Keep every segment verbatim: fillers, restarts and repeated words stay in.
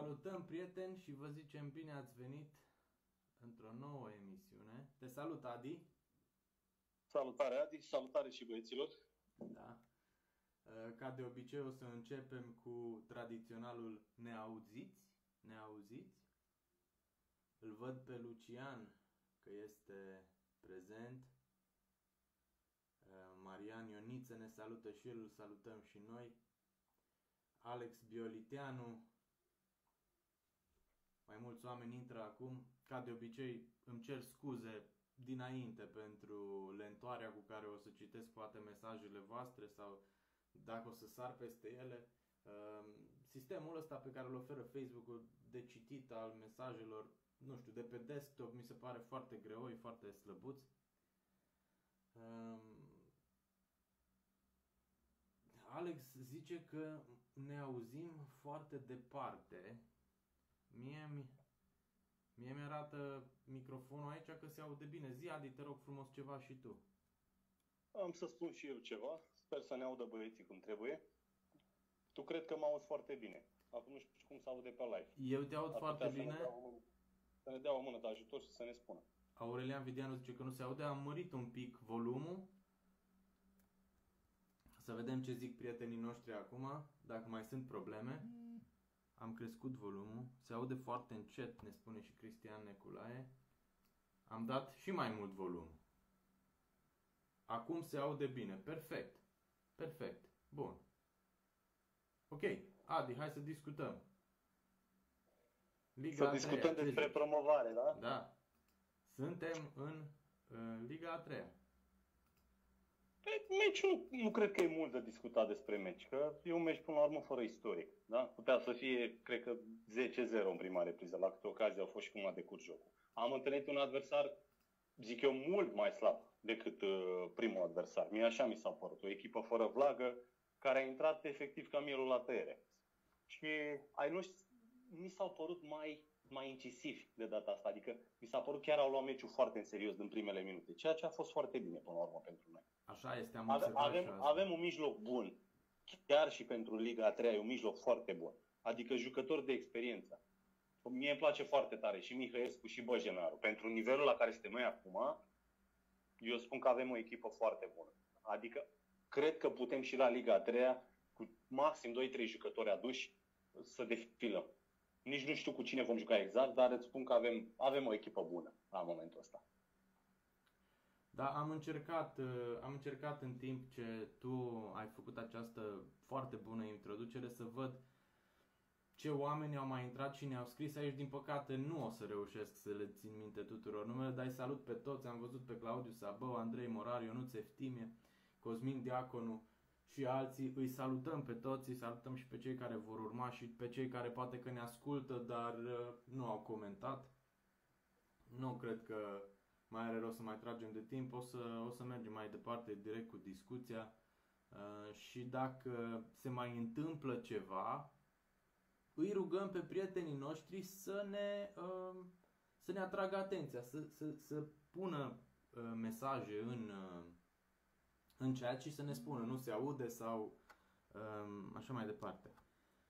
salutăm, prieteni, și vă zicem bine ați venit într-o nouă emisiune. Te salut, Adi! Salutare, Adi! Salutare și băieților! Da. Ca de obicei o să începem cu tradiționalul ne auziți? Ne auziți? Îl văd pe Lucian că este prezent. Marian Ioniță ne salută și el, îl salutăm și noi. Alex Bioliteanu. Mai mulți oameni intră acum. Ca de obicei îmi cer scuze dinainte pentru lentoarea cu care o să citesc poate mesajele voastre sau dacă o să sar peste ele. Sistemul ăsta pe care îl oferă Facebook-ul de citit al mesajelor, nu știu, de pe desktop mi se pare foarte greoi, foarte slăbuț. Alex zice că ne auzim foarte departe. Mie mi mie mi-arată microfonul aici că se aude bine. Zi, Adi, te rog frumos ceva și tu. Am să spun și eu ceva. Sper să ne audă băieții cum trebuie. Tu cred că mă auzi foarte bine. Acum nu știu cum se aude pe live. Eu te aud foarte bine. Să ne dea o mână de ajutor și să ne spună. Aurelian Vidianu zice că nu se aude. Am mărit un pic volumul. Să vedem ce zic prietenii noștri acum, dacă mai sunt probleme. Mm. Am crescut volumul. Se aude foarte încet, ne spune și Cristian Neculae. Am dat și mai mult volum. Acum se aude bine. Perfect. Perfect. Bun. Ok. Adi, hai să discutăm. Liga să discutăm treia, despre promovare, da? Da. Suntem în uh, Liga a treia. Meciul nu, nu cred că e mult de discutat despre meci, că e un meci până la urmă fără istoric. Da? Putea să fie, cred că, zece zero în prima repriză, la câte ocazie au fost și cum a decurs jocul. Am întâlnit un adversar, zic eu, mult mai slab decât uh, primul adversar. Mie așa mi s-a părut, o echipă fără vlagă, care a intrat efectiv ca mielul la tăiere. Și ai noștri mi s-au părut mai, mai incisivi de data asta, adică mi s-a părut chiar au luat meciul foarte în serios din primele minute, ceea ce a fost foarte bine până la urmă pentru noi. Așa este, am avem, avem, avem un mijloc bun, chiar și pentru Liga a treia e un mijloc foarte bun, adică jucători de experiență. Mie îmi place foarte tare și Mihăiescu și Băjenaru. Pentru nivelul la care suntem noi acum, eu spun că avem o echipă foarte bună. Adică cred că putem și la Liga a treia, cu maxim doi trei jucători aduși, să defilăm. Nici nu știu cu cine vom juca exact, dar îți spun că avem, avem o echipă bună la momentul ăsta. Da, am încercat, am încercat în timp ce tu ai făcut această foarte bună introducere să văd ce oameni au mai intrat și ne-au scris aici. Din păcate nu o să reușesc să le țin minte tuturor numele, dar îi salut pe toți. Am văzut pe Claudiu Sabău, Andrei Morar, Ionuț Eftimie, Cosmin Diaconu și alții. Îi salutăm pe toți, îi salutăm și pe cei care vor urma și pe cei care poate că ne ascultă, dar nu au comentat. Nu cred că mai are rost să mai tragem de timp, o să, o să mergem mai departe direct cu discuția uh, și dacă se mai întâmplă ceva, îi rugăm pe prietenii noștri să ne, uh, să ne atragă atenția, să, să, să pună uh, mesaje în, uh, în chat și să ne spună nu se aude sau uh, așa mai departe.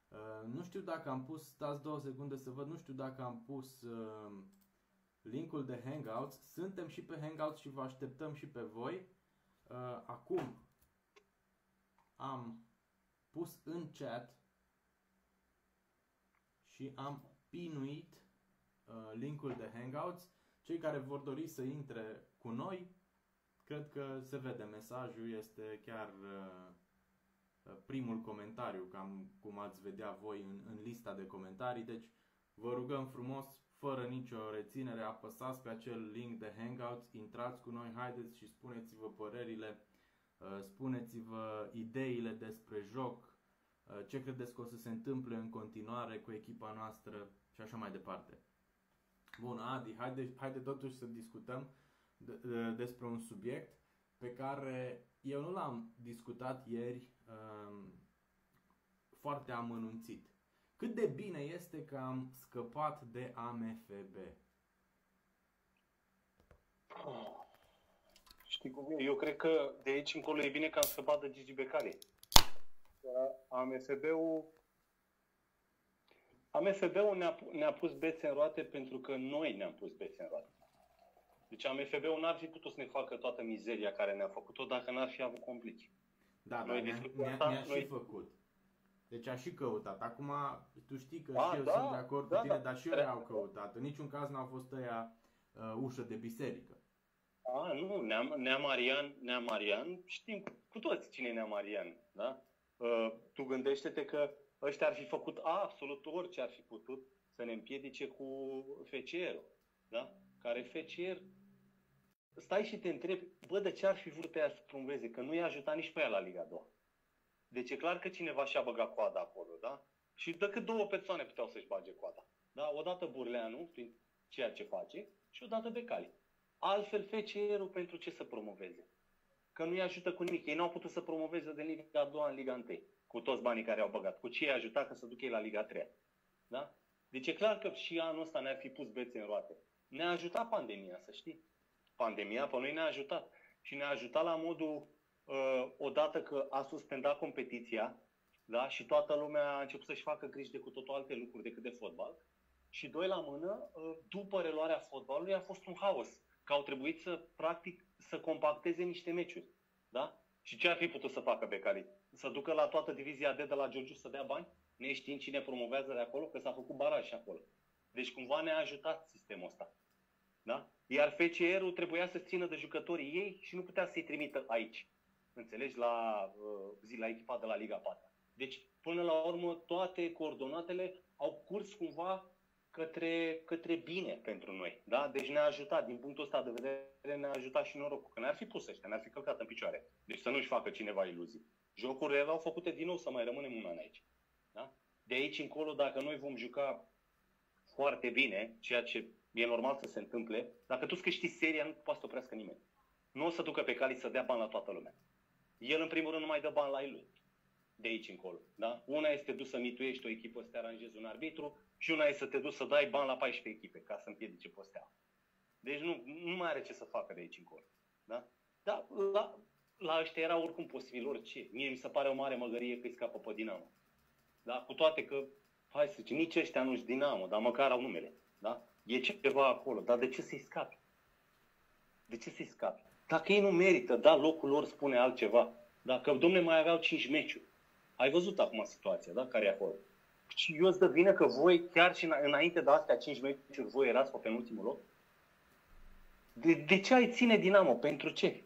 Uh, nu știu dacă am pus, stați două secunde să văd, nu știu dacă am pus... Uh, Linkul de Hangouts. Suntem și pe Hangouts și vă așteptăm și pe voi. Acum am pus în chat și am pinuit linkul de Hangouts. Cei care vor dori să intre cu noi, cred că se vede mesajul, este chiar primul comentariu, cam cum ați vedea voi în, în lista de comentarii. Deci vă rugăm frumos, fără nicio reținere, apăsați pe acel link de Hangouts, intrați cu noi, haideți și spuneți-vă părerile, spuneți-vă ideile despre joc, ce credeți că o să se întâmple în continuare cu echipa noastră și așa mai departe. Bun, Adi, haide, haide totuși să discutăm despre un subiect pe care eu nu l-am discutat ieri foarte amănunțit. Cât de bine este că am scăpat de A M F B? Știi cum e? Eu cred că de aici încolo e bine că am scăpat de Gigi Becali. A M F B-ul A M F B-ul ne-a, ne-a pus bețe în roate pentru că noi ne-am pus bețe în roate. Deci A M F B-ul n-ar fi putut să ne facă toată mizeria care ne-a făcut-o dacă n-ar fi avut complici. Da, noi ne-a, ne-a, asta, ne-a noi... și făcut. Deci a și căutat. Acum, tu știi că a, și eu da, sunt de acord da, cu tine, da, dar și eu le-au căutat. În niciun caz n-au fost ăia uh, ușă de biserică. A, nu, Neamarian, Neamarian, știm cu toți cine e Neamarian, da? Uh, tu gândește-te că ăștia ar fi făcut absolut orice ar fi putut să ne împiedice cu F C R-ul, da? Care F C R, stai și te întrebi, bă, de ce ar fi vrut pe aia să promoveze? Că nu i-a ajutat nici pe aia la Liga a doua. Deci e clar că cineva și-a băgat coada acolo, da? Și decât două persoane puteau să-și bage coada, da? Odată Burleanu, prin ceea ce face, și odată Becali. Altfel, F C R-ul pentru ce să promoveze? Că nu-i ajută cu nimic. Ei n-au putut să promoveze de Liga a doua în Liga a întâia, cu toți banii care au băgat. Cu ce i-a ajutat că să duc ei la Liga a treia? Da? Deci e clar că și anul ăsta ne-ar fi pus bețe în roate. Ne-a ajutat pandemia, să știi. Pandemia pe noi ne-a ajutat. Și ne-a ajutat la modul, uh, odată că a suspendat competiția, da? Și toată lumea a început să-și facă griji de cu totul alte lucruri decât de fotbal. Și doi la mână, uh, după reluarea fotbalului a fost un haos. Că au trebuit să, practic, să compacteze niște meciuri. Da? Și ce ar fi putut să facă Becali? Să ducă la toată divizia D de la Giurgiu să dea bani? Neștiind cine promovează de acolo, că s-a făcut baraj și acolo. Deci cumva ne-a ajutat sistemul ăsta. Da? Iar F C R-ul trebuia să țină de jucătorii ei și nu putea să-i trimită aici. Înțelegi? La uh, zi, la echipa de la Liga patru. Deci, până la urmă, toate coordonatele au curs cumva Către, către bine pentru noi. Da? Deci ne-a ajutat, din punctul ăsta de vedere, ne-a ajutat și norocul. Că ne-ar fi pus ăștia, ne-ar fi călcat în picioare. Deci să nu-și facă cineva iluzii. Jocurile erau făcute din nou să mai rămânem un an aici. Da? De aici încolo, dacă noi vom juca foarte bine, ceea ce e normal să se întâmple, dacă tu câștigi seria, nu poate să oprească nimeni. Nu o să ducă pe Cali să dea bani la toată lumea. El, în primul rând, nu mai dă bani la el. De aici încolo. Da? Una este dus să mituiești o echipă, să te aranjezi un arbitru, și una e să te duci să dai bani la paisprezece echipe ca să împiedice pe Steaua. Deci nu, nu mai are ce să facă de aici încolo. Da? Dar la, la ăștia era oricum posibil orice. Mie mi se pare o mare măgărie că îi scapă pe Dinamo. Da? Cu toate că, hai să zic, nici ăștia nu-și Dinamo, dar măcar au numele. Da? E ceva acolo. Dar de ce să-i scapi? De ce să-i scapi? Dacă ei nu merită, da, locul lor spune altceva. Dacă, domne, mai aveau cinci meciuri. Ai văzut acum situația, da? Care e acolo? Și eu îți dă vină că voi, chiar și înainte de astea cinci meciuri, voi erați pe penultimul loc? De, de ce ai ține Dinamo? Pentru ce?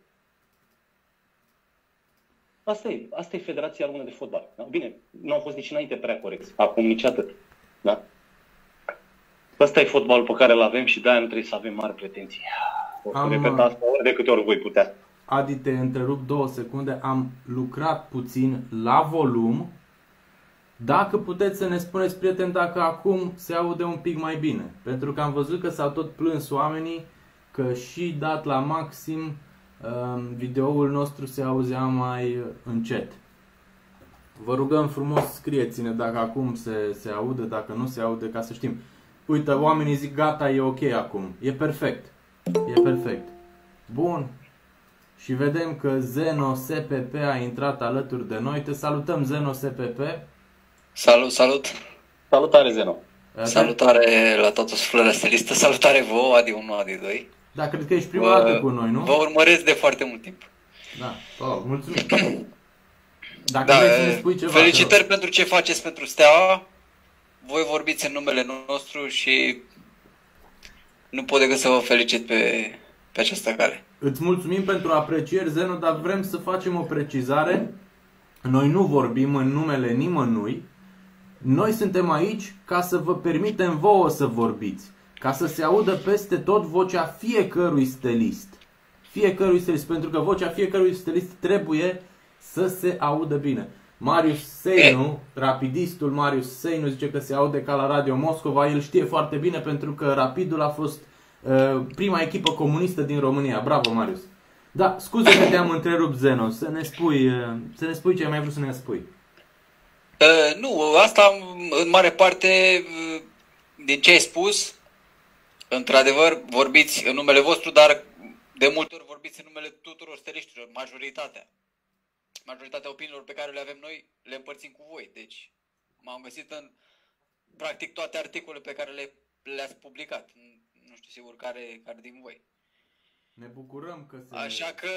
Asta e, asta e Federația Română de Fotbal. Da? Bine, nu au fost nici înainte prea corecți. Acum nici atât. Da? Asta e fotbalul pe care îl avem și de-aia nu trebuie să avem mari pretenții. O să am... repet asta ori de câte ori voi putea. Adi, te întrerup două secunde. Am lucrat puțin la volum. Dacă puteți să ne spuneți, prieteni, dacă acum se aude un pic mai bine. Pentru că am văzut că s-au tot plâns oamenii că și dat la maxim videoul nostru se auzea mai încet. Vă rugăm frumos, scrieți-ne dacă acum se, se aude, dacă nu se aude, ca să știm. Uite, oamenii zic gata, e ok acum. E perfect. E perfect. Bun. Și vedem că Zeno S P P a intrat alături de noi. Te salutăm, Zeno S P P. Salut, salut! Salutare, Zeno! Salutare la toată suflarea stelistă, salutare vouă, Adi unu, Adi doi. Da, cred că ești prima vă, dată cu noi, nu? Vă urmăresc de foarte mult timp. Da, oh, mulțumim! Dacă da, vrei să ne spui ceva, felicitări rău. Pentru ce faceți pentru Steaua. Voi vorbiți în numele nostru și nu pot decât să vă felicit pe, pe această cale. Îți mulțumim pentru aprecieri, Zeno, dar vrem să facem o precizare. Noi nu vorbim în numele nimănui. Noi suntem aici ca să vă permitem vouă să vorbiți, ca să se audă peste tot vocea fiecărui stelist. Fiecărui stelist, pentru că vocea fiecărui stelist trebuie să se audă bine. Marius Seinu, rapidistul Marius Seinu, zice că se aude ca la Radio Moscova. El știe foarte bine pentru că Rapidul a fost uh, prima echipă comunistă din România. Bravo, Marius! Da, scuze că te-am întrerupt, Zeno, să ne spui, uh, să ne spui ce ai mai vrut să ne spui. Uh, nu, asta în mare parte uh, din ce ai spus, într-adevăr vorbiți în numele vostru, dar de multe ori vorbiți în numele tuturor steliștilor, majoritatea. Majoritatea opiniilor pe care le avem noi le împărțim cu voi, deci m-am găsit în practic toate articolele pe care le, le-ați publicat. Nu știu sigur care, care din voi. Ne bucurăm că se... Așa că, că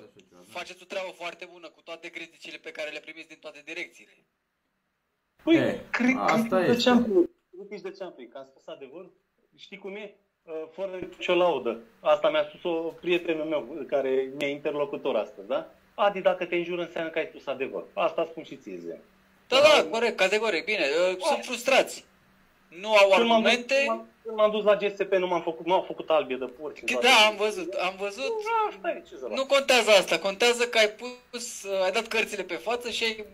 se așa, faceți o treabă foarte bună cu toate criticile pe care le primiți din toate direcțiile. Păi, hey, cred că de ce am primit, critici de ce am primit, că am spus adevărul. Știi cum e? Fără nicio laudă. Asta mi-a spus o prietenul meu, care mi-e interlocutor astăzi, da? Adi, dacă te înjură, înseamnă că ai spus adevărul. Asta spun și ție, Zeno. Da, da, corect, categoric, bine. Sunt frustrați. Nu au argumente. Când m-am dus la G S P, nu m-am făcut, m-am făcut albie de porci. Da, am văzut, am văzut. Nu contează asta, contează că ai pus, ai dat cărțile pe față și ai...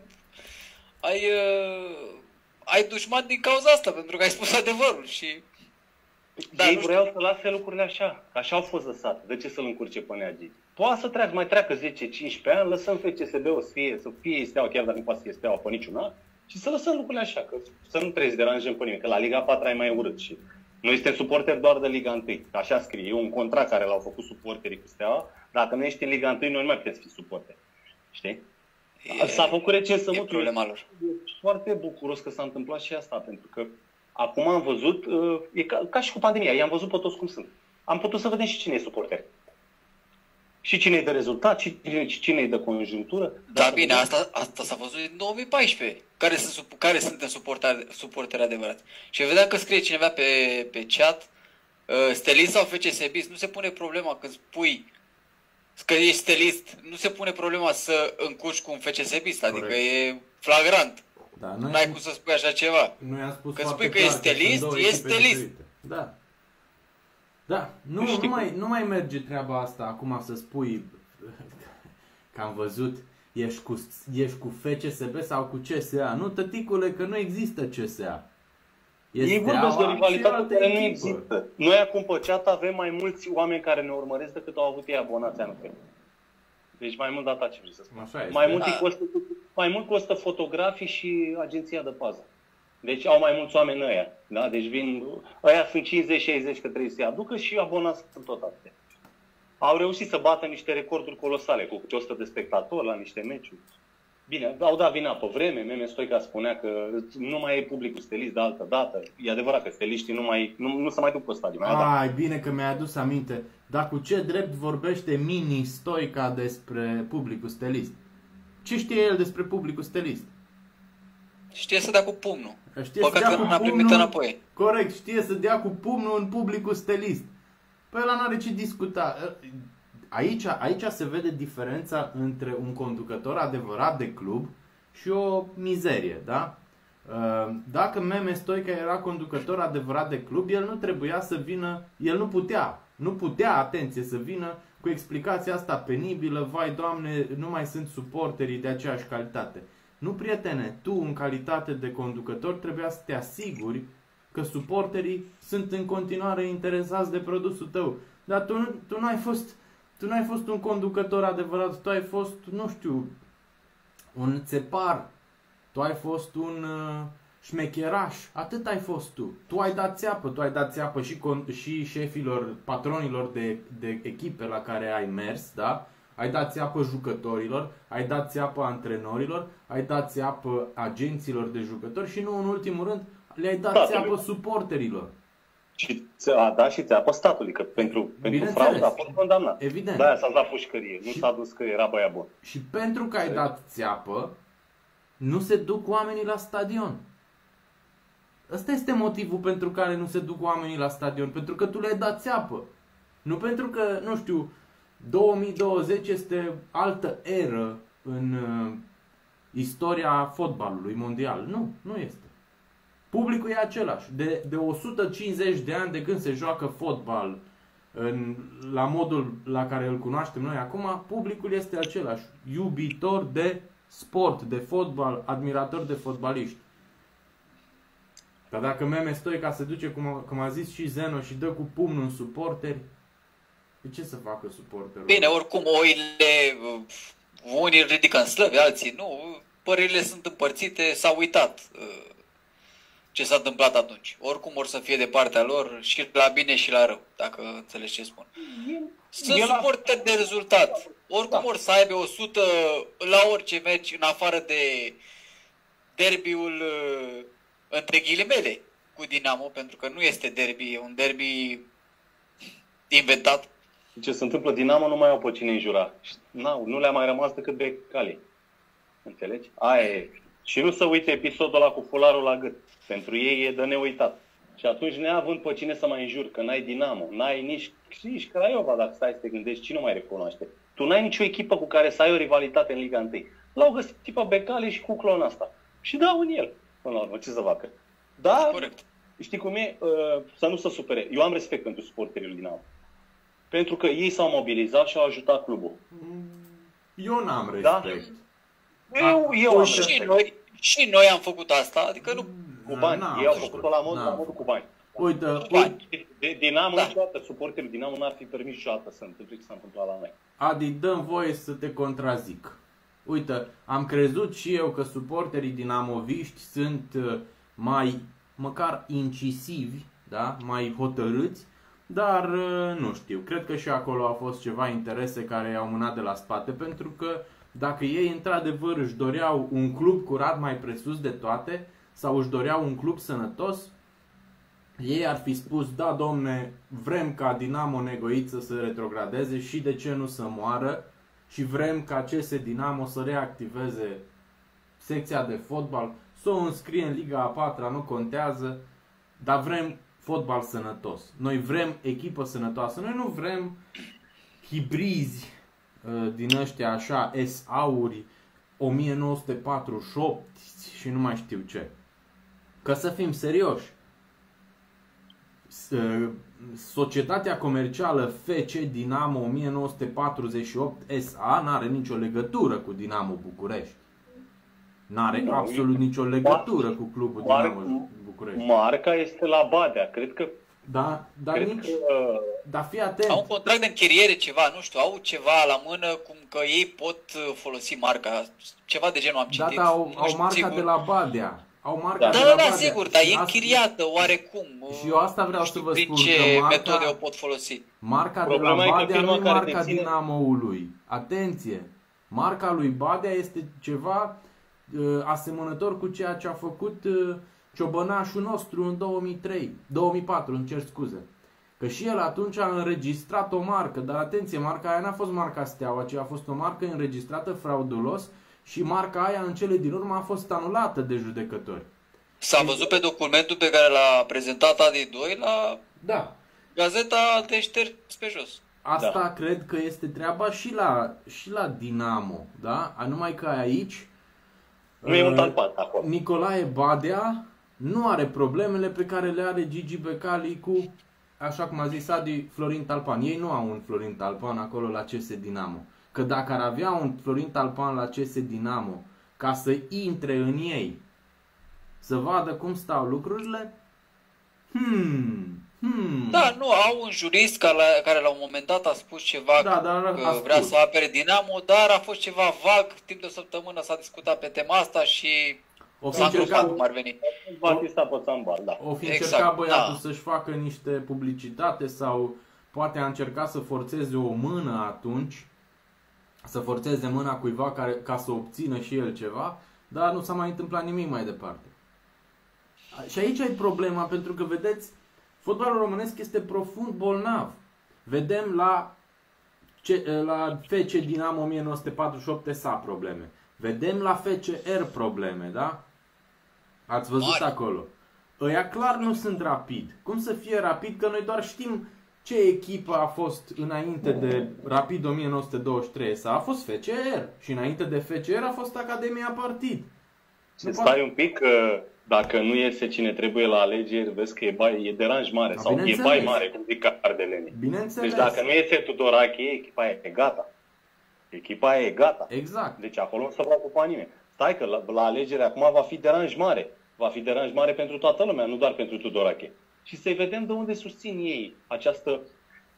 Ai, ai dușman din cauza asta, pentru că ai spus adevărul și... Da, ei vreau să lase lucrurile așa, așa au fost lăsate, de ce să-l încurce pe Neagi? Poate să treacă, mai treacă zece cincisprezece ani, lăsăm F C S B-ul să fie, să fie Steaua, chiar dacă nu poate să fie Steaua pe niciuna, și să lăsăm lucrurile așa, că să nu trebuie să deranjăm pe nimeni, că la Liga patru ai mai urât și noi suntem suporteri doar de Liga unu, așa scrie, e un contract care l-au făcut suporterii cu Steaua, dacă nu ești în Liga unu, noi nu mai putem să fii suporteri, știi? S-a făcut recensământul. E problema lor. Foarte bucuros că s-a întâmplat și asta, pentru că acum am văzut, e ca, ca și cu pandemia, i-am văzut pe toți cum sunt. Am putut să vedem și cine e suporter. Și cine e de rezultat, și cine e de conjunctură. Da, bine, asta, asta s-a văzut în două mii paisprezece. Care sunt, care suntem suporteri, suporteri adevărați. Și vedeam că scrie cineva pe, pe chat, stelist sau F C S B, nu se pune problema când spui că ești stelist, nu se pune problema să încurci cu un F C S B-ist, adică e flagrant. Da, nu ai cum să spui așa ceva. Când spui că ești stelist, ești stelist. Da. Da. Nu, nu, mai, nu mai merge treaba asta acum să spui că am văzut, ești cu, ești cu F C S B sau cu C S A. Nu, tăticule, că nu există C S A. Este ei vorbesc de o rivalitate care nu există. Noi acum pe chat avem mai mulți oameni care ne urmăresc decât au avut ei abonați anul trecut. Deci mai mult data ce vrei să spun. Așa este. Mai mult, costă, mai mult costă fotografii și agenția de pază. Deci au mai mulți oameni ăia. Da? Deci vin, ăia sunt cincizeci șaizeci că trebuie să-i aducă și abonați sunt tot atâtea. Au reușit să bată niște recorduri colosale cu o sută de spectatori la niște meciuri. Bine, au dat vina pe vreme, Meme Stoica spunea că nu mai e publicul stelist de altă dată. E adevărat că steliștii nu, mai, nu, nu se mai duc pe stadion. Ai, da. Bine că mi-ai adus aminte. Dar cu ce drept vorbește Mini Stoica despre publicul stelist? Ce știe el despre publicul stelist? Știe să dea cu pumnul. Știe păcat să dea că nu a primit înapoi. Corect, știe să dea cu pumnul în publicul stelist. Păi ăla n-are ce discuta. Aici, aici se vede diferența între un conducător adevărat de club și o mizerie, da? Dacă Meme Stoica era conducător adevărat de club, el nu trebuia să vină, el nu putea, nu putea, atenție, să vină cu explicația asta penibilă, vai Doamne, nu mai sunt suporterii de aceeași calitate. Nu, prietene, tu în calitate de conducător trebuia să te asiguri că suporterii sunt în continuare interesați de produsul tău, dar tu, tu nu ai fost... Tu n-ai fost un conducător adevărat, tu ai fost, nu știu, un țepar, tu ai fost un uh, șmecheraș, atât ai fost tu. Tu ai dat țeapă, tu ai dat țeapă și, și șefilor, patronilor de, de echipe la care ai mers, da? Ai dat țeapă jucătorilor, ai dat țeapă antrenorilor, ai dat țeapă agenților de jucători și nu în ultimul rând le-ai dat da, țeapă suporterilor. Și ți-a dat și ți-a statului, că pentru, pentru fraudă a fost condamnat. Evident. Da, s-a dat pușcărie, nu s-a dus că era băia bun. Și pentru că ai de dat țeapă, nu se duc oamenii la stadion. Ăsta este motivul pentru care nu se duc oamenii la stadion, pentru că tu le-ai dat țeapă. Nu pentru că, nu știu, două mii douăzeci este altă eră în uh, istoria fotbalului mondial. Nu, nu este. Publicul e același. De, de o sută cincizeci de ani de când se joacă fotbal în, la modul la care îl cunoaștem noi acum, publicul este același. Iubitor de sport, de fotbal, admirator de fotbaliști. Dar dacă Meme Stoica se duce, cum a, cum a zis și Zeno, și dă cu pumnul în suporteri, de ce să facă suporterul? Bine, oricum, oile, unii ridică în slăvi, alții nu. Părerile sunt împărțite, s-au uitat ce s-a întâmplat atunci. Oricum or să fie de partea lor și la bine și la rău, dacă înțelegi ce spun. Sunt suporteri de rezultat. Oricum or să aibă o sută la orice meci, în afară de derbiul între ghilimele cu Dinamo, pentru că nu este derby, e un derby inventat. Ce se întâmplă Dinamo nu mai au pe cine înjura. Nu, nu le-a mai rămas decât Becali. Înțelegi? Aia e. Și nu să uite episodul ăla cu fularul la gât. Pentru ei e de neuitat. Și atunci, neavând pe cine să mai înjuri, că n-ai Dinamo, n-ai nici, nici Craiova, dacă stai să te gândești, cine nu mai recunoaște? Tu n-ai nicio echipă cu care să ai o rivalitate în Liga unu. L-au găsit tipa Becali și cu clonul asta. Și dau în el, până la urmă, ce să facă? Dar, corect. Știi cum e? Să nu se supere. Eu am respect pentru suporterii lui Dinamo. Pentru că ei s-au mobilizat și au ajutat clubul. Eu n-am respect. Da? Eu, eu am și respect. Noi, și noi am făcut asta, adică nu... Cu bani, ei au făcut-o la modul, la modul cu bani. Uite, cu bani. Dinamo da. Niciodată, suporterul Dinamo n-ar fi permis niciodată să întâmple ce s-a întâmplat la noi. Adi, dă-mi voie să te contrazic. Uite, am crezut și eu că suporterii dinamoviști sunt mai, măcar incisivi, da? Mai hotărâți, dar nu știu. Cred că și acolo au fost ceva interese care i-au mânat de la spate, pentru că dacă ei într-adevăr își doreau un club curat mai presus de toate, sau își doreau un club sănătos, ei ar fi spus, da, domne, vrem ca Dinamo Negoiță să retrogradeze și de ce nu să moară și vrem ca C S Dinamo să reactiveze secția de fotbal, să o înscrie în Liga a patra, nu contează, dar vrem fotbal sănătos. Noi vrem echipă sănătoasă, noi nu vrem hibrizi din ăștia așa, S A-uri, o mie nouă sute patruzeci și opt și nu mai știu ce. Că să fim serioși, societatea comercială F C Dinamo o mie nouă sute patruzeci și opt S A n-are nicio legătură cu Dinamo București. N-are no, absolut e... nicio legătură Mar... cu clubul Mar... Dinamo București. Marca este la Badea, cred că... Da, dar nici... Că... Dar fii atent. Au un contract de închiriere ceva, nu știu, au ceva la mână, cum că ei pot folosi marca, ceva de genul am citit. Da, da, au, au marca sigur. de la Badea. Au marca da, de la da, Badea. sigur, dar e închiriată oarecum. Și eu asta vreau să vă spun, ce că marca, metode o pot folosi. Marca Problema de la Badea nu e marca ține... Dinamoului. Atenție! Marca lui Badea este ceva uh, asemănător cu ceea ce a făcut... Uh, ciobănașul nostru în două mii trei, două mii patru, îmi cer scuze. Că și el atunci a înregistrat o marcă, dar atenție, marca aia n-a fost marca Steaua, ci a fost o marcă înregistrată fraudulos și marca aia în cele din urmă a fost anulată de judecători. S-a văzut pe documentul pe care l-a prezentat Adi doi la da. Gazeta de ștergi pe jos. Asta da. Cred că este treaba și la, și la Dinamo, da? Numai că aici nu e un talpat acolo. Nicolae Badea nu are problemele pe care le are Gigi Becali cu, așa cum a zis Adi, Florin Talpan. Ei nu au un Florin Talpan acolo la C S Dinamo. Că dacă ar avea un Florin Talpan la C S Dinamo, ca să intre în ei, să vadă cum stau lucrurile, hmm, hmm. Da, nu, au un jurist care, care la un moment dat a spus ceva da, dar că spus. vrea să apere Dinamo, dar a fost ceva vag, timp de o săptămână s-a discutat pe tema asta și... O fi încercat, cum ar veni. O fi încercat băiatul să-și facă niște publicitate sau poate a încercat să forțeze o mână atunci, să forțeze mâna cuiva care, ca să obțină și el ceva, dar nu s-a mai întâmplat nimic mai departe. Și aici e problema, pentru că, vedeți, fotbalul românesc este profund bolnav. Vedem la, la F C Dinamo o mie nouă sute patruzeci și opt S A probleme. Vedem la F C R probleme, da? Ați văzut Mare. acolo. Ăia clar nu sunt Rapid. Cum să fie Rapid? Că noi doar știm ce echipă a fost înainte de Rapid o mie nouă sute douăzeci și trei S A. A fost F C R. Și înainte de F C R a fost Academia Partid. Se stai poate... un pic că dacă nu iese cine trebuie la alegeri, vezi că e, bai, e deranj mare. Da, sau e bai mare, cum zic ardelenii. Bineînțeles. Deci dacă nu iese Tudorache, echipa e gata. Echipa e gata. Exact. Deci acolo nu se preocupa nimeni. Stai că la, la alegere acum va fi deranj mare. Va fi deranj mare pentru toată lumea, nu doar pentru Tudorache. Și să-i vedem de unde susțin ei această...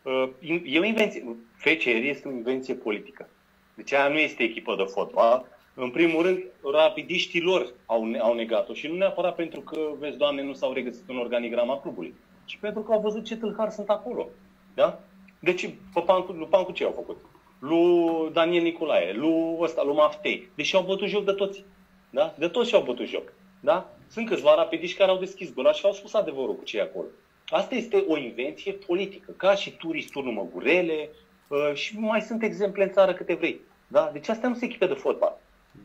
Uh, e o invenție. F C R este o invenție politică. Deci aia nu este echipă de fotbal. În primul rând, rapidiștii lor au, au negat-o. Și nu neapărat pentru că, vezi, Doamne, nu s-au regăsit în organigrama clubului. Ci pentru că au văzut ce tâlhari sunt acolo. Da? Deci, pe Pancu, Pancu ce au făcut? Lui Daniel Nicolae, lui ăsta, lui Maftei. Deși au bătut joc de toți. Da? De toți și-au bătut joc. Da? Sunt câțiva rapidiști care au deschis gura și au spus adevărul cu cei acolo. Asta este o invenție politică, ca și turii turnul Măgurele și mai sunt exemple în țară câte vrei. Da? Deci asta nu se echipe de fotbal.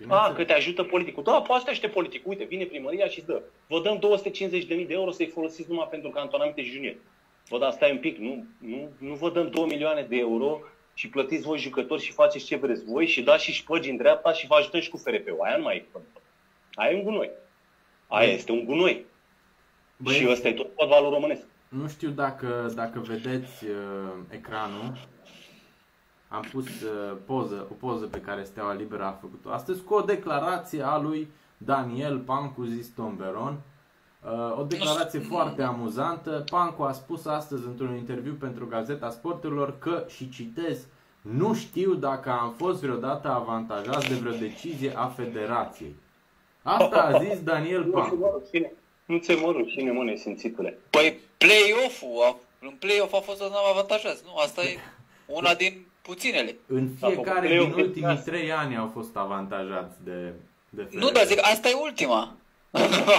A, că te ajută politicul. Da, poate asta este politicul. Uite, vine primăria și îți dă. Vă dăm două sute cincizeci de mii de euro să-i folosiți numai pentru cantonamente junior. Vă dați, stai un pic, nu, nu, nu vă dăm două milioane de euro și plătiți voi jucători și faceți ce vreți voi și dați și șpăgi în dreapta și vă ajutăm și cu F R P-ul. Aia nu mai e. Aia e un gunoi. Aia este un gunoi. Băi, și ăsta e tot fotbalul românesc. Nu știu dacă, dacă vedeți uh, ecranul. Am pus uh, poză, o poză pe care Steaua Liberă a făcut-o astăzi cu o declarație a lui Daniel Pancu, zis Tomberon. Uh, o declarație foarte amuzantă. Pancu a spus astăzi într-un interviu pentru Gazeta Sporturilor că, și citez, nu știu dacă am fost vreodată avantajat de vreo decizie a federației. Asta a zis Daniel Pancu. Nu ți-e mă rușine, mă, nesimțitule. Păi play-off-ul, în play-off a fost avantajat, nu? Asta e una din puținele. În fiecare din ultimii trei ani au fost avantajați de, de F R P. Nu, dar zic, asta e ultima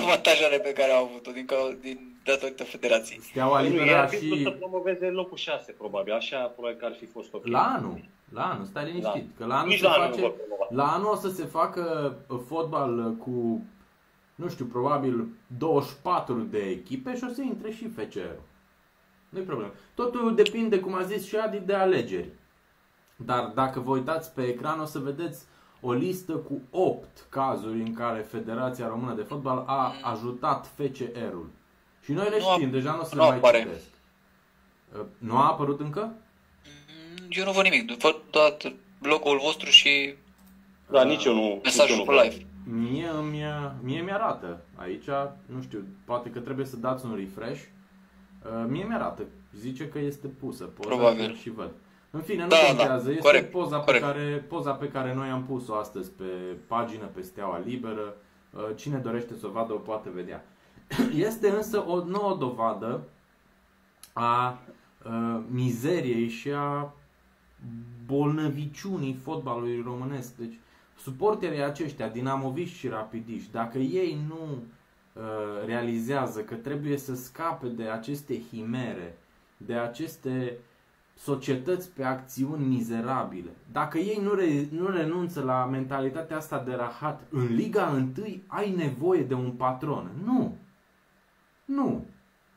avantajare pe care au avut-o din, din datorită federației. Steaua Liberă a fi... Iar să promoveze locul șase, probabil. Așa probabil că ar fi fost o... La anul. La anul, stai liniștit. La, că la anul, se la, face, anul la anul o să se facă fotbal cu, nu știu, probabil douăzeci și patru de echipe și o să intre și F C R-ul. Nu-i problemă. Totul depinde, cum a zis și Adi, de alegeri. Dar dacă vă uitați pe ecran o să vedeți o listă cu opt cazuri în care Federația Română de Fotbal a ajutat F C R-ul. Și noi le știm, deja nu o să le mai citesc. Nu a apărut încă? Eu nu văd nimic, văd doar blogul vostru și da, nici eu nu, mesajul pe live. Mie, mie, mie mi-arată aici, nu știu, poate că trebuie să dați un refresh. Mie mi-arată, zice că este pusă poza. Probabil. Și văd. În fine, nu da, contează, da, este corect, poza, corect. Pe care, poza pe care noi am pus-o astăzi pe pagină, pe Steaua Liberă. Cine dorește să o vadă, o poate vedea. Este însă o nouă dovadă a mizeriei și a bolnăviciunii fotbalului românesc. Deci, suporterii aceștia, dinamoviști și rapidiști, dacă ei nu realizează că trebuie să scape de aceste himere, de aceste societăți pe acțiuni mizerabile, dacă ei nu, re, nu renunță la mentalitatea asta de rahat, în Liga unu ai nevoie de un patron. Nu! Nu!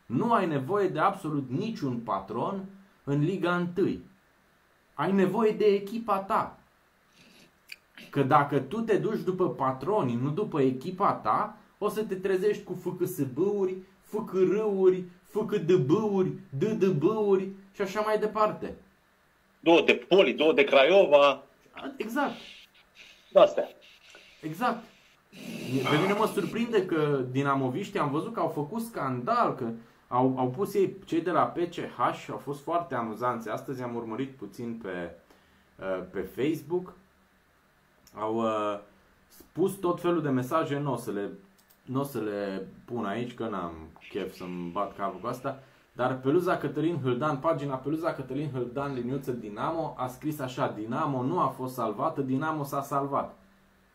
Nu ai nevoie de absolut niciun patron în Liga unu. Ai nevoie de echipa ta. Că dacă tu te duci după patroni, nu după echipa ta, o să te trezești cu F C S B-uri, F C R-uri, F C D B-uri, D D B-uri și așa mai departe. Două de Poli, două de Craiova. Exact. De-astea. Exact. Pe mine mă surprinde că dinamoviștii, am văzut că au făcut scandal, că au, au pus ei, cei de la P C H, au fost foarte amuzanți. Astăzi am urmărit puțin pe, pe Facebook. Au spus tot felul de mesaje, nu o să le... Nu o să le pun aici, că n-am chef să-mi bat capul cu asta. Dar Peluza Cătălin Hâldan, pagina Peluza Cătălin Hâldan, liniuță Dinamo, a scris așa: Dinamo nu a fost salvată, Dinamo s-a salvat.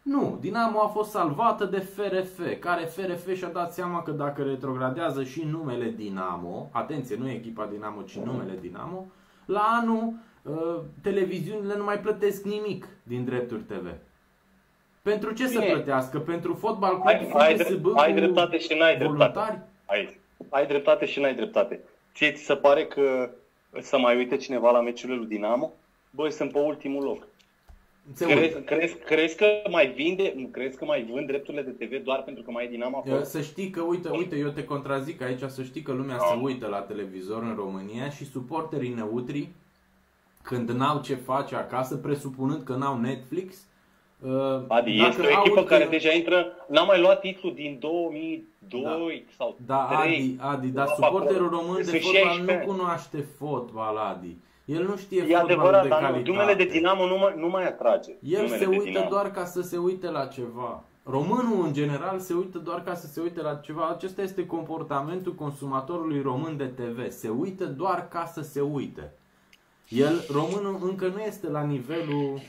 Nu, Dinamo a fost salvată de F R F, care F R F și-a dat seama că dacă retrogradează și numele Dinamo, atenție, nu e echipa Dinamo, ci numele Dinamo, la anul televiziunile nu mai plătesc nimic din drepturi T V. Pentru ce bine să plătească? Pentru fotbal club, ai, ai, drept, ai dreptate și n-ai dreptate. Ai, ai dreptate și n-ai dreptate. Ție ți se pare că să mai uite cineva la meciurile lui Dinamo? Băi, sunt pe ultimul loc. Crezi, crezi, crezi, că mai vinde, crezi că mai vând drepturile de T V doar pentru că mai e Dinamo acolo? Să știi că, uite, uite, eu te contrazic aici, să știi că lumea se uită la televizor în România și suporterii neutri, când n-au ce face acasă, presupunând că n-au Netflix, Adi, este o echipă care eu... deja intră, n-a mai luat titlul din două mii doi da. Sau da, trei. Adi, Adi dar suporterul român de fotbal nu cunoaște fotbal, Adi. El nu știe e fotbalul adevărat, de calitate. Numele de Dinamo nu mai, nu mai atrage. El numele se uită Dinamo doar ca să se uite la ceva. Românul în general se uită doar ca să se uite la ceva. Acesta este comportamentul consumatorului român de T V. Se uită doar ca să se uite. El, românul, încă nu este la nivelul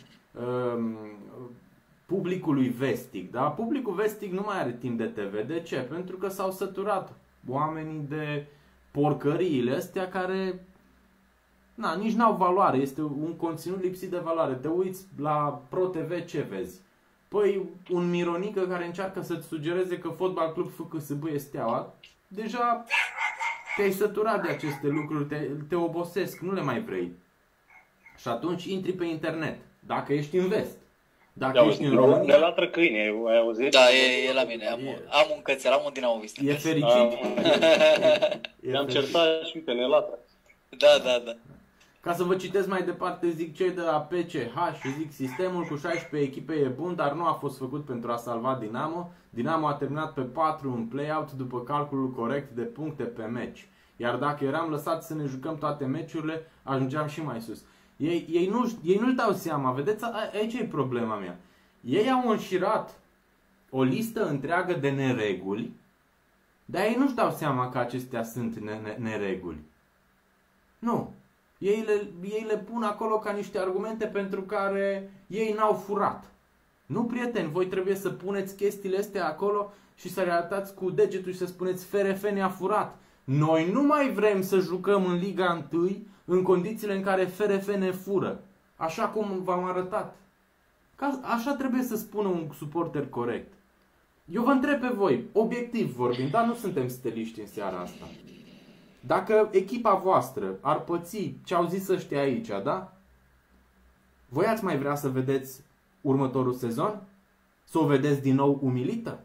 publicului vestic, da? Publicul vestic nu mai are timp de T V. De ce? Pentru că s-au săturat oamenii de porcăriile astea care na, nici n-au valoare. Este un conținut lipsit de valoare. Te uiți la Pro T V, ce vezi? Păi un mironică care încearcă să-ți sugereze că Fotbal Club F C S B e Steaua. Deja te-ai săturat de aceste lucruri, te, te obosesc, nu le mai vrei. Și atunci intri pe internet, dacă ești în vest. Dacă ești în România... Ne latră câine, ai auzit? Da, e, e la mine. Am, e... am un cățel, am un dinamovist. E fericit. Ne-am certat și uite, ne latră. Da, da, da. Ca să vă citesc mai departe, zic cei de la P C H și zic sistemul cu șaisprezece echipe e bun, dar nu a fost făcut pentru a salva Dinamo. Dinamo a terminat pe patru în play-out după calculul corect de puncte pe meci. Iar dacă eram lăsați să ne jucăm toate meciurile, ajungeam și mai sus. Ei, ei nu-și ei nu-și dau seama, vedeți, aici e problema mea. Ei au înșirat o listă întreagă de nereguli, dar ei nu-și dau seama că acestea sunt nereguli. Nu. Ei le, ei le pun acolo ca niște argumente pentru care ei n-au furat. Nu, prieteni, voi trebuie să puneți chestiile astea acolo și să le arătați cu degetul și să spuneți F R F ne-a furat. Noi nu mai vrem să jucăm în Liga unu în condițiile în care F R F ne fură. Așa cum v-am arătat. Ca, așa trebuie să spună un suporter corect. Eu vă întreb pe voi, obiectiv vorbind, dar nu suntem steliști în seara asta. Dacă echipa voastră ar păți ce au zis ăștia aici, da? Voi ați mai vrea să vedeți următorul sezon? Să o vedeți din nou umilită?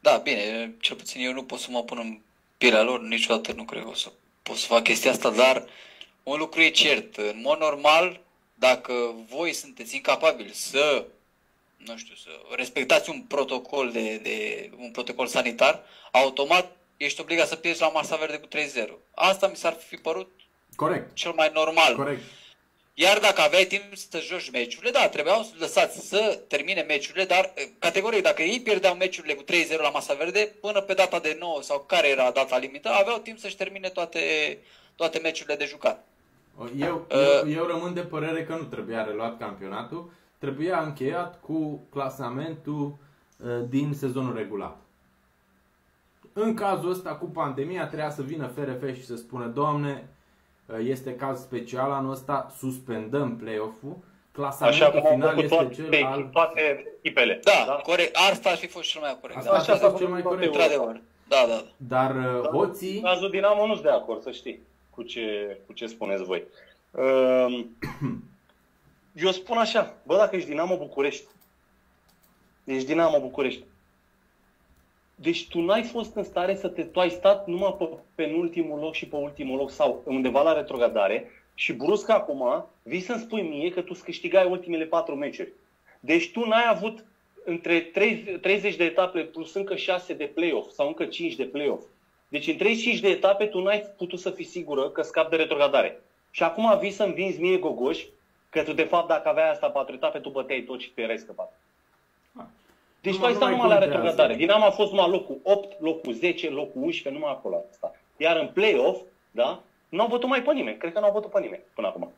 Da, bine, cel puțin eu nu pot să mă pun în pielea lor, niciodată nu cred că o să pot să fac chestia asta, dar un lucru e cert. În mod normal, dacă voi sunteți incapabili să, nu știu, să respectați un protocol, de, de, un protocol sanitar, automat ești obligat să pierzi la Masa Verde cu trei zero. Asta mi s-ar fi părut corect, cel mai normal. Corect. Iar dacă aveai timp să joci meciurile, da, trebuiau să lăsați să termine meciurile, dar categoric, dacă ei pierdeau meciurile cu trei zero la Masa Verde, până pe data de nouă sau care era data limită, aveau timp să-și termine toate, toate meciurile de jucat. Eu, eu, eu rămân de părere că nu trebuia reluat campionatul, trebuia încheiat cu clasamentul din sezonul regulat. În cazul ăsta cu pandemia trebuia să vină F R F și să spună Doamne, este caz special anul ăsta, suspendăm play-off-ul, clasamentul final este toate, cel al... toate echipele. Da, da, corect. Asta ar fi fost cel mai corect. Asta, da. Așa, asta a fost cel mai corect. Da, da. Dar da, hoții... Cazul Dinamo nu-s de acord, să știi, cu ce, cu ce spuneți voi. Eu spun așa, bă, dacă ești Dinamo București, ești Dinamo București, deci tu n-ai fost în stare să te... Tu ai stat numai pe penultimul loc și pe ultimul loc sau undeva la retrogradare și brusc acum vii să-mi spui mie că tu îți câștigai ultimele patru meciuri. Deci tu n-ai avut între treizeci de etape plus încă șase de play-off sau încă cinci de play-off. Deci în treizeci și cinci de etape tu n-ai putut să fii sigură că scapi de retrogradare. Și acum vii să-mi vinzi mie gogoși că tu de fapt dacă aveai asta patru etape tu băteai tot și te-ai scăpat. Deci tu ai stat numai la retrogradare. Dinamo a fost numai locul opt, locul zece, locul unsprezece, numai acolo. Asta. Iar în play-off, da, n-au bătut mai pe nimeni. Cred că n-au bătut pe nimeni până acum.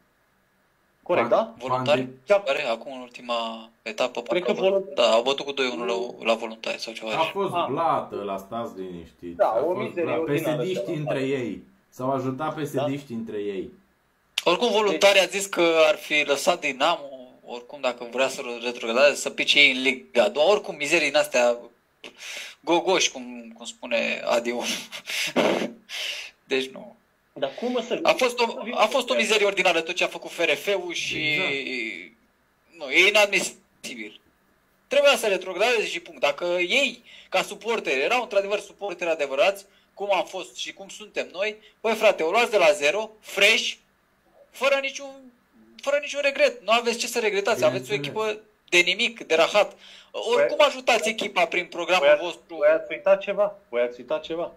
Corect, Pan, da? Voluntari, care acum în ultima etapă, cred că voluntari. Da, au bătut cu doi unu la, la voluntari sau ceva. A fost blată, la stați liniștit. Da, o mizerie ordinară. P S D-știi între ei. S-au ajutat P S D-știi între ei. Oricum, voluntarii a zis că ar fi lăsat Dinamo oricum, dacă vrea să retrogradeze, să pice ei în Liga a doua, oricum, mizerii din astea gogoși, cum, cum spune Adi. Deci nu. Dar cum să a fost o, a fost o mizerie ordinară tot ce a făcut F R F-ul și... Exact. Nu, e inadmisibil. Trebuia să retrogradeze și punct. Dacă ei, ca suporteri, erau într-adevăr suporteri adevărați, cum am fost și cum suntem noi, băi frate, o luați de la zero, fresh, fără niciun... fără niciun regret. Nu aveți ce să regretați. Bine, aveți o echipă de nimic, de rahat. Oricum ajutați echipa prin programul voi ați, vostru. Voi ați uitat ceva. Voi ați uitat ceva.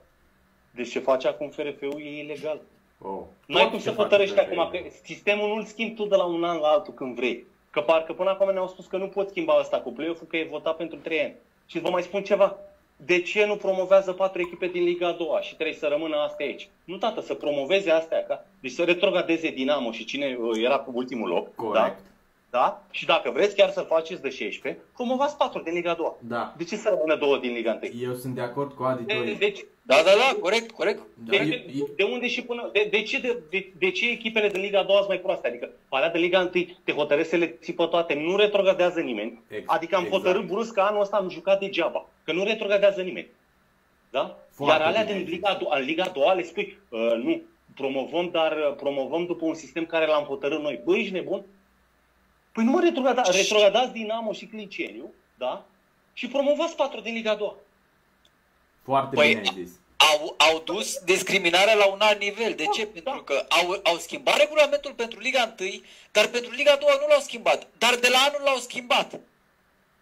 Deci ce face acum F R F-ul e ilegal. Oh. Nu ai cum să hotărăști acum. Că sistemul nu-l schimbi tu de la un an la altul când vrei. Că parcă până acum ne-au spus că nu pot schimba asta cu play-off-ul, că e votat pentru trei ani. Și vă mai spun ceva. De ce nu promovează patru echipe din Liga a doua și trebuie să rămână astea aici? Nu, tată, să promoveze astea, ca... deci să retrogradeze Dinamo și cine era pe ultimul loc, corect. Da? Da? Și dacă vreți chiar să faceți de șaisprezece, promovați patru din Liga a doua. Da. De ce să rămână două din Liga unu? Eu sunt de acord cu Adi. De, deci, da, da, da, corect, corect. Da. De, de, de unde și până... De, de, ce, de, de, de ce echipele din Liga a doua sunt mai proaste? Adică, alea de Liga unu te hotărăște să le ții pe toate, nu retrogradează nimeni. Exact, adică am exact. hotărât brusc că anul ăsta am jucat degeaba, că nu retrogradează nimeni. Da? Foarte. Iar alea din Liga, Liga a doua le spui, uh, nu, promovăm, dar promovăm după un sistem care l-am hotărât noi. Băi, ești nebun? Păi nu mă retrogradați, retrogradați Dinamo și Cliceniu, da? Și promovați patru din Liga a doua. Foarte păi bine ai zis. Au, au dus discriminarea la un alt nivel. De ce? Pentru că au, au schimbat regulamentul pentru Liga unu, dar pentru Liga a doua nu l-au schimbat. Dar de la anul l-au schimbat.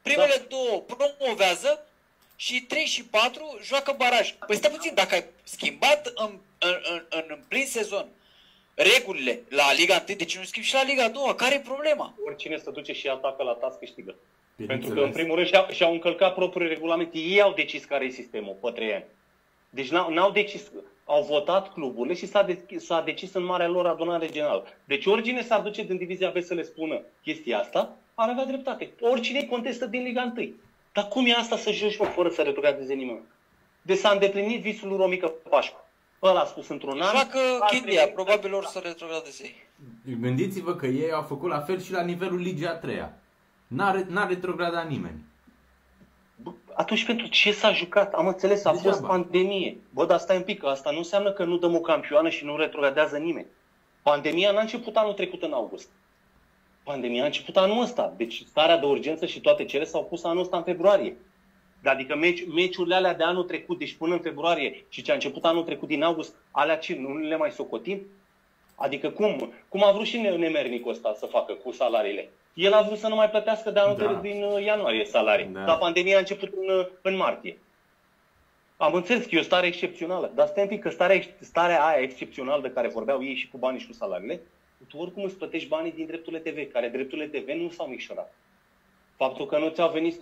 Primele da. două promovează și trei și patru joacă baraj. Păi stai puțin, dacă ai schimbat în, în, în, în plin sezon regulile la Liga unu, deci nu schimbi și la Liga a doua. Care e problema? Oricine se duce și atacă la task câștigă. Bine. Pentru că, în primul rând, și-au, și-au încălcat propriul regulament. Ei au decis care e sistemul pe trei ani. Deci n-au, n-au decis. Au votat cluburile și s-a, de, s-a decis în marea lor adunare generală. Deci oricine s-ar duce din divizia B să le spună chestia asta, ar avea dreptate. Oricine contestă din Liga unu. Dar cum e asta să joci fără să retrogradeze nimeni? Deci s-a îndeplinit visul lui Romică Pașcu. Ăla a spus într-un an. Așa că Chindia, probabil or să retrogradeze. Gândiți-vă că ei au făcut la fel și la nivelul Ligii a treia. N-a, n-a retrogradat nimeni. Bă, atunci pentru ce s-a jucat? Am înțeles, a de fost pandemie. Bă, dar stai un pic, asta nu înseamnă că nu dăm o campioană și nu retrogradează nimeni. Pandemia n-a început anul trecut în august. Pandemia a început anul ăsta. Deci starea de urgență și toate cele s-au pus anul ăsta în februarie. Adică meci, meciurile alea de anul trecut, deci până în februarie și ce a început anul trecut din august, alea ce, nu le mai socotim? Adică cum? Cum a vrut și nemernicul ăsta să facă cu salariile? El a vrut să nu mai plătească de anul da. trecut din ianuarie salarii. Da. Dar pandemia a început în, în martie. Am înțeles că e o stare excepțională. Dar stai un pic că starea, starea aia excepțională de care vorbeau ei și cu banii și cu salariile, tu oricum îți plătești banii din drepturile T V, care drepturile T V nu s-au micșorat. Faptul că nu ți-au venit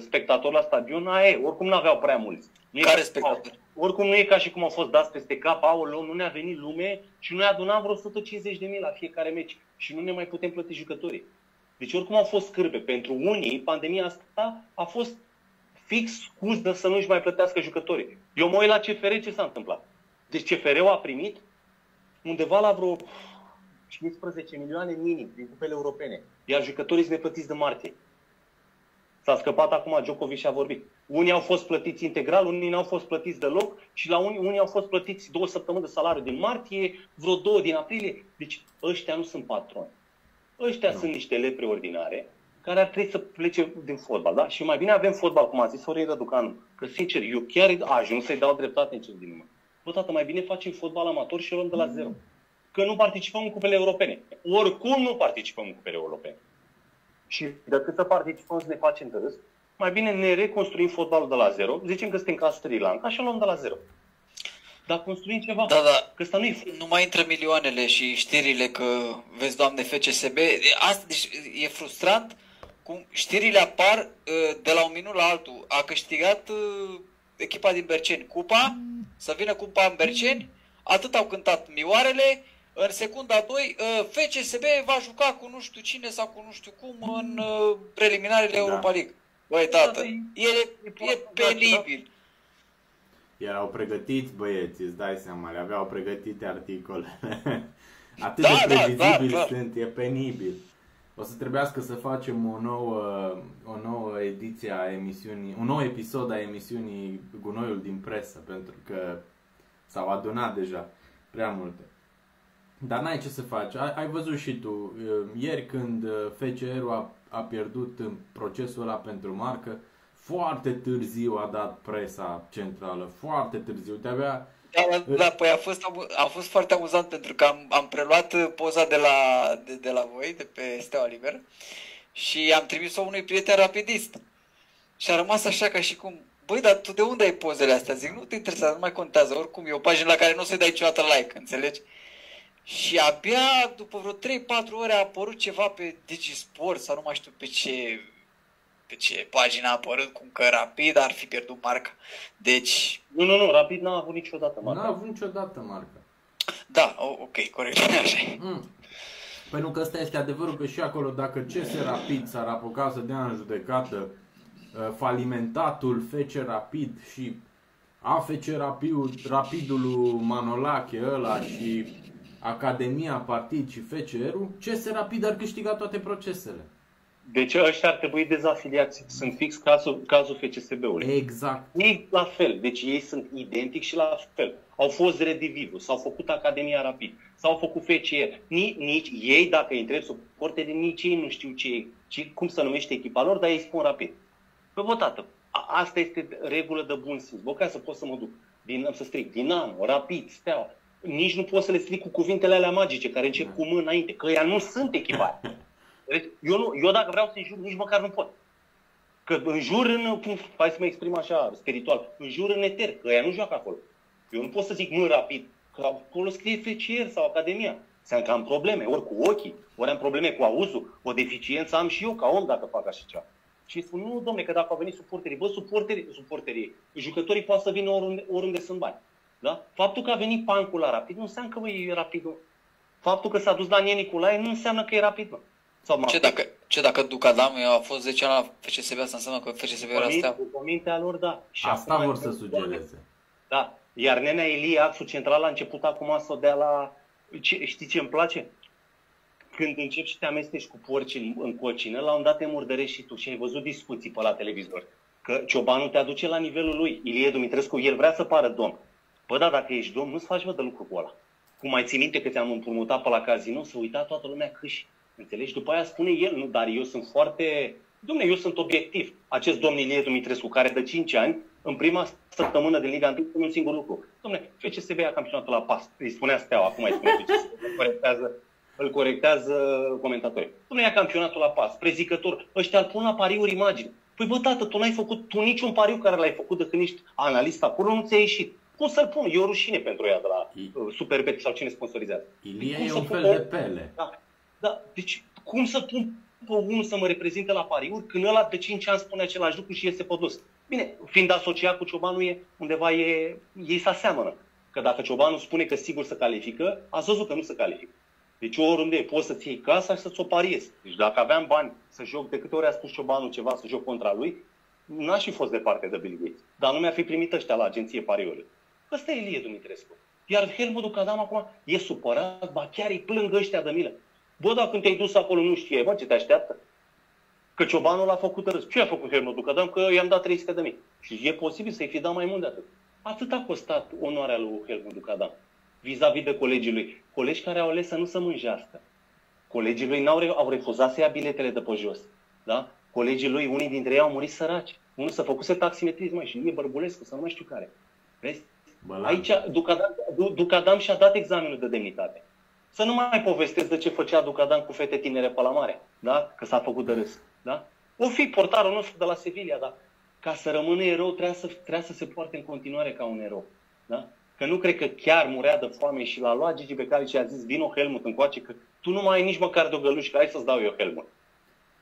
spectatori la stadion, aia e, oricum n-aveau prea mulți. Nu care spectatori? Oricum nu e ca și cum au fost dați peste cap, aoleu, nu ne-a venit lume și noi adunam vreo o sută cincizeci de mii la fiecare meci și nu ne mai putem plăti jucătorii. Deci oricum au fost scârbe. Pentru unii, pandemia asta a fost fix scuză să nu-și mai plătească jucătorii. Eu mă uit la C F R ce s-a întâmplat. Deci C F R-ul a primit undeva la vreo cincisprezece milioane minim din cupele europene, iar jucătorii sunt neplătiți de martie. S-a scăpat acum, Djokovic și a vorbit. Unii au fost plătiți integral, unii n-au fost plătiți deloc și la unii, unii au fost plătiți două săptămâni de salariu din martie, vreo două din aprilie. Deci ăștia nu sunt patroni. Ăștia no. sunt niște lepre ordinare care ar trebui să plece din fotbal. Da? Și mai bine avem fotbal, cum a zis Florin Răducanu. Că sincer, eu chiar ajuns să-i dau dreptate în cel din urmă. Bă, tată, mai bine facem fotbal amator și luăm de la zero. Că nu participăm în cupele europene. Oricum nu participăm în cupele europene. Și decât să participăm să ne facem de râs, mai bine ne reconstruim fotbalul de la zero, zicem că suntem ca Sri Lanka și luăm de la zero. Dar construim ceva. Da, da. Că asta nu, nu mai intră milioanele și știrile că, vezi, Doamne, F C S B, asta, deci, e frustrant cum știrile apar de la un minut la altul. A câștigat echipa din Berceni cupa, să vină cupa în Berceni, atât au cântat mioarele. În secunda doi, F C S B va juca cu nu știu cine sau cu nu știu cum în preliminarele da. Europa League. Băi, tată, e, e penibil. Erau pregătiți băieți, îți dai seama, le aveau pregătite articolele. Atât da, de previzibil da, da, sunt, e penibil. O să trebuiască să facem o nouă, o nouă ediție a emisiunii, un nou episod a emisiunii Gunoiul din presă, pentru că s-au adunat deja prea multe. Dar n-ai ce să faci. Ai, ai văzut și tu, ieri când F C R-ul a, a pierdut în procesul ăla pentru marcă, foarte târziu a dat presa centrală, foarte târziu. De-abia... Da, da, păi a fost, a fost foarte amuzant pentru că am, am preluat poza de la, de, de la voi, de pe Steaua Liberă și am trimis-o unui prieten rapidist. Și a rămas așa ca și cum, băi, dar tu de unde ai pozele astea? Zic, nu te interesează, nu mai contează, oricum e o pagină la care nu o să-i dai niciodată like, înțelegi? Și abia după vreo trei patru ore a apărut ceva pe DigiSport sau nu mai știu pe ce, pe ce pagina a apărut, cum că Rapid ar fi pierdut marca. Deci... Nu, nu, nu, Rapid n-a avut niciodată marca. N-a avut niciodată marca. Da, ok, corect. Mm. Pentru că ăsta este adevărul, că și acolo, dacă C S Rapid s-ar apuca să dea în judecată falimentatul F C Rapid și A F C Rapidul lui Manolache ăla și Academia Partid și F C R-ul, C S Rapid ar câștiga toate procesele. Deci ăștia ar trebui dezafiliați. Sunt fix cazul, cazul F C S B-ului. Exact. Ei la fel. Deci ei sunt identici și la fel. Au fost redivivul, s-au făcut Academia Rapid, s-au făcut F C R. Nici, nici ei, dacă îi întrebi suporterii, nici ei nu știu ce, ce, cum se numește echipa lor, dar ei spun Rapid. Pe botată. Asta este regulă de bun simț. Bă, ca să pot să mă duc, din, să stric Dinamo, Rapid, Steaua. Nici nu pot să le stric cu cuvintele alea magice care încep cu M înainte, că ea nu sunt echipa. Eu, nu, eu dacă vreau să-i jur, nici măcar nu pot. Că în jur, în, hai să mă exprim așa, spiritual, în jur în eter, că ea nu joacă acolo. Eu nu pot să zic mă Rapid, că acolo scrie F C R sau Academia. Înseamnă că am probleme, ori cu ochii, ori am probleme cu auzul, o deficiență am și eu ca om dacă fac așa ceva. Și spun, nu, domne, că dacă au venit suporterii, bă, suporterii, suporterii, jucătorii poate să vină oriunde, oriunde sunt bani. Da? Faptul că a venit Pancu la Rapid nu înseamnă că bă, e Rapid. Faptul că s-a dus Daniel Nicolae nu înseamnă că e Rapid. Bă. Sau ce, dacă, ce dacă Ducadam a fost zece ani la F C S B, asta înseamnă că F C S B era Steaua? Cu mintea lor, da. Și asta vor să sugereze. Da. Iar nenea Ilie, axul central, a început acum să o dea la... Ce, știi ce îmi place? Când începi și te amesteci cu porci în, în cocină, la un dat te murdărești și tu. Și ai văzut discuții pe la televizor. Că Ciobanu te aduce la nivelul lui. Ilie Dumitrescu, el vrea să pară domn. Bă, da, dacă ești domn, nu-ți faci, bă, de lucru cu ăla. Cum mai ții minte că ți-am împrumutat pe la casino, să uita toată lumea câși. Înțelegi? După aia spune el, nu, dar eu sunt foarte... Dom'le, eu sunt obiectiv. Acest domn Ilie Dumitrescu, care de cinci ani, în prima săptămână din Liga unu, spune un singur lucru. Dom'le, F C S B a campionatul la pas. Îi spunea Steaua, acum îi spune F C S B. Îl corectează comentatorii. Nu ia campionatul la pas, prezicător, ăștia îl pun la pariuri imagine. Păi bă, tată, tu n-ai făcut tu niciun pariu care l-ai făcut de când ești analist acolo, nu ți-a ieșit. Cum să-l pun? E o rușine pentru ea de la uh, Superbet sau cine sponsorizează. Ilie e un fel de Pele. Da, da, deci cum să pun pe unul să mă reprezinte la pariuri când ăla de cinci ani spune același lucru și iese pe dos? Bine, fiind asociat cu Ciobanu, e, undeva e, ei se aseamănă. Că dacă Ciobanu spune că sigur se califică, ați văzut că nu se califică. Deci oriunde poți să-ți iei casa și să-ți o pariezi. Deci dacă aveam bani să joc, de câte ori a spus Ciobanul ceva să joc contra lui, n-aș fi fost departe de Bill Gates. Dar nu mi-ar fi primit ăștia la agenție pariurile. Ăsta e Ilie Dumitrescu. Iar Helmut Ducadam acum e supărat, ba chiar îi plâng ăștia de milă. Bă, dacă te-ai dus acolo nu știe, bă, ce te așteaptă? Că Ciobanul l-a făcut râs. Ce a făcut Helmut Ducadam? Că i-am dat trei sute de mii. Și e posibil să-i fi dat mai mult de atât. Atât a costat onoarea lui Helmut Ducadam. Vis-a-vis de colegii lui. Colegi care au ales să nu se mânjească. Colegii lui n-au re au refuzat să ia biletele de pe jos. Da? Colegii lui, unii dintre ei au murit săraci. Unul s-a făcut taximetrism, mai și e Bărbulescu, să nu mai știu care. Vezi? Bălan. Aici Ducadam, Ducadam și-a dat examenul de demnitate. Să nu mai povestesc de ce făcea Ducadam cu fete tinere pe la mare. Da? Că s-a făcut de râs. Da? O fi portarul nostru de la Sevilla, dar ca să rămână erou trebuia să, trebuia să se poarte în continuare ca un erou. Da? Că nu cred că chiar murea de foame și l-a luat Gigi Becali și a zis vino Helmut încoace că tu nu mai ai nici măcar de o gălușcă, hai să-ți dau eu Helmut.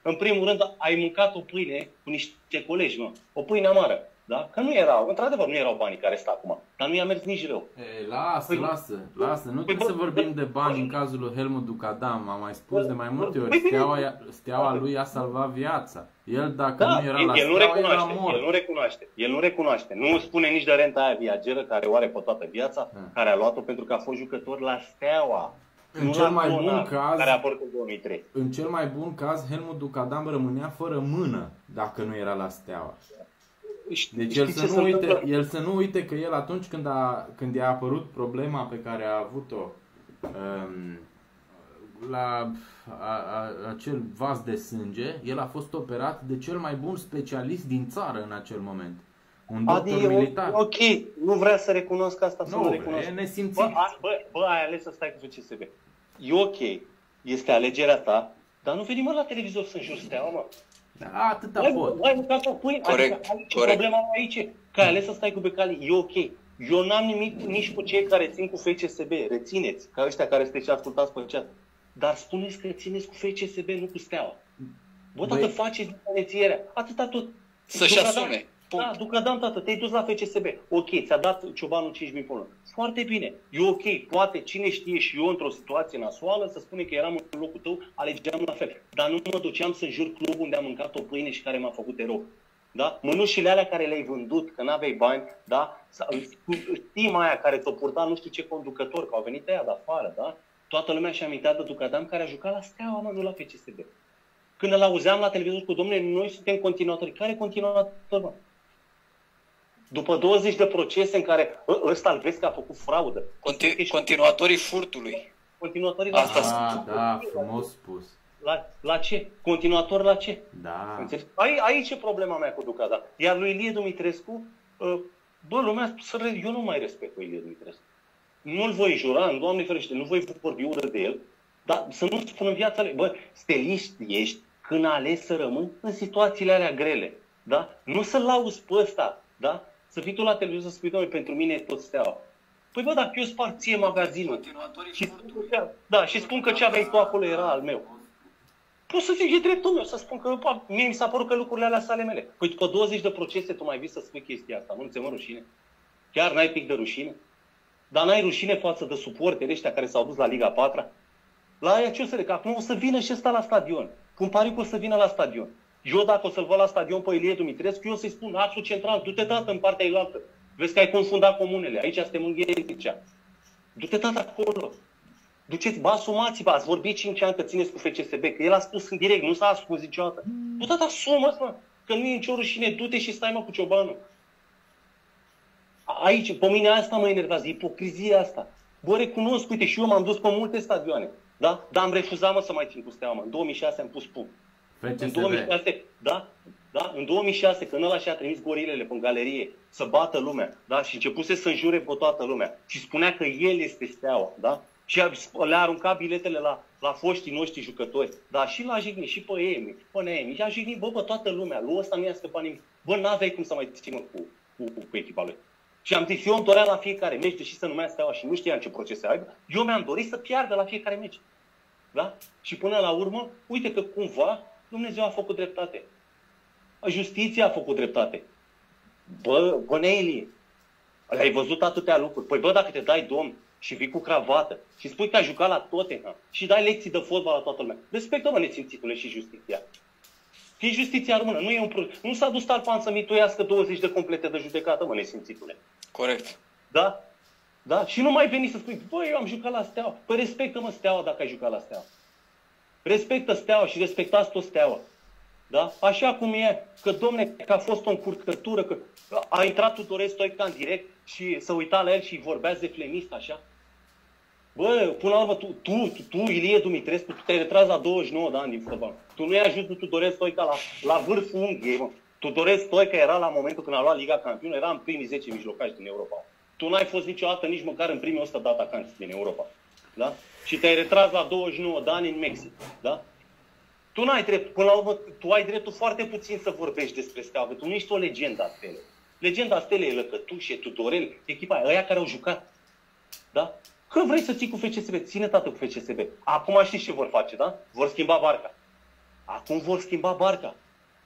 În primul rând ai mâncat o pâine cu niște colegi, mă, o pâine amară, da? Că nu erau, într-adevăr nu erau banii care stă acum, dar nu i-a mers nici rău. Ei, lasă, păi, lasă, lasă, nu păi, trebuie păi, să vorbim de bani păi, în cazul lui Helmut Ducadam, am mai spus păi, de mai multe ori, păi, steaua, steaua lui a salvat viața. El dacă da, nu era el, la el Steaua, nu recunoaște, era mort. El nu recunoaște, el nu recunoaște. Nu spune nici de renta aia viageră care o are pe toată viața, hmm. care a luat-o pentru că a fost jucător la Steaua. În nu cel mai bun caz, care a apărut în două mii trei. În cel mai bun caz, Helmut Ducadam rămânea fără mână dacă nu era la Steaua. Deci el să, nu uite, el să nu uite că el atunci când a, când i-a apărut problema pe care a avut-o um, la a, a, acel vas de sânge, el a fost operat de cel mai bun specialist din țară în acel moment. Un doctor Adi, militar. Ok, nu vrea să recunosc asta, să nu, nu recunosc. E nesimțit. Bă, a, bă, bă, ai ales să stai cu F C S B. E ok, este alegerea ta, dar nu veni mă la televizor să înjuri Steaua, mă. Da, atâta ai, pot. Ai mâncat o pâine, corect, adică, corect. Problema aici că ai ales să stai cu Becali, e ok. Eu n-am nimic nici cu cei care țin cu F C S B, rețineți, ca ăștia care sunteți și ascultați pe chat. Dar spuneți că țineți cu F C S B, nu cu Steaua. Bă, tată, faceți diferențierea. Atâta tot. Să-și asume. Punct. Da, Ducadam, tată, te-ai dus la F C S B. Ok, ți-a dat Ciobanu cinci mii până. Foarte bine. E ok, poate, cine știe, și eu într-o situație nasoală, să spune că eram în locul tău, alegeam la fel. Dar nu mă duceam să jur clubul unde am mâncat o pâine și care m-a făcut erou. Da? Mânușile alea care le-ai vândut, că n-aveai bani, da? Stima aia care te-o purta nu știu ce conducător, că au venit aia de afară, da? Toată lumea și-a amintea de Ducadam, care a jucat la Steaua, mă, nu la F C S B. Când îl auzeam la televizor cu domnule, noi suntem continuatori. Care continuator, mă? După douăzeci de procese în care ăsta îl vezi că a făcut fraudă. Continu- continuatorii furtului. Continuatorii la asta. Da, da, frumos spus. La, la ce? Continuator la ce? Da. Aici, aici e problema mea cu Ducadam. Iar lui Ilie Dumitrescu, bă, lumea, eu nu mai respect pe Ilie Dumitrescu. Nu-l voi jura, Doamne ferește, nu voi vorbi ură de el, dar să nu spun în viața lui, bă, stelist ești când ales să rămân în situațiile alea grele, da? Nu să-l lauzi pe ăsta, da? Să fii tu la televizor să spui, doamne, pentru mine e tot Steaua. Păi bă, dacă eu spart ție magazinul și spun, că, da, și spun că ce aveai tu acolo era al meu, pot să fie, e dreptul meu să spun că mie mi s-a părut că lucrurile alea sale mele. Păi după douăzeci de procese tu mai vii să spui chestia asta, mă, nu ți-e mă rușine? Chiar n-ai pic de rușine? Dar n-ai rușine față de suportele ăștia care s-au dus la Liga a patra? La aia ce o să le... Că acum o să vină și ăsta la stadion. Cum pariu că o să vină la stadion. Eu dacă o să-l văd la stadion pe Ilie Dumitrescu, eu o să-i spun, axul central, du-te tată în partea ilaltă. Vezi că ai confundat comunele, aici suntem în Gherizicea. Du-te tată acolo. Duceți, ba, asumați-vă, ați vorbit cinci ani că țineți cu F C S B, că el a spus în direct, nu s-a ascuns niciodată. Du-te tată, asumă-ți, mă, că nu e nicio rușine, du-te și stai, mă, cu Ciobanu. Aici, pe mine asta mă enervează, ipocrizia asta. Bă, recunosc, uite, și eu m-am dus pe multe stadioane, da? Dar am refuzat, mă, să mai țin cu Steaua, mă. În două mii șase am pus punct. În două mii șase, da? Da? În două mii șase, când ăla și-a trimis gorilele pe galerie să bată lumea, da? Și începuse să înjure pe toată lumea. Și spunea că el este Steaua, da? Și le-a aruncat biletele la, la foștii noștri jucători. Da? Și l-a jignit, și pe Emi, pe Neemi. Și a jignit, bă, bă, toată lumea. Lui ăsta nu i-a scăpat nimic. Bă, n-aveai cum să mai țină cu, cu, cu, cu echipa lui. Și am zis, eu îmi doream la fiecare meci, deși se numea Steaua și nu știam ce procese aibă, eu mi-am dorit să piardă la fiecare meci. Da? Și până la urmă, uite că cumva Dumnezeu a făcut dreptate. Justiția a făcut dreptate. Bă, bă, Neelie, ai văzut atâtea lucruri. Păi bă, dacă te dai domn și vii cu cravată și spui că ai jucat la Tottenham și dai lecții de fotbal la toată lumea, respectă-mă nesimțitule și justiția. Că e justiția română, nu e un proces. Nu s-a dus Talpan să mituiască douăzeci de complete de judecată, mă, nesimțitule. Corect. Da? Da? Și nu mai veni să spui, băi, eu am jucat la Steaua. Păi respectă-mă Steaua dacă ai jucat la Steaua. Respectă Steaua și respectați tot Steaua. Da? Așa cum e, că domne, că a fost o încurcătură, că a intrat Viorel Păunescu în direct și să uita la el și vorbea zeflemist așa. Bă, până la urmă, tu, tu, tu, Ilie Dumitrescu, tu te-ai retras la douăzeci și nouă de ani din fotbal. Tu nu-i ajuns tu Doresc Stoica la, la vârful unghiei, mă. Tu Doresc Stoica era la momentul când a luat Liga Campionă, era în primii zece mijlocași din Europa. Tu n-ai fost niciodată nici măcar în primii o sută de atacanți din Europa. Da? Și te-ai retras la douăzeci și nouă de ani în Mexic. Da? Tu n-ai drept, până la urmă, tu ai dreptul foarte puțin să vorbești despre Steaua, că tu nu ești o legendă a Stelei. Legenda a Stelei e Lăcătuș, e Tudorel, echipa aia, aia care au jucat. Da? Că vrei să ții cu F C S B, ține tată cu F C S B. Acum știți ce vor face, da? Vor schimba barca. Acum vor schimba barca,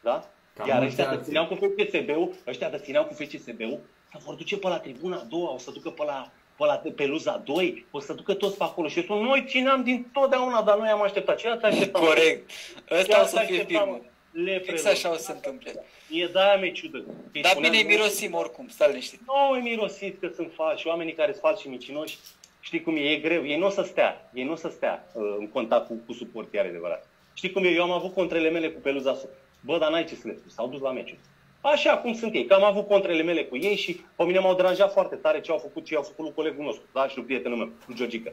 da? Cam iar ăștia de țineau cu F C S B-ul, ăștia de țineau cu F C S B-ul, să vor duce pe la tribuna a doua, o să ducă pe la, pe la Peluza doi, o să ducă toți pe acolo. Și eu spun, noi țineam din totdeauna, dar noi am așteptat. Ce ați așteptat? Corect. Ăsta o să fie filmul. Exact așa o să întâmple. E de-aia mi-e ciudă. Dar bine îi mirosim oricum, stai liniștit. Nu îi mirosim că sunt falși, oamenii care sunt falși și micinoși. Știi cum e? E greu. Ei nu o să stea. Ei nu o să stea uh, în contact cu, cu suportieri adevărat. Știi cum e? Eu am avut contrele mele cu Peluza Sud. Bă, dar n-ai ce să le spui. S-au dus la meciuri. Așa cum sunt ei. Că am avut contrele mele cu ei și pe mine m-au deranjat foarte tare ce au făcut, ce au făcut cu colegul nostru. Da? Și cu prietenul meu, cu Georgica.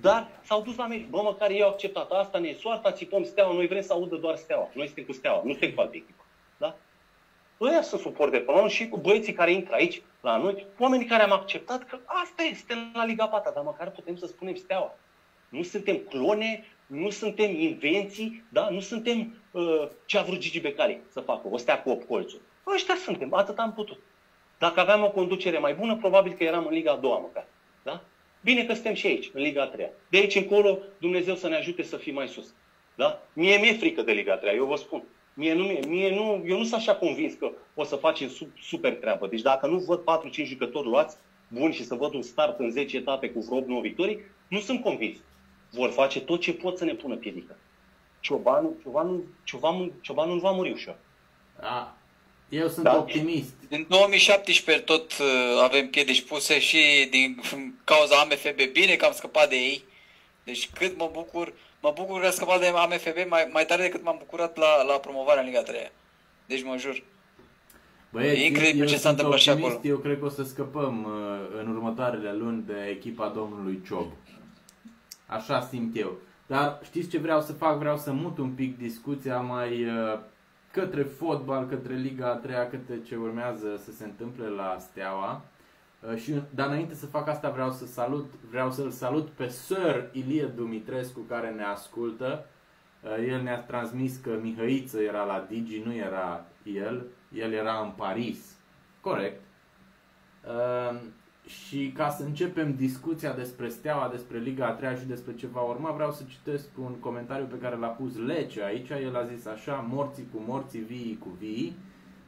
Dar s-au dus la meciuri. Bă, măcar ei au acceptat. Asta ne e soarta, țipăm Steaua. Noi vrem să audă doar Steaua. Noi suntem cu Steaua. Nu suntem cu altă echipă. Da? Ăia sunt suporteri pe noi și cu băieții care intră aici la noi, oamenii care am acceptat că asta este la Liga a patra, dar măcar putem să spunem Steaua. Nu suntem clone, nu suntem invenții, da? Nu suntem uh, ce a vrut Gigi Becali să facă, o stea cu opt colțuri. Ăștia suntem, atât am putut. Dacă aveam o conducere mai bună, probabil că eram în Liga a doua măcar. Da? Bine că suntem și aici, în Liga a treia. De aici încolo, Dumnezeu să ne ajute să fim mai sus. Da? Mie mi-e frică de Liga a treia, eu vă spun. Mie nu, mie nu, eu nu sunt așa convins că o să facem super treabă. Deci dacă nu văd patru cinci jucători luați buni și să văd un start în zece etape cu vreo nouă victorii, nu sunt convins. Vor face tot ce pot să ne pună piedică. Ciobanu, Ciobanu, Ciobanu, Ciobanu nu va muri ușor. Da. Eu sunt da? optimist. Din două mii șaptesprezece tot avem piedici puse și din cauza A M F B. Bine că am scăpat de ei. Deci cât mă bucur, mă bucur că am scăpat de A M F B mai, mai tare decât m-am bucurat la, la promovarea în Liga a treia. Deci mă jur. Băieți, e incredibil ce s-a întâmplat și acolo. Eu cred că o să scăpăm în următoarele luni de echipa domnului Ciob. Așa simt eu. Dar știți ce vreau să fac? Vreau să mut un pic discuția mai către fotbal, către Liga a treia, către ce urmează să se întâmple la Steaua. Și, dar înainte să fac asta vreau să salut, vreau să-l salut pe Sir Ilie Dumitrescu care ne ascultă. El ne-a transmis că Mihăiță era la Digi, nu era el. El era în Paris. Corect. Și ca să începem discuția despre Steaua, despre Liga a treia și despre ce va urma, vreau să citesc un comentariu pe care l-a pus Lecce aici. El a zis așa: morții cu morții, vii cu vii.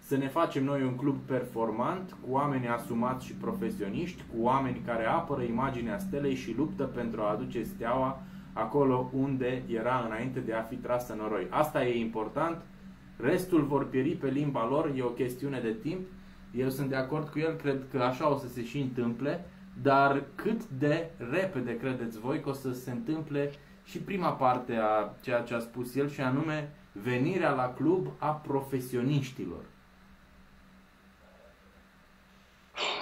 Să ne facem noi un club performant, cu oameni asumați și profesioniști, cu oameni care apără imaginea Stelei și luptă pentru a aduce Steaua acolo unde era înainte de a fi trasă în noroi. Asta e important. Restul vor pieri pe limba lor, e o chestiune de timp. Eu sunt de acord cu el, cred că așa o să se și întâmple, dar cât de repede credeți voi că o să se întâmple și prima parte a ceea ce a spus el, și anume venirea la club a profesioniștilor?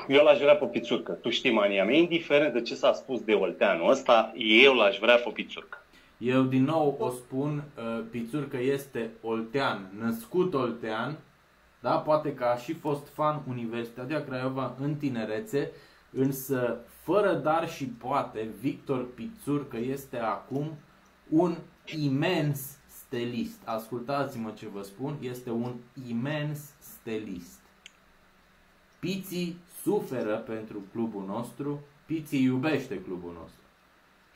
Eu l-aș vrea pe Pițurcă, tu știi mania mea, indiferent de ce s-a spus de olteanul ăsta, eu l-aș vrea pe Pițurcă. Eu din nou o spun, Pițurcă este oltean, născut oltean, da? Poate că a și fost fan Universitatea Craiova în tinerețe, însă fără dar și poate, Victor Pițurcă este acum un imens stelist. Ascultați-mă ce vă spun, este un imens stelist. Piții suferă pentru clubul nostru, Piții iubește clubul nostru.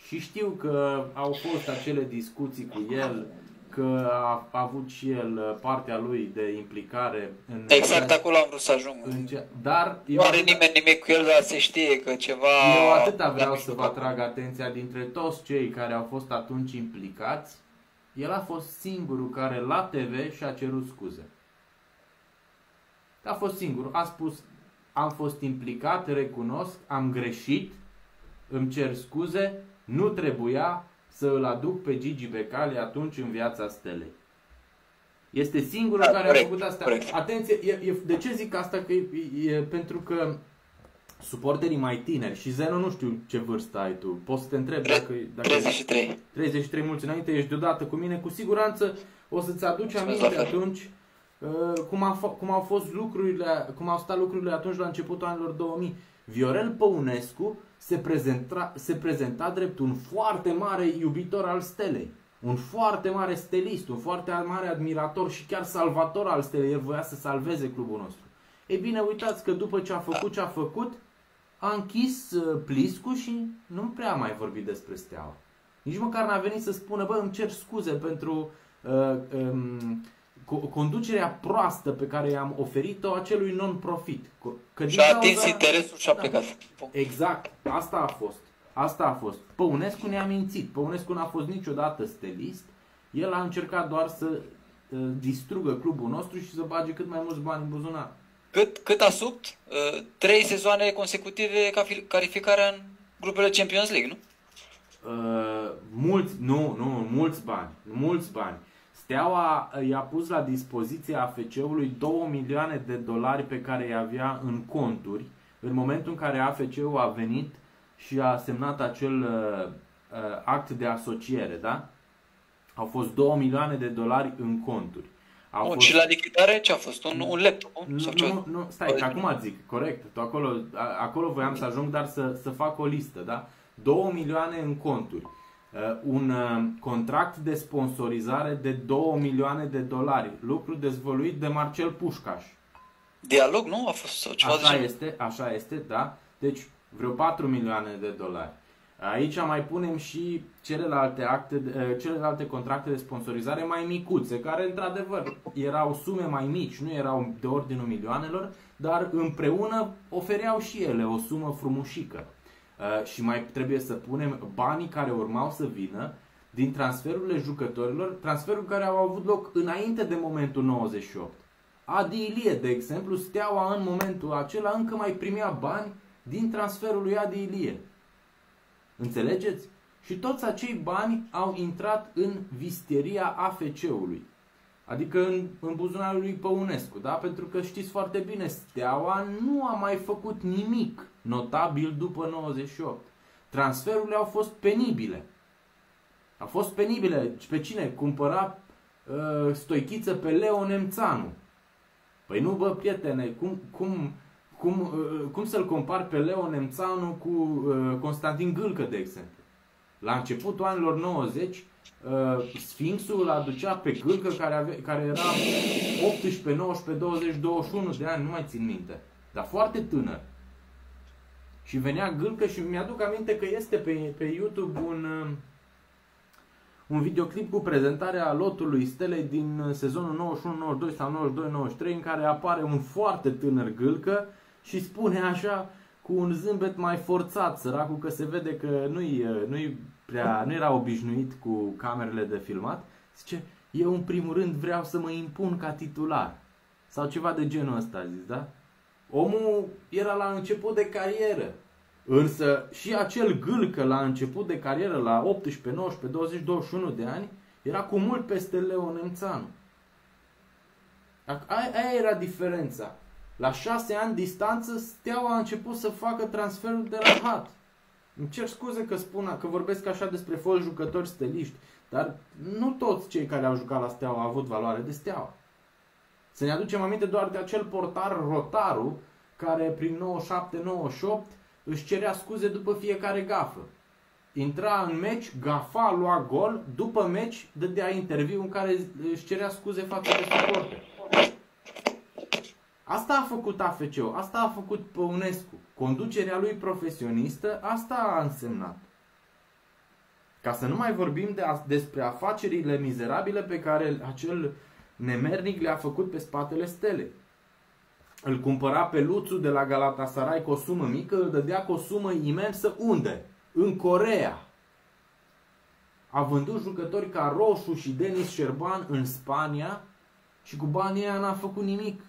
Și știu că au fost acele discuții cu el, că a avut și el partea lui de implicare. În exact cea... acolo am vrut să ajung. Cea... Dar nu are nimeni nimic cu el, dar se știe că ceva... Eu atâta vreau să vă atrag atenția, dintre toți cei care au fost atunci implicați, el a fost singurul care la T V și-a cerut scuze. A fost singurul, a spus: am fost implicat, recunosc, am greșit, îmi cer scuze. Nu trebuia să îl aduc pe Gigi Becali atunci în viața Stelei. Este singurul da, care corect, a făcut asta. Corect. Atenție, e, e, de ce zic asta? Că e, e pentru că suporterii mai tineri, și Zeno, nu știu ce vârstă ai tu, poți să te întrebi dacă... dacă treizeci și trei. treizeci și trei, mulți înainte, ești deodată cu mine, cu siguranță o să-ți aduci aminte atunci cum, a cum au fost lucrurile, cum au stat lucrurile atunci la începutul anilor două mii. Viorel Păunescu se prezenta, se prezenta drept un foarte mare iubitor al Stelei, un foarte mare stelist, un foarte mare admirator și chiar salvator al Stelei. El voia să salveze clubul nostru. Ei bine, uitați că după ce a făcut ce a făcut, a închis pliscul și nu prea mai vorbit despre Steaua. Nici măcar n-a venit să spună: bă, îmi cer scuze pentru uh, um, conducerea proastă pe care i-am oferit-o acelui non-profit. Și a atins interesul și a plecat. Exact, asta a fost. Asta a fost. Păunescu ne-a mințit. Păunescu n-a fost niciodată stelist. El a încercat doar să uh, distrugă clubul nostru și să bage cât mai mulți bani în buzunar. Cât, cât a subt? Uh, trei sezoane consecutive ca calificarea în grupele Champions League, nu? Uh, mulți, nu, nu, mulți bani. Mulți bani. Steaua i-a pus la dispoziția A F C-ului două milioane de dolari pe care îi avea în conturi în momentul în care A F C-ul a venit și a semnat acel uh, act de asociere, da? Au fost două milioane de dolari în conturi. Au fost... Și la lichidare ce a fost? Un, un laptop? Nu, nu, nu, stai, că acum zic, corect, tu acolo, acolo voiam să ajung, dar să, să fac o listă, da? două milioane în conturi. Un contract de sponsorizare de două milioane de dolari, lucru dezvăluit de Marcel Pușcaș. Dialog, nu? A fost ceva așa de... este, așa este, da. Deci vreo patru milioane de dolari. Aici mai punem și celelalte, acte, celelalte contracte de sponsorizare mai micuțe, care într-adevăr erau sume mai mici, nu erau de ordinul milioanelor, dar împreună ofereau și ele o sumă frumușică. Și mai trebuie să punem banii care urmau să vină din transferurile jucătorilor, transferuri care au avut loc înainte de momentul nouăzeci și opt. Adi Ilie, de exemplu, Steaua în momentul acela încă mai primea bani din transferul lui Adi Ilie. Înțelegeți? Și toți acei bani au intrat în visteria A F C-ului. Adică în, în buzunarul lui Păunescu, da? Pentru că știți foarte bine, Steaua nu a mai făcut nimic notabil după nouăzeci și opt. Transferurile au fost penibile. Au fost penibile. Pe cine? Cumpăra uh, Stoichiță pe Leo Nemțanu. Păi nu, bă, prietene, cum, cum, cum, uh, cum să-l compar pe Leo Nemțanu cu uh, Constantin Gâlcă, de exemplu? La începutul anilor nouăzeci, uh, Sfinxul aducea pe Gâlcă, care, avea, care era optsprezece, nouăsprezece, douăzeci, douăzeci și unu de ani, nu mai țin minte, dar foarte tânăr. Și venea Gâlcă și mi-aduc aminte că este pe, pe YouTube un, uh, un videoclip cu prezentarea lotului Stelei din sezonul nouăzeci și unu nouăzeci și doi sau nouăzeci și doi nouăzeci și trei, în care apare un foarte tânăr Gâlcă și spune așa, cu un zâmbet mai forțat, săracul, că se vede că nu-i, nu-i prea, nu era obișnuit cu camerele de filmat, zice, eu în primul rând vreau să mă impun ca titular. Sau ceva de genul ăsta, zis, da? Omul era la început de carieră, însă și acel Gâlcă la început de carieră, la optsprezece, nouăsprezece, douăzeci, douăzeci și unu de ani, era cu mult peste Leo Nemțanu. Aia era diferența. La șase ani distanță, Steaua a început să facă transferul de rahat. Îmi cer scuze că spun, că vorbesc așa despre foști jucători steliști, dar nu toți cei care au jucat la Steaua au avut valoare de Steaua. Să ne aducem aminte doar de acel portar Rotaru, care prin nouăzeci și șapte nouăzeci și opt își cerea scuze după fiecare gafă. Intra în meci, gafa, lua gol, după meci dădea interviu în care își cerea scuze față de suporteri. Asta a făcut A F C-ul, asta a făcut Păunescu. Conducerea lui profesionistă, asta a însemnat. Ca să nu mai vorbim de a, despre afacerile mizerabile pe care acel nemernic le-a făcut pe spatele Stelei. Îl cumpăra pe Luțu de la Galatasaray cu o sumă mică, îl dădea cu o sumă imensă. Unde? În Coreea. A vândut jucători ca Roșu și Denis Șerban în Spania și cu banii ăia n-a făcut nimic.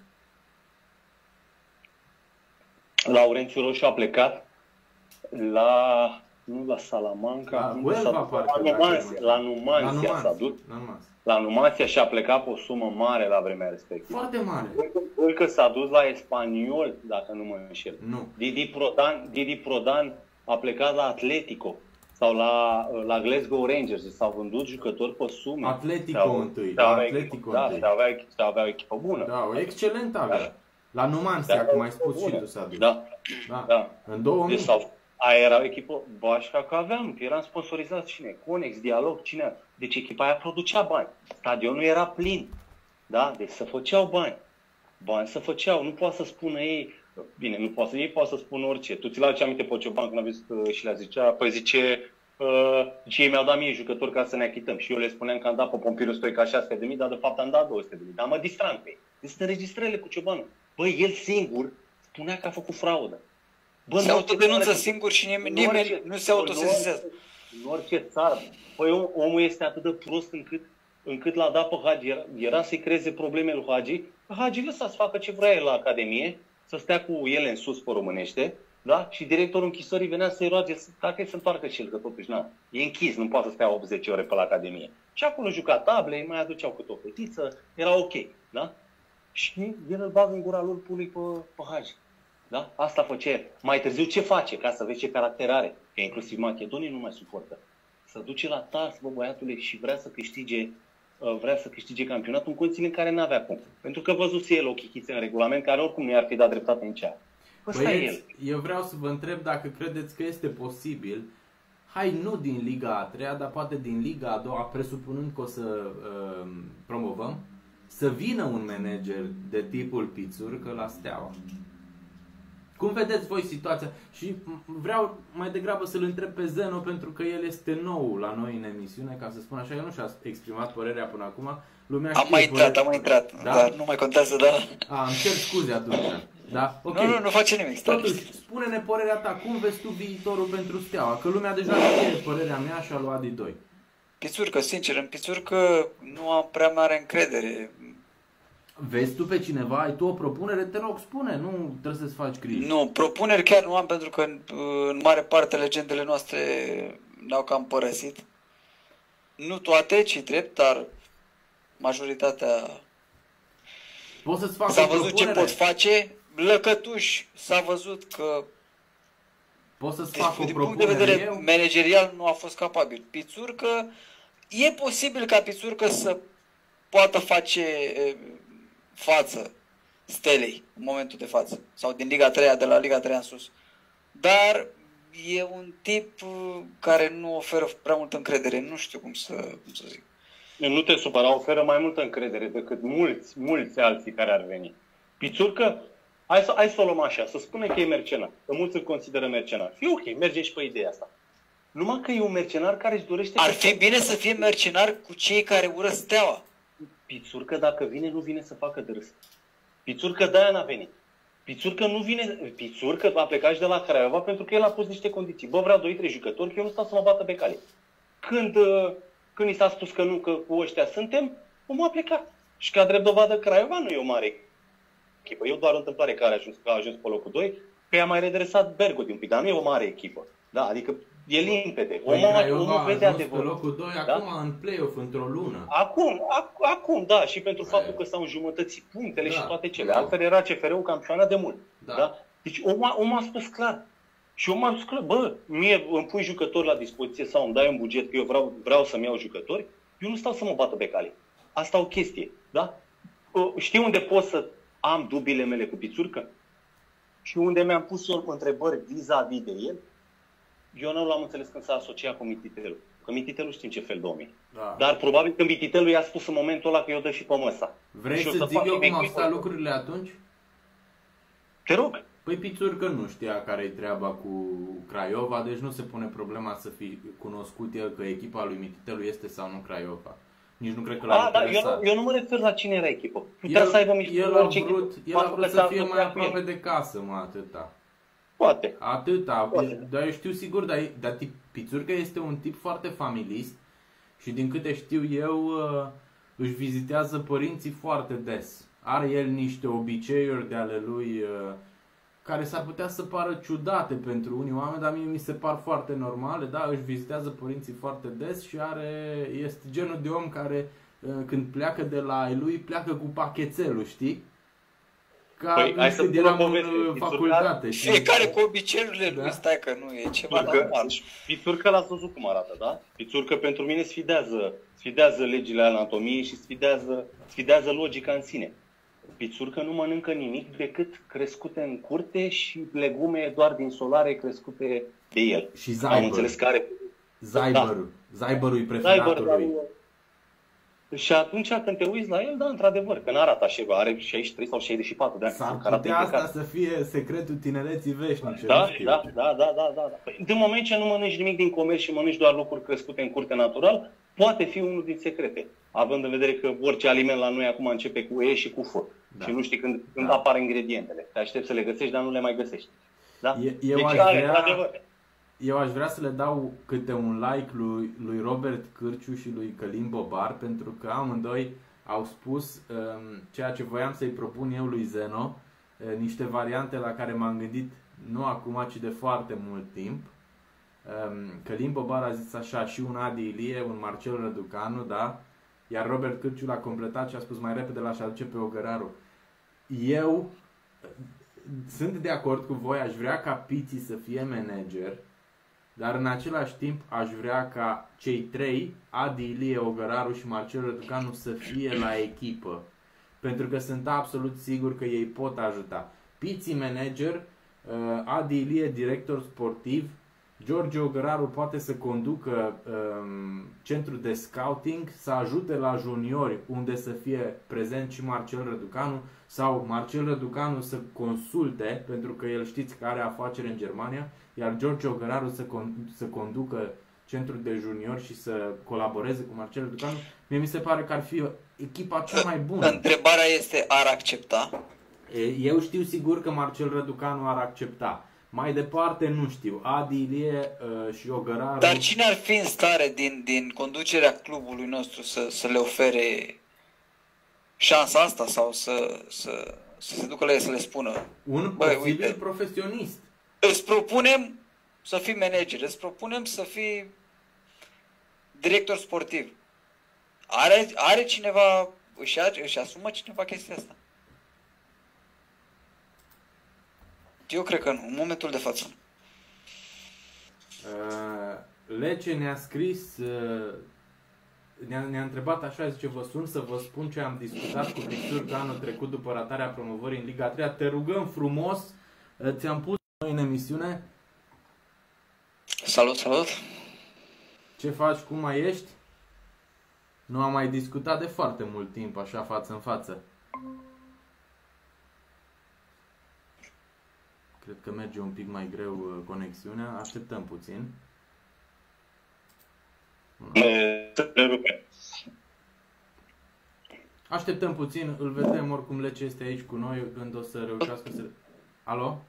Laurențiu Roșu a plecat la, nu la Salamanca, la, la Numanția s-a dus. La Numanția și a plecat pe o sumă mare la vremea respectivă. Foarte mare. Încă s-a dus la Espaniol, dacă nu mă înșel. Nu. Didi Prodan, Didi Prodan a plecat la Atletico sau la, la Glasgow Rangers. S-au vândut jucători pe sume. Atletico întâi. Da, și avea o echipă bună. Da, o excelentă avea. La Numanția, cum ai spus și tu, s-a dus. Da. Da. Da. În două mii. Deci, aia era o echipă bașca că aveam, că eram sponsorizat cine? Conex, Dialog, cine? Deci echipa aia producea bani. Stadionul era plin. Da? Deci se făceau bani. Bani se făceau. Nu poate să spună ei... Bine, nu poate să... Ei poate să spună orice. Tu ți-l aduci aminte pe Cioban când a văzut și le-a zicea... Păi zice... Uh, și ei mi-au dat mie jucători ca să ne achităm. Și eu le spuneam că am dat pe Pompirul Stoica șase sute de mii, dar de fapt am dat două sute de mii. Dar mă distram pe ei. Deci sunt înregistrările cu Ciobanul. Băi, el singur spunea că a făcut fraudă. Bă, se autodenunță singur și nimeni, nimeni nu se autosesizează. În orice țară. Păi om, omul este atât de prost încât, încât l-a dat pe Hagi. Era, era să-i creeze probleme lui Hagi. Hagi lăsa să facă ce vrea el la Academie, să stea cu ele în sus pe românește. Da? Și directorul închisorii venea să-i roage dacă e să întoarcă și el, că totuși na, e închis, nu poate să stea optzeci ore pe la Academie. Și acolo juca table, îi mai aduceau câte o fetiță, era ok. Da? Și el îl bagă în gura lor pului pe, pe Hagi. Da? Asta făcea el. Mai târziu ce face? Ca să vezi ce caracter are. Că inclusiv Macedonii nu mai suportă. Să duce la Tars, bă, băiatule, și vrea să câștige, uh, vrea să câștige campionatul în conținut în care n-avea cum. Pentru că văzuse el o chichiță în regulament care oricum nu i-ar fi dat dreptate nici aia. Băieți, eu vreau să vă întreb dacă credeți că este posibil, hai nu din Liga a treia, dar poate din Liga a doua, presupunând că o să uh, promovăm, să vină un manager de tipul Pițurcă la Steaua. Cum vedeți voi situația? Și vreau mai degrabă să-l întreb pe Zeno, pentru că el este nou la noi în emisiune, ca să spun așa, el nu și-a exprimat părerea până acum. Lumea am mai intrat, părerea... am mai intrat, da? Dar nu mai contează, dar... A, îmi cer scuze atunci. Da? Okay. Nu, nu, nu face nimic. Totuși, spune-ne părerea ta, cum vezi tu viitorul pentru Steaua? Că lumea deja știe părerea mea și a lui Adi doi. Pițurcă, sincer, în Pițurcă nu am prea mare încredere. Vezi tu pe cineva, ai tu o propunere, te rog, spune, nu trebuie să-ți faci griji. Nu, propuneri chiar nu am, pentru că în, în mare parte legendele noastre ne-au cam părăsit. Nu toate, ci drept, dar majoritatea... S-a văzut ce pot face, Lăcătuș s-a văzut că... Poți să-ți fac o propunere. Din punct de vedere eu? managerial nu a fost capabil. Pițurcă, e posibil ca Pițurcă să poată face față Stelei în momentul de față, sau din Liga a treia, de la Liga a treia în sus. Dar e un tip care nu oferă prea multă încredere, nu știu cum să, cum să zic. Nu te supăra, oferă mai multă încredere decât mulți, mulți alții care ar veni. Pițurcă, hai să, hai să o luăm așa, să spunem că e mercenar, că mulți îl consideră mercenar. E ok, merge și pe ideea asta. Numai că e un mercenar care își dorește... Ar fi bine să fie mercenar cu cei care ură Steaua. Pițurcă, dacă vine, nu vine să facă de râs. Pițurcă, de-aia n-a venit. Pițurcă nu vine... Pițurcă a plecat și de la Craiova pentru că el a pus niște condiții. Bă, vreau doi trei jucători, că eu nu stau să mă bată pe cale. Când... Uh... Când i s-a spus că nu, că cu ăștia suntem, omul a plecat. Și ca drept dovadă, Craiova nu e o mare echipă. Eu doar o întâmplare care a ajuns, că a ajuns pe locul doi, că i-a mai redresat Bergul din pic, dar nu e o mare echipă. Da, adică e limpede. Craiova a ajuns pe locul doi, da? Acum în play-off, într-o lună. Acum, ac acum, da, și pentru Craiova. Faptul că s-au înjumătățit punctele, da, și toate cele. Da. Altfel era C F R-ul campioană de mult. Da. Da? Deci omul, omul a spus clar. Și eu m-am zis, bă, mie îmi pui jucători la dispoziție sau îmi dai un buget, că eu vreau, vreau să-mi iau jucători, eu nu stau să mă bată pe cale. Asta o chestie, da? Știi unde pot să am dubile mele cu Pițurcă? Și unde mi-am pus eu întrebări vis-a-vis de el? Eu nu l-am înțeles când s-a asociat cu Mititelul. Că Mititelul știm ce fel de om e. Da. Dar probabil că Mititelul i-a spus în momentul ăla că eu dă și pe măsa. Vrei să, să zic eu cum au stat lucrurile atunci? Te rog. Păi Pițurcă nu știa care-i treaba cu Craiova, deci nu se pune problema să fi cunoscut el că echipa lui Mititelu este sau nu Craiova. Nici nu cred că l-a interesat. Da, eu, eu nu mă refer la cine era echipa. Putea el, să aibă mișto. El a vrut, el a vrut să fie mai aproape de casă, mă, atâta. Poate. Atâta. Poate. Dar eu știu sigur, dar, dar Pițurcă este un tip foarte familist și din câte știu eu își vizitează părinții foarte des. Are el niște obiceiuri de ale lui... care s-ar putea să pară ciudate pentru unii oameni, dar mie mi se par foarte normale, da? Își vizitează părinții foarte des și are, este genul de om care când pleacă de la ei lui, pleacă cu pachetelul, știi? Ca păi, când eram în facultate. Fiecare cu obiceiurile lui, da? Stai că nu e ceva normal. Pițurcă l-ați văzut cum arată, da? Pițurcă pentru mine sfidează, sfidează legile anatomiei și sfidează, sfidează logica în sine. Pițurcă nu mănâncă nimic decât crescute în curte și legume doar din solare crescute de el. Și zaibăr. Am înțeles că are... Zaibărul. Da. Zaibărul e preferatul lui. Și atunci când te uiți la el, da, într-adevăr, că n-arată așa, are șaizeci și trei sau șaizeci și patru de ani. S-ar putea asta să fie secretul tinereții veșnice. Da, da, da, da, da, da. Păi, din moment ce nu mănânci nimic din comerț și mănânci doar lucruri crescute în curte natural, poate fi unul din secrete, având în vedere că orice aliment la noi acum începe cu E și cu F. Da. Și nu știi când, când da. apar ingredientele. Te aștepți să le găsești, dar nu le mai găsești. Da? Eu, eu, deci, aș are, vrea, eu aș vrea să le dau câte un like lui, lui Robert Cârciu și lui Călin Bobar, pentru că amândoi au spus um, ceea ce voiam să-i propun eu lui Zeno, uh, niște variante la care m-am gândit nu acum, ci de foarte mult timp. Călin Bobar a zis așa, și un Adi Ilie, un Marcel Răducanu, da? Iar Robert Cârciu l-a completat și a spus mai repede l-aș aduce pe Ogăraru. Eu sunt de acord cu voi, aș vrea ca Piții să fie manager, dar în același timp aș vrea ca cei trei, Adi Ilie, Ogăraru și Marcel Răducanu, să fie la echipă. Pentru că sunt absolut sigur că ei pot ajuta. Piții manager, Adi Ilie director sportiv, George Ogăraru poate să conducă um, centrul de scouting, să ajute la juniori unde să fie prezent și Marcel Răducanu, sau Marcel Răducanu să consulte, pentru că el știți că are afacere în Germania, iar George Ogăraru să, con să conducă centrul de juniori și să colaboreze cu Marcel Răducanu. Mie mi se pare că ar fi echipa cea mai bună. Întrebarea este, ar accepta? Eu știu sigur că Marcel Răducanu ar accepta. Mai departe nu știu, Adi Ilie uh, și Ogăraru... Dar cine ar fi în stare din, din conducerea clubului nostru să, să le ofere șansa asta sau să, să, să se ducă la ei să le spună? Un bă, posibil uite, profesionist. Îți propunem să fii manager, îți propunem să fii director sportiv. Are, are cineva, își, își asumă cineva chestia asta? Eu cred că nu, în momentul de față. Uh, Lecce ne-a scris, uh, ne-a ne întrebat așa, zice, vă sun să vă spun ce am discutat cu Pițurcă anul trecut după ratarea promovării în Liga a treia. Te rugăm frumos, uh, ți-am pus noi în emisiune. Salut, salut! Ce faci, cum mai ești? Nu am mai discutat de foarte mult timp, așa, față în față. Cred că merge un pic mai greu conexiunea. Așteptăm puțin. Așteptăm puțin, îl vedem oricum, Lecce este aici cu noi când o să reușească să... Alo?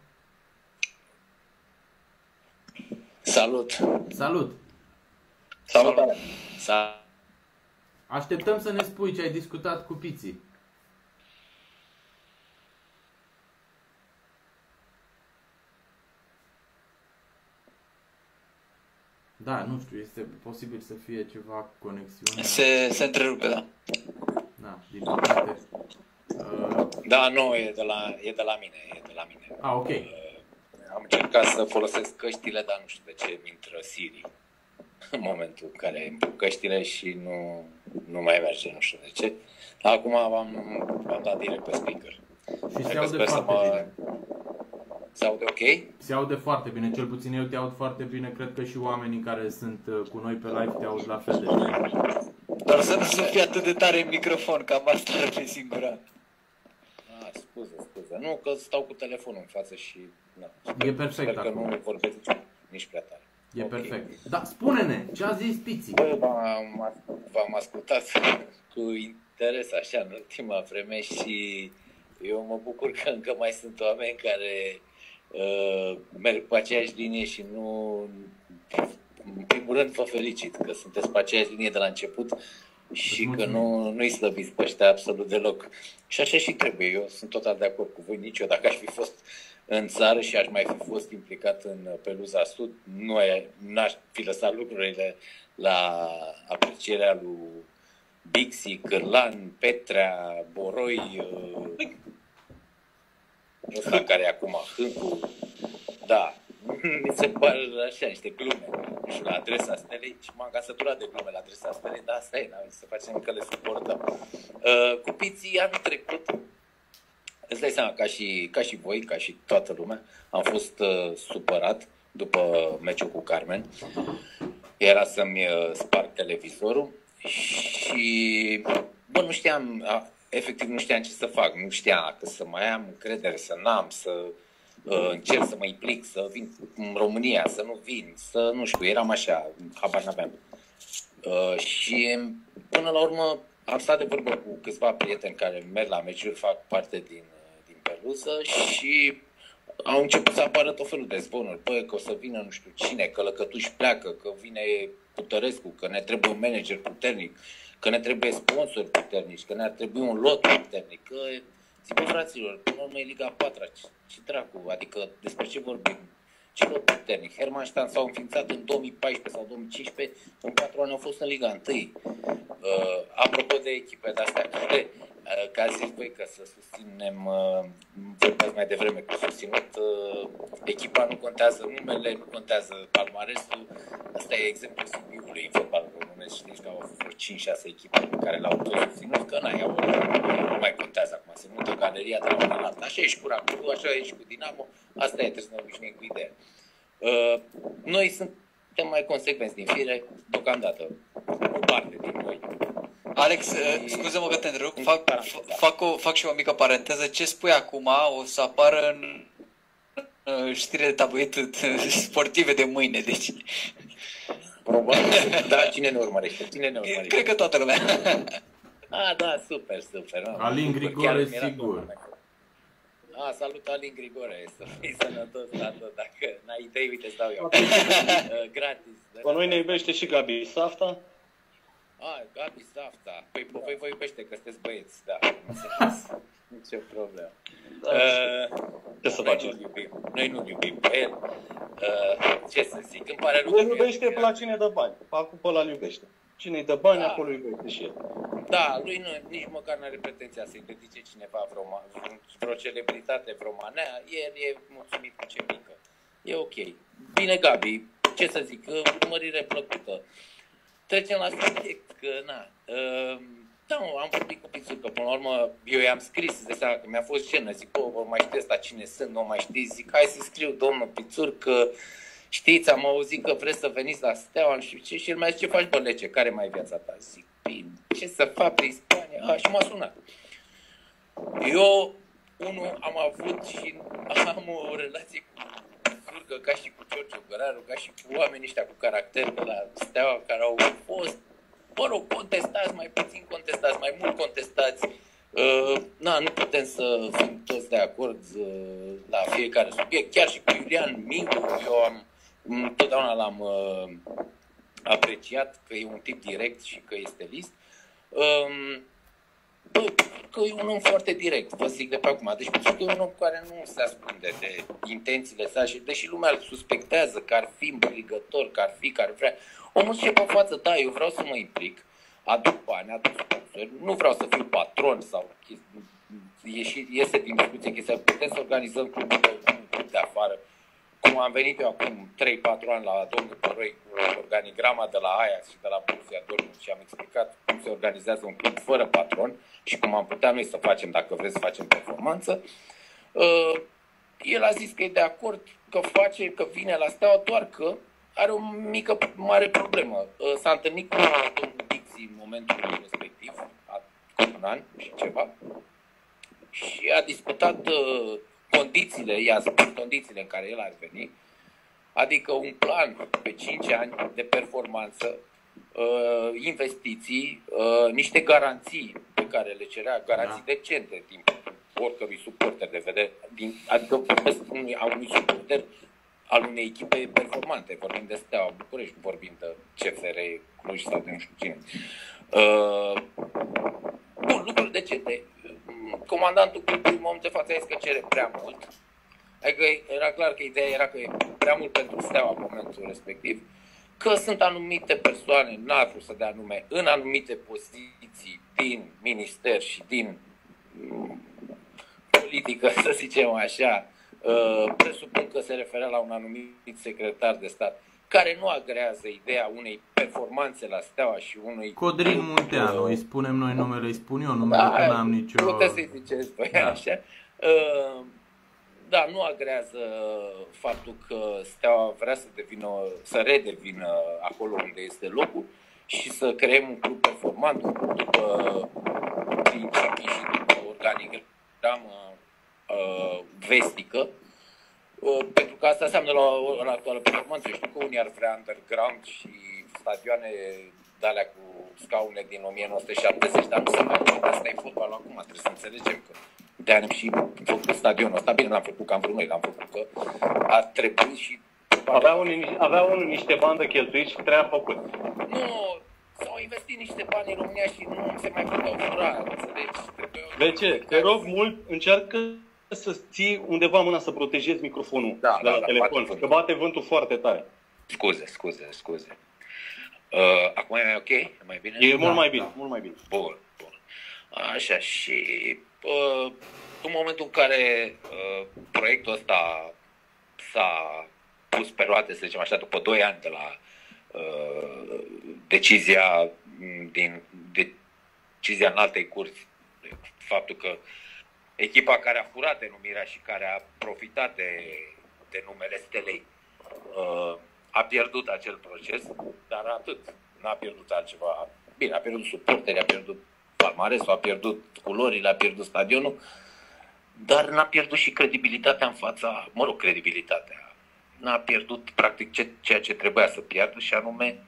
Salut! Salut! Salut! Salut. Așteptăm să ne spui ce ai discutat cu Piții. Da, nu știu, este posibil să fie ceva cu conexiune. Se, se întrerupe, da. Da, din păcate. Uh... Da, nu, e de, la, e de la mine, e de la mine. Ah, ok. Uh, am încercat să folosesc căștile, dar nu știu de ce îmi intră Siri în momentul în care îmi pun căștile și nu, nu mai merge, nu știu de ce. Dar acum am dat direct pe speaker. Și se aude foarte bine. Se aude ok? Se aude foarte bine, cel puțin eu te aud foarte bine, cred că și oamenii care sunt cu noi pe live te aud la fel de bine. Dar să nu se fie atât de tare în microfon, cam asta ar fi singura. Ah, scuze, scuze, nu că stau cu telefonul în față și... Na. E perfect. Sper acum. Că nu vorbesc nici prea tare. E okay. Perfect. Dar spune-ne, ce a zis Piții? V-am ascultat cu interes așa în ultima vreme și eu mă bucur că încă mai sunt oameni care... Uh, merg pe aceeași linie și nu... În primul rând vă felicit că sunteți pe aceeași linie de la început și că nu, nu-i slăbiți pe ăștia absolut deloc. Și așa și trebuie. Eu sunt total de acord cu voi. Nici eu, dacă aș fi fost în țară și aș mai fi fost implicat în Peluza Sud, nu aș fi lăsat lucrurile la aprecierea lui Bixi, Cârlan, Petrea, Boroi... Uh, ăsta care e acum Hâncu, da, mi se pare așa niște glume, nu știu, la adresa Stelei, și m-am casăturat de glume la adresa Stelei, dar asta e, n-am să facem că le suportăm. Uh, cu Piții anul trecut, îți dai seama, ca și, ca și voi, ca și toată lumea, am fost uh, supărat după meciul cu Carmen, era să-mi uh, sparg televizorul și, bă, nu știam... A, efectiv nu știam ce să fac, nu știam că să mai am încredere, să n-am, să uh, încerc să mă implic, să vin în România, să nu vin, să nu știu, eram așa, habar n-aveam. Uh, și până la urmă am stat de vorbă cu câțiva prieteni care merg la meciuri, fac parte din, din Peluză și au început să apară tot felul de zvonuri, bă, că o să vină nu știu cine, că Lăcătuș pleacă, că vine Putărescu, că ne trebuie un manager puternic, că ne trebuie sponsori puternici, că ne-ar trebui un lot puternic, că zic, bă, fraților, până la urmă e Liga a patra, ce, ce dracu, adică despre ce vorbim, ce lot puternic? Hermannstein s-au înființat în două mii paisprezece sau două mii cincisprezece, în patru ani au fost în Liga unu. Uh, apropo de echipe de-astea, care, uh, ca zici voi că să susținem, uh, vorbeați mai devreme că susținut, uh, echipa nu contează numele, nu contează palmaresul, asta e exemplul Sibiului în fotbal românesc, știți că au fost cinci șase echipe pe care l-au tot susținut, că n-ai avut, nu mai contează acum, se mută galeria de la un alt, așa ești cu Rapid, așa ești cu Dinamo, asta e, trebuie să ne obișnim cu ideea. Uh, noi suntem mai consecvenți din fire, deocamdată, o parte din noi. Alex, și... scuze-mă că te întrerup, fac, fac, o, fac și o mică paranteză. Ce spui acum o să apară în știrile de tabloid sportive de mâine, deci... Probabil, dar cine ne urmărește? Cine ne urmărește? Cred că toată lumea. Ah, da, super, super. Mă. Alin Grigore, sigur. Ah, salut Alin Grigore, să fii sănătos, tată, dacă n-ai idei, uite, stau eu. uh, gratis. Pe noi ne iubește și Gabi Safta. Ah, Gabi Safta. Păi, da. Păi vă iubește, că sunteți băieți, da. Nici o problemă. Da, uh, ce să facem? Noi nu-l iubim, noi nu-l iubim pe el. Uh, ce să zic, îmi pare rău. El iubește pe la cine dă bani, acum pe ăla iubește. Cine-i dă bani, da. Acolo iubește și el. Da, lui nu, nici măcar nu are pretenția să-i dedice cineva vreo, vreo celebritate, vreo manea. El e mulțumit cu ce mică. E ok. Bine, Gabi, ce să zic, urmărire plăcută. Trecem la subiect, că na... Uh, Da, mă, am vorbit cu Pițurcă, până la urmă eu i-am scris de seara, că mi-a fost jenă, zic, bă, vă mai știți la cine sunt, nu mai știți, zic, hai să scriu, domnul Pițurcă, știți, am auzit că vreți să veniți la Steaua, nu știu ce, și el mi-a zis, ce faci, bă, Lecce, care mai e viața ta? Zic, bine, ce să fac prin Spania? A, și m-a sunat. Eu, unul, am avut și am o relație cu Pițurcă, ca și cu Giorgio Găraru, ca și cu oamenii ăștia cu caracter de la Steaua, care au fost, mă rog, contestați, mai puțin contestați, mai mult contestați. Uh, na, nu putem să fim toți de acord uh, la fiecare subiect. Chiar și cu Iulian Miu, eu am, întotdeauna l-am uh, apreciat că e un tip direct și că este list. Uh, că e un om foarte direct, vă zic de pe acum. Deci că e un om care nu se ascunde de intențiile sale și deși lumea îl suspectează că ar fi îmbrigător, că ar fi, că ar vrea... Omul zice pe față, da, eu vreau să mă implic, aduc bani, aduc sponsori, nu vreau să fiu patron sau ieși, iese din discuție chestia, putem să organizăm clubul de, club de afară. Cum am venit eu acum trei patru ani la domnul Boroi cu organigrama de la Ajax și de la Borussia Dortmund și am explicat cum se organizează un club fără patron și cum am putea noi să facem, dacă vreți să facem performanță. Uh, el a zis că e de acord, că face, că vine la Steaua, doar că are o mică, mare problemă. S-a întâlnit cu domnul Bixi în momentul respectiv, acum un an și ceva, și a discutat uh, condițiile, i-a spus condițiile în care el ar veni, adică un plan pe cinci ani de performanță, uh, investiții, uh, niște garanții pe care le cerea, garanții da. Decente din oricărui suporter de vedere, din, adică vorbesc a unui suporter al unei echipe performante, vorbim de Steaua București, vorbim de C F R Cluj sau de nu știu cine. Uh, bun, lucruri decente. Comandantul clubului, în momentul de față, a zis că cere prea mult. Adică era clar că ideea era că e prea mult pentru Steaua în momentul respectiv, că sunt anumite persoane, n-ar vrut să dea nume, în anumite poziții din minister și din politică, să zicem așa, Uh, presupun că se referea la un anumit secretar de stat care nu agrează ideea unei performanțe la Steaua și unui... Codrin Munteanu, îi spunem noi numele, îi spun eu numele, da, că n-am nicio... Puteți să-i ziceți voi, da. Așa. Uh, da, nu agrează faptul că Steaua vrea să devină, să redevină acolo unde este locul și să creăm un club performant după principii și după organigramă vestică, pentru că asta înseamnă la ora actuală performanță. Știu că unii ar vrea underground și stadioane de alea cu scaune din o mie nouă sute șaptezeci, dar nu se mai poate, asta e fotbalul acum, trebuie să înțelegem că de ani și făcut stadionul ăsta, bine, l-am făcut că am vrut noi, l-am făcut că ar trebui și... Aveau unii, aveau unii niște bani de cheltuit și trebuia făcut. Nu, s-au investit niște bani în România și nu se mai făcut fără, înțelegi? De ce? Te rog mult, încearcă să ții undeva mâna, să protejezi microfonul da, de la da, telefon, da, că bate vântul foarte tare. Scuze, scuze, scuze. Uh, acum e mai ok? E mai bine? E da, mult mai bine, da. mult mai bine. Bun, bun. Așa și uh, în momentul în care uh, proiectul ăsta s-a pus pe roate, să zicem așa, după doi ani de la uh, decizia din de, decizia în alte curți, faptul că echipa care a furat denumirea și care a profitat de, de numele Stelei a pierdut acel proces, dar atât. N-a pierdut altceva. Bine, a pierdut suporteri, a pierdut palmaresul, a pierdut culorile, a pierdut stadionul, dar n-a pierdut și credibilitatea în fața, mă rog, credibilitatea. N-a pierdut, practic, ce, ceea ce trebuia să pierdă, și anume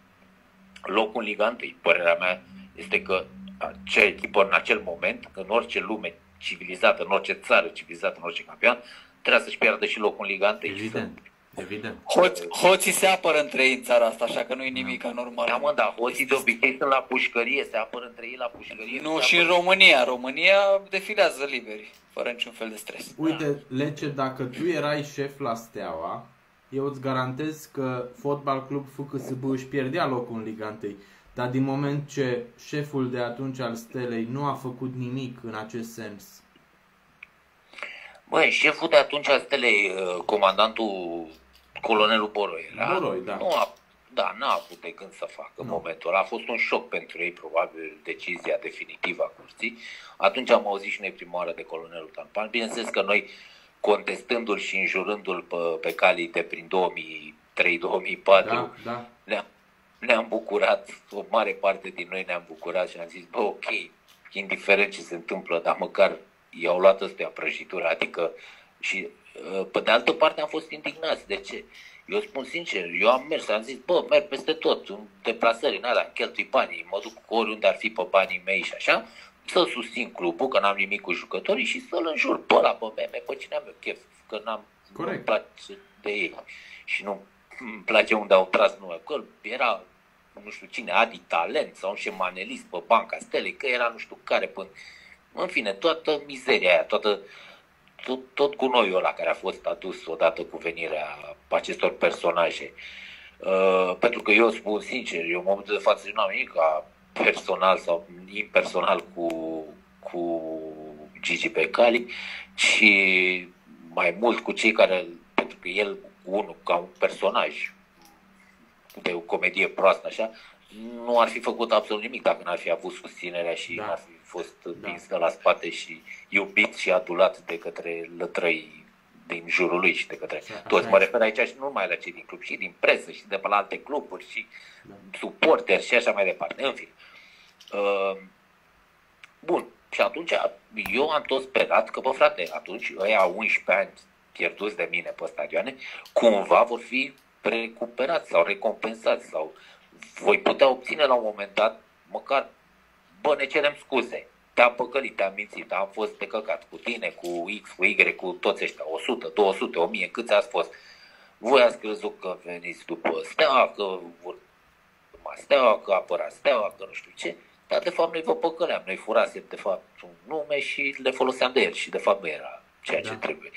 locul în Liga unu. Părerea mea este că acea echipă, în acel moment, în orice lume civilizată, în orice țară civilizată, în orice campion, trebuie să-și pierdă și locul în Liga unu. Evident. Evident. Hoți, hoții se apără între ei în țara asta, așa că nu e nimic anormal. Da, mă, da, hoții de obicei sunt la pușcărie, se apără între ei la pușcărie. Nu, și în România. România defilează liberi, fără niciun fel de stres. Uite, da. Lecce, dacă tu erai șef la Steaua, eu îți garantez că Fotbal Club F C S B își pierdea locul în Liga unu. Dar din moment ce șeful de atunci al Stelei nu a făcut nimic în acest sens. Băi, șeful de atunci al Stelei, comandantul colonelul Boroi, era, Boroi da. Nu a, da, n-a avut de gând să facă în momentul ăla. A fost un șoc pentru ei, probabil, decizia definitivă a curții. Atunci am auzit și noi prima oară de colonelul Talpan. Bineînțeles că noi, contestându-l și înjurându-l pe, pe Cali de prin două mii trei două mii patru, da, da. ne-am ne bucurat, o mare parte din noi ne-am bucurat și am zis, bă, ok, indiferent ce se întâmplă, dar măcar i-au luat ăstea prăjitura, adică și pe de altă parte am fost indignați. De ce? Eu spun sincer, eu am mers, am zis, bă, merg peste tot, în deplasări, în alea, cheltui banii, mă duc oriunde ar fi pe banii mei și așa, să susțin clubul, că n-am nimic cu jucătorii, și să-l înjur pe ăla, pe Meme, pe cine am eu chef, că n-am, nu-mi place de ei și nu-mi place unde au tras numai, că era, nu știu cine, Adi Talent sau un șemanelist pe Banca Stelei, că era nu știu care, până... În fine, toată mizeria aia, toată, tot, tot gunoiul ăla care a fost adus odată cu venirea acestor personaje. Uh, pentru că eu spun sincer, eu în momentul de față nu am nimic ca personal sau impersonal cu, cu Gigi Becali, ci mai mult cu cei care, pentru că el, unul, ca un personaj de o comedie proastă așa, nu ar fi făcut absolut nimic dacă n-ar fi avut susținerea și da. N-ar fi fost prins da. De la spate și iubit și adulat de către lătrăi din jurul lui și de către da. Toți. Mă refer aici și nu numai la cei din club, și din presă, și de pe la alte cluburi, și da. Suporteri și așa mai departe. În fine. Uh, bun. Și atunci eu am tot sperat că, bă, frate, atunci ăia unsprezece ani pierduți de mine pe stadioane, cumva vor fi recuperați sau recompensați sau voi putea obține la un moment dat măcar, bă, ne cerem scuze, te-am păcălit, te-am mințit, am fost de căcat cu tine, cu X, cu Y, cu toți ăștia, o sută, două sute, o mie, câți ați fost. Voi ați crezut că veniți după Steaua, că vor Steaua, că apăra Steaua, că nu știu ce, dar de fapt noi vă păcăleam, noi furasem de fapt un nume și le foloseam de el și de fapt nu era ceea ce da. Trebuie.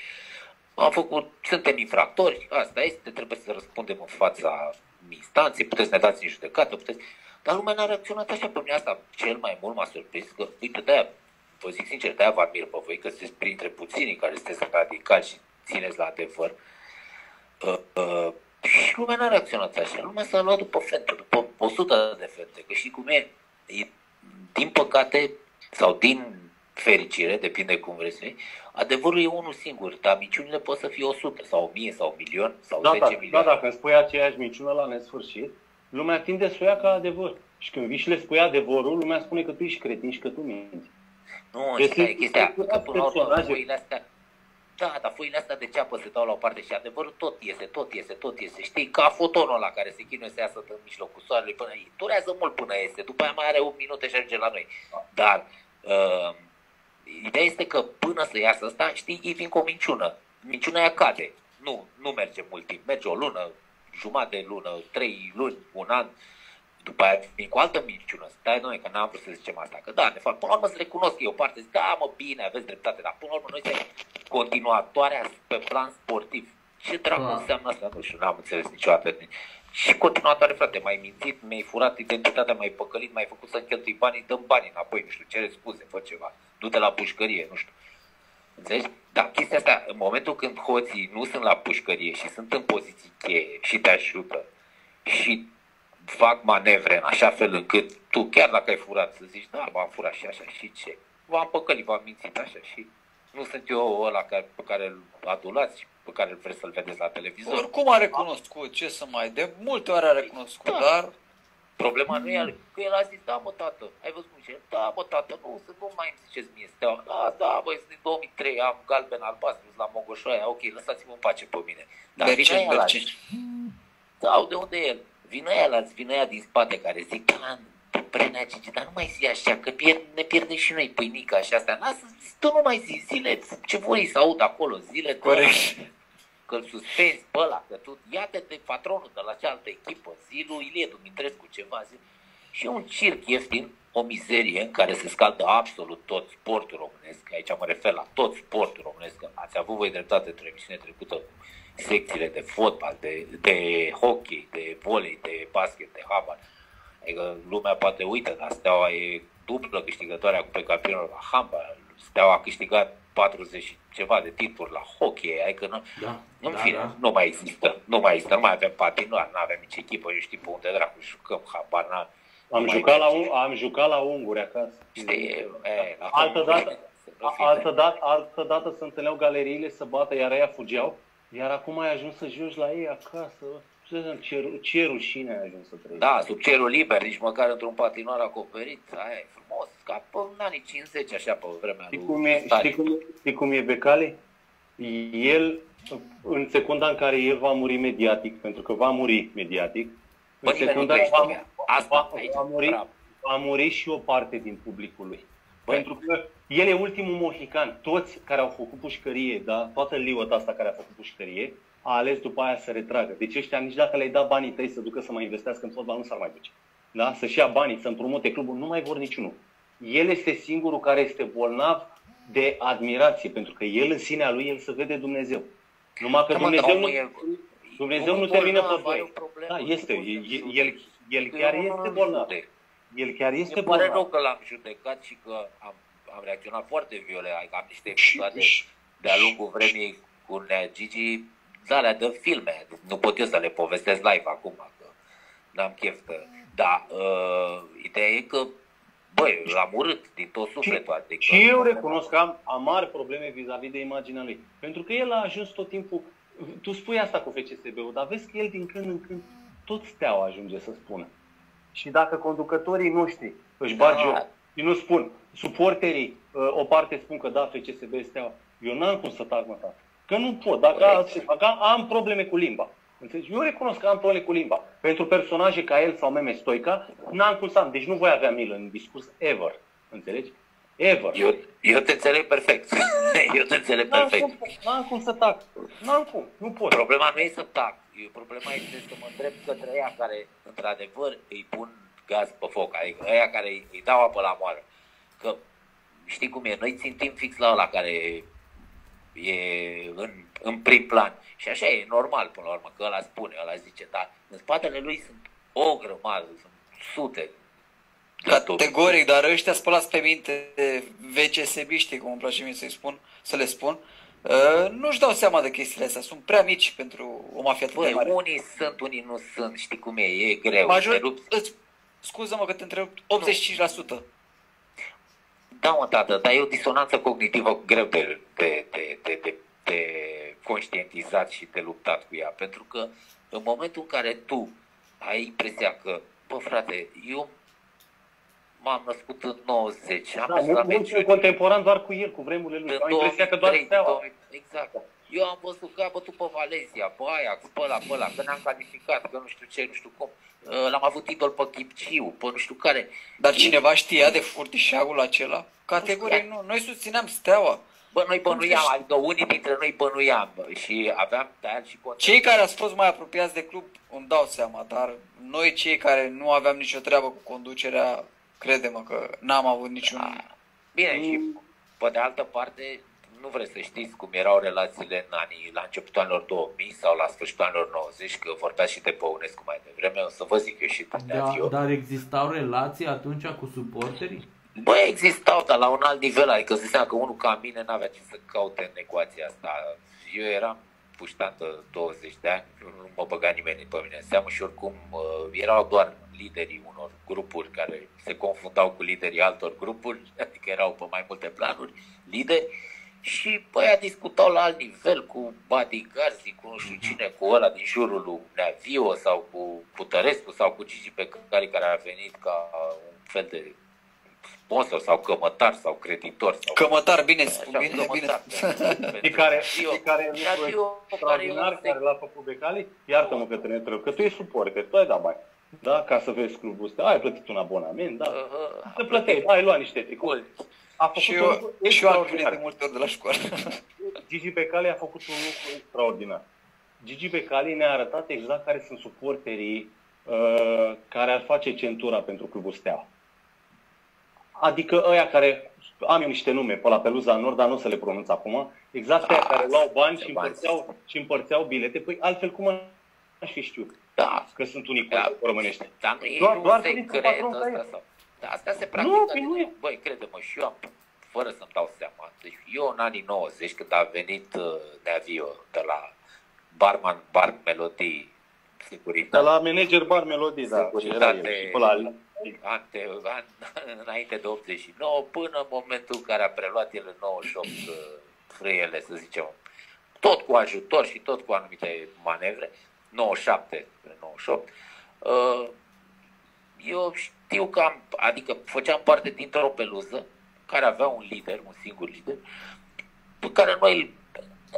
Am făcut, suntem infractori, asta este, trebuie să răspundem în fața instanței, puteți să ne dați în judecată, puteți... Dar lumea n-a reacționat așa pe mine, asta cel mai mult m-a surprins, că uite, de-aia, vă zic sincer, de-aia vă admir pe voi, că sunteți printre puținii care sunteți radicali și țineți la adevăr. Uh, uh, și lumea n-a reacționat așa, lumea s-a luat după fete, după o sută de fete, că și cum e, e, din păcate, sau din fericire, depinde cum vreți, adevărul e unul singur, dar miciunile pot să fie o sută sau o mie sau un milion sau da, zece milioane. Da, dacă spui aceeași miciună la nesfârșit, lumea tinde să o ia ca adevăr. Și când vii și le spui adevărul, lumea spune că tu ești cretin și că tu minți. Nu, deci, și e chestia, că până la urmă, foile astea, da, dar foile astea de ceapă se dau la o parte și adevărul tot iese, tot iese, tot iese. Știi, ca fotonul ăla care se chinuie să iasă în mijlocul soarelui, până durează mult până iese, după aia mai are opt minute și ajunge la noi. Dar uh, ideea este că până să iasă asta, știi, ei vin cu o minciună. Minciuna aia cade. Nu, nu merge mult timp. Merge o lună, jumătate de lună, trei luni, un an. După aia vin cu altă minciună. Stai, noi, că n-am vrut să zicem asta. Că da, de fapt, până la urmă să recunosc eu parte. Zic, da, mă, bine, aveți dreptate. Dar până la urmă noi suntem continuatoarea pe plan sportiv. Ce dracu ah. înseamnă asta? Nu știu, n-am înțeles niciodată. Și continuatoare, frate, m-ai mințit, mi-ai furat identitatea, m-ai păcălit, m-ai făcut să-mi cheltui banii, dăm banii înapoi, nu știu, cere scuze, fă ceva, du-te la pușcărie, nu știu. Înțelegi? Dar chestia asta, în momentul când hoții nu sunt la pușcărie și sunt în poziții cheie și te ajută și fac manevre în așa fel încât tu, chiar dacă ai furat, să zici, da, m-am furat și așa, și ce? V-am păcălit, v-am mințit așa și Nu sunt eu ăla pe care îl adunați, pe care vreți să-l vedeți la televizor. Oricum a recunoscut, ce să mai... De multe ori a recunoscut, da. Dar... Problema nu e el, că el a zis, da mă tată, ai văzut cum zice? Da mă tată, nu, să nu mai îmi ziceți mie Steaua. Da, da, băi, sunt din două mii trei, am galben albastru la Mogoșoaia, ok, lăsați-mă în pace pe mine. Dar vine aia la-ți. Sau de unde e el? Vine aia la-ți, vine aia din spate care zic, da, Prenea Gigi, dar nu mai zi așa, că pierd, ne pierdem și noi pâinica și astea. Lasă, tu nu mai zi, zile, ce voi să aud acolo, zile, că-l suspenzi pe ăla, că tu, iată-te patronul de la cealaltă echipă, zi lui Ilie Dumitrescu ceva, zi. Și un circ ieftin, o mizerie în care se scaldă absolut tot sportul românesc, aici mă refer la tot sportul românesc, că ați avut voi dreptate într-o emisiune trecută cu secțiile de fotbal, de, de hockey, de volei, de basket, de handbal. Adică lumea poate uită, dar Steaua e dublă câștigătoarea cu pe campionul la handbal. Steaua a câștigat patruzeci și ceva de titluri la hockey, adică nu, da, în da, fine, da. nu mai există, nu mai există, nu mai avem patinoar, nu avem nici echipă, eu știu pe unde dracu jucăm, habar n-am. Am jucat la un, am jucat la unguri acasă. Știi, e, la altă dată, altă dată, altă dată se întâlneau galeriile să bată, iar aia fugeau, iar acum ai ajuns să joci la ei acasă. Ce, ce rușine ai ajuns să trăiești. Da, sub cerul liber, nici măcar într-un patinoar acoperit. Aia e frumos, ca până în anii cincizeci, așa, pe vremea știi lui cum e, știi, cum, știi cum e Becali? El, în secunda în care el va muri mediatic, pentru că va muri mediatic, bă, în secunda va, Asta, va, aici, va, muri, va muri și o parte din publicul lui. Bă. Pentru că el e ultimul mohican. Toți care au făcut pușcărie, da? Toată liuta asta care a făcut pușcărie, a ales după aia să retragă. Deci ăștia nici dacă le-ai dat banii tăi să ducă să mai investească în fotbal, nu s-ar mai duce. Da? Să-și ia banii, să împrumute clubul, nu mai vor niciunul. El este singurul care este bolnav de admirație, pentru că el în sinea lui, el se vede Dumnezeu. Numai că Dumnezeu nu, Dumnezeu nu termină pe voi. Da, este. El, el, el chiar este bolnav. El chiar este bolnav. Îmi pare rău că l-am judecat și că am, am reacționat foarte violent. Am niște episoade de-a lungul vremii cu Nea Gigi, zalea de filme, nu pot eu să le povestesc live acum, că n-am chef că... Dar uh, ideea e că, băi, l-am urât din tot sufletul. Adică și eu recunosc că am, am mari probleme vis-a-vis de imaginea lui. Pentru că el a ajuns tot timpul, tu spui asta cu F C S B-ul, dar vezi că el din când în când tot Steaua ajunge să spună. Și dacă conducătorii noștri își da. bagi eu, și nu spun, suporterii, o parte spun că da, F C S B este Steaua, eu n-am cum să tac, mă, tata. Că nu pot, dacă, dacă am probleme cu limba. Înțelegi? Eu recunosc că am probleme cu limba. Pentru personaje ca el sau Meme Stoica, n-am cum să am. Deci nu voi avea milă în discurs ever. Înțelegi? Ever. Eu, eu te înțeleg perfect. Eu te înțeleg perfect. N-am cum, n-am cum să tac. N-am cum. Nu pot. Problema nu e să tac. Problema este să mă îndrept către aia care, într-adevăr, îi pun gaz pe foc. Adică aia care îi dau apă la moară. Că știi cum e? Noi țintim fix la ăla care... e în, în prim plan. Și așa e normal, până la urmă, că ăla spune, ăla zice, dar în spatele lui sunt o grămadă, sunt sute. Categoric, dar ăștia spălați pe minte V C S B-știi, cum îmi place mie să-i spun, să le spun, uh, nu-și dau seama de chestiile astea, sunt prea mici pentru o mafie atât de mare. Unii sunt, unii nu sunt, știi cum e, e greu. Major, îți, scuză-mă că te întreb, optzeci și cinci la sută. Da, mă, tată, dar e o disonanță cognitivă greu de, de, de, de, de, de conștientizat și de luptat cu ea. Pentru că în momentul în care tu ai impresia că, bă, frate, eu m-am născut în nouăzeci, am da, fost la meciuri... contemporan doar cu el, cu vremurile lui, am impresia că doar Steaua. Exact. Eu am văzut că a bătut pe Valencia, pe Ajax, pe ăla, pe ăla, că n-am calificat, că nu știu ce, nu știu cum. L-am avut idol pe Chipciu, pe nu știu care. Dar cineva știa de furtișagul acela? Categoric nu. Noi susțineam Steaua. Bă, noi bănuiam, adică unii dintre noi bănuiam și aveam tăiat și contra. Cei care ați fost mai apropiați de club îmi dau seama, dar noi cei care nu aveam nicio treabă cu conducerea, crede-mă că n-am avut niciun... Da. Bine, mm. și pe de altă parte... Nu vreți să știți cum erau relațiile în anii, la începutul anilor două mii sau la sfârșitul anilor nouăzeci, că vorbeați și de Păunescu mai devreme, o să vă zic eu și da, eu. Dar existau relații atunci cu suporterii? Bă, existau, dar la un alt nivel, adică ziceam că unul ca mine n-avea ce să caute în ecuația asta. Eu eram puștantă douăzeci de ani, nu mă băga nimeni pe mine în seamă și oricum erau doar liderii unor grupuri care se confundau cu liderii altor grupuri, adică erau pe mai multe planuri lideri. Și băia discutau la alt nivel cu Badigarzi, cu nu știu cine, cu ăla din jurul lui Neavio sau cu Putărescu sau cu Gigi Becali, care a venit ca un fel de sponsor sau cămătar sau creditor. Sau cămătar, bine spune, bine, cămătar, bine. De care, de care e un extraordinar care l-a făcut Becali? Iartă-mă că te ne trebuie, că tu ești suporter, tu ai dat bani. Da, ca să vezi clubul ăsta, ai plătit un abonament, da, uh-huh, să plătești, ai luat niște tricuri. A făcut și eu, și eu am venit de multe ori de la școală. Gigi Becali a făcut un lucru extraordinar. Gigi Becali ne-a arătat exact care sunt suporterii uh, care ar face centura pentru clubul Steaua. Adică ăia care, am eu niște nume pe la Peluza Nord, dar nu o să le pronunț acum, exact ăia care luau bani și împărțeau, și împărțeau bilete, păi altfel cum aș fi știut da. Că sunt unii da. Românești. Dar nu doar, doar cred asta. Da, asta se practică. Nu, nu. Băi, crede-mă, și eu am, fără să-mi dau seama, deci eu în anii nouăzeci, când a venit uh, Neavio de la barman, bar melodii, securitate. De la manager bar melodii, da. Securitate, la... ante, an, înainte de optzeci și nouă, până în momentul în care a preluat el în nouăzeci și opt uh, frâiele, să zicem, tot cu ajutor și tot cu anumite manevre, nouăzeci și șapte, nouăzeci și opt, uh, eu știu că am, adică făceam parte dintr-o peluză care avea un lider, un singur lider, pe care noi îl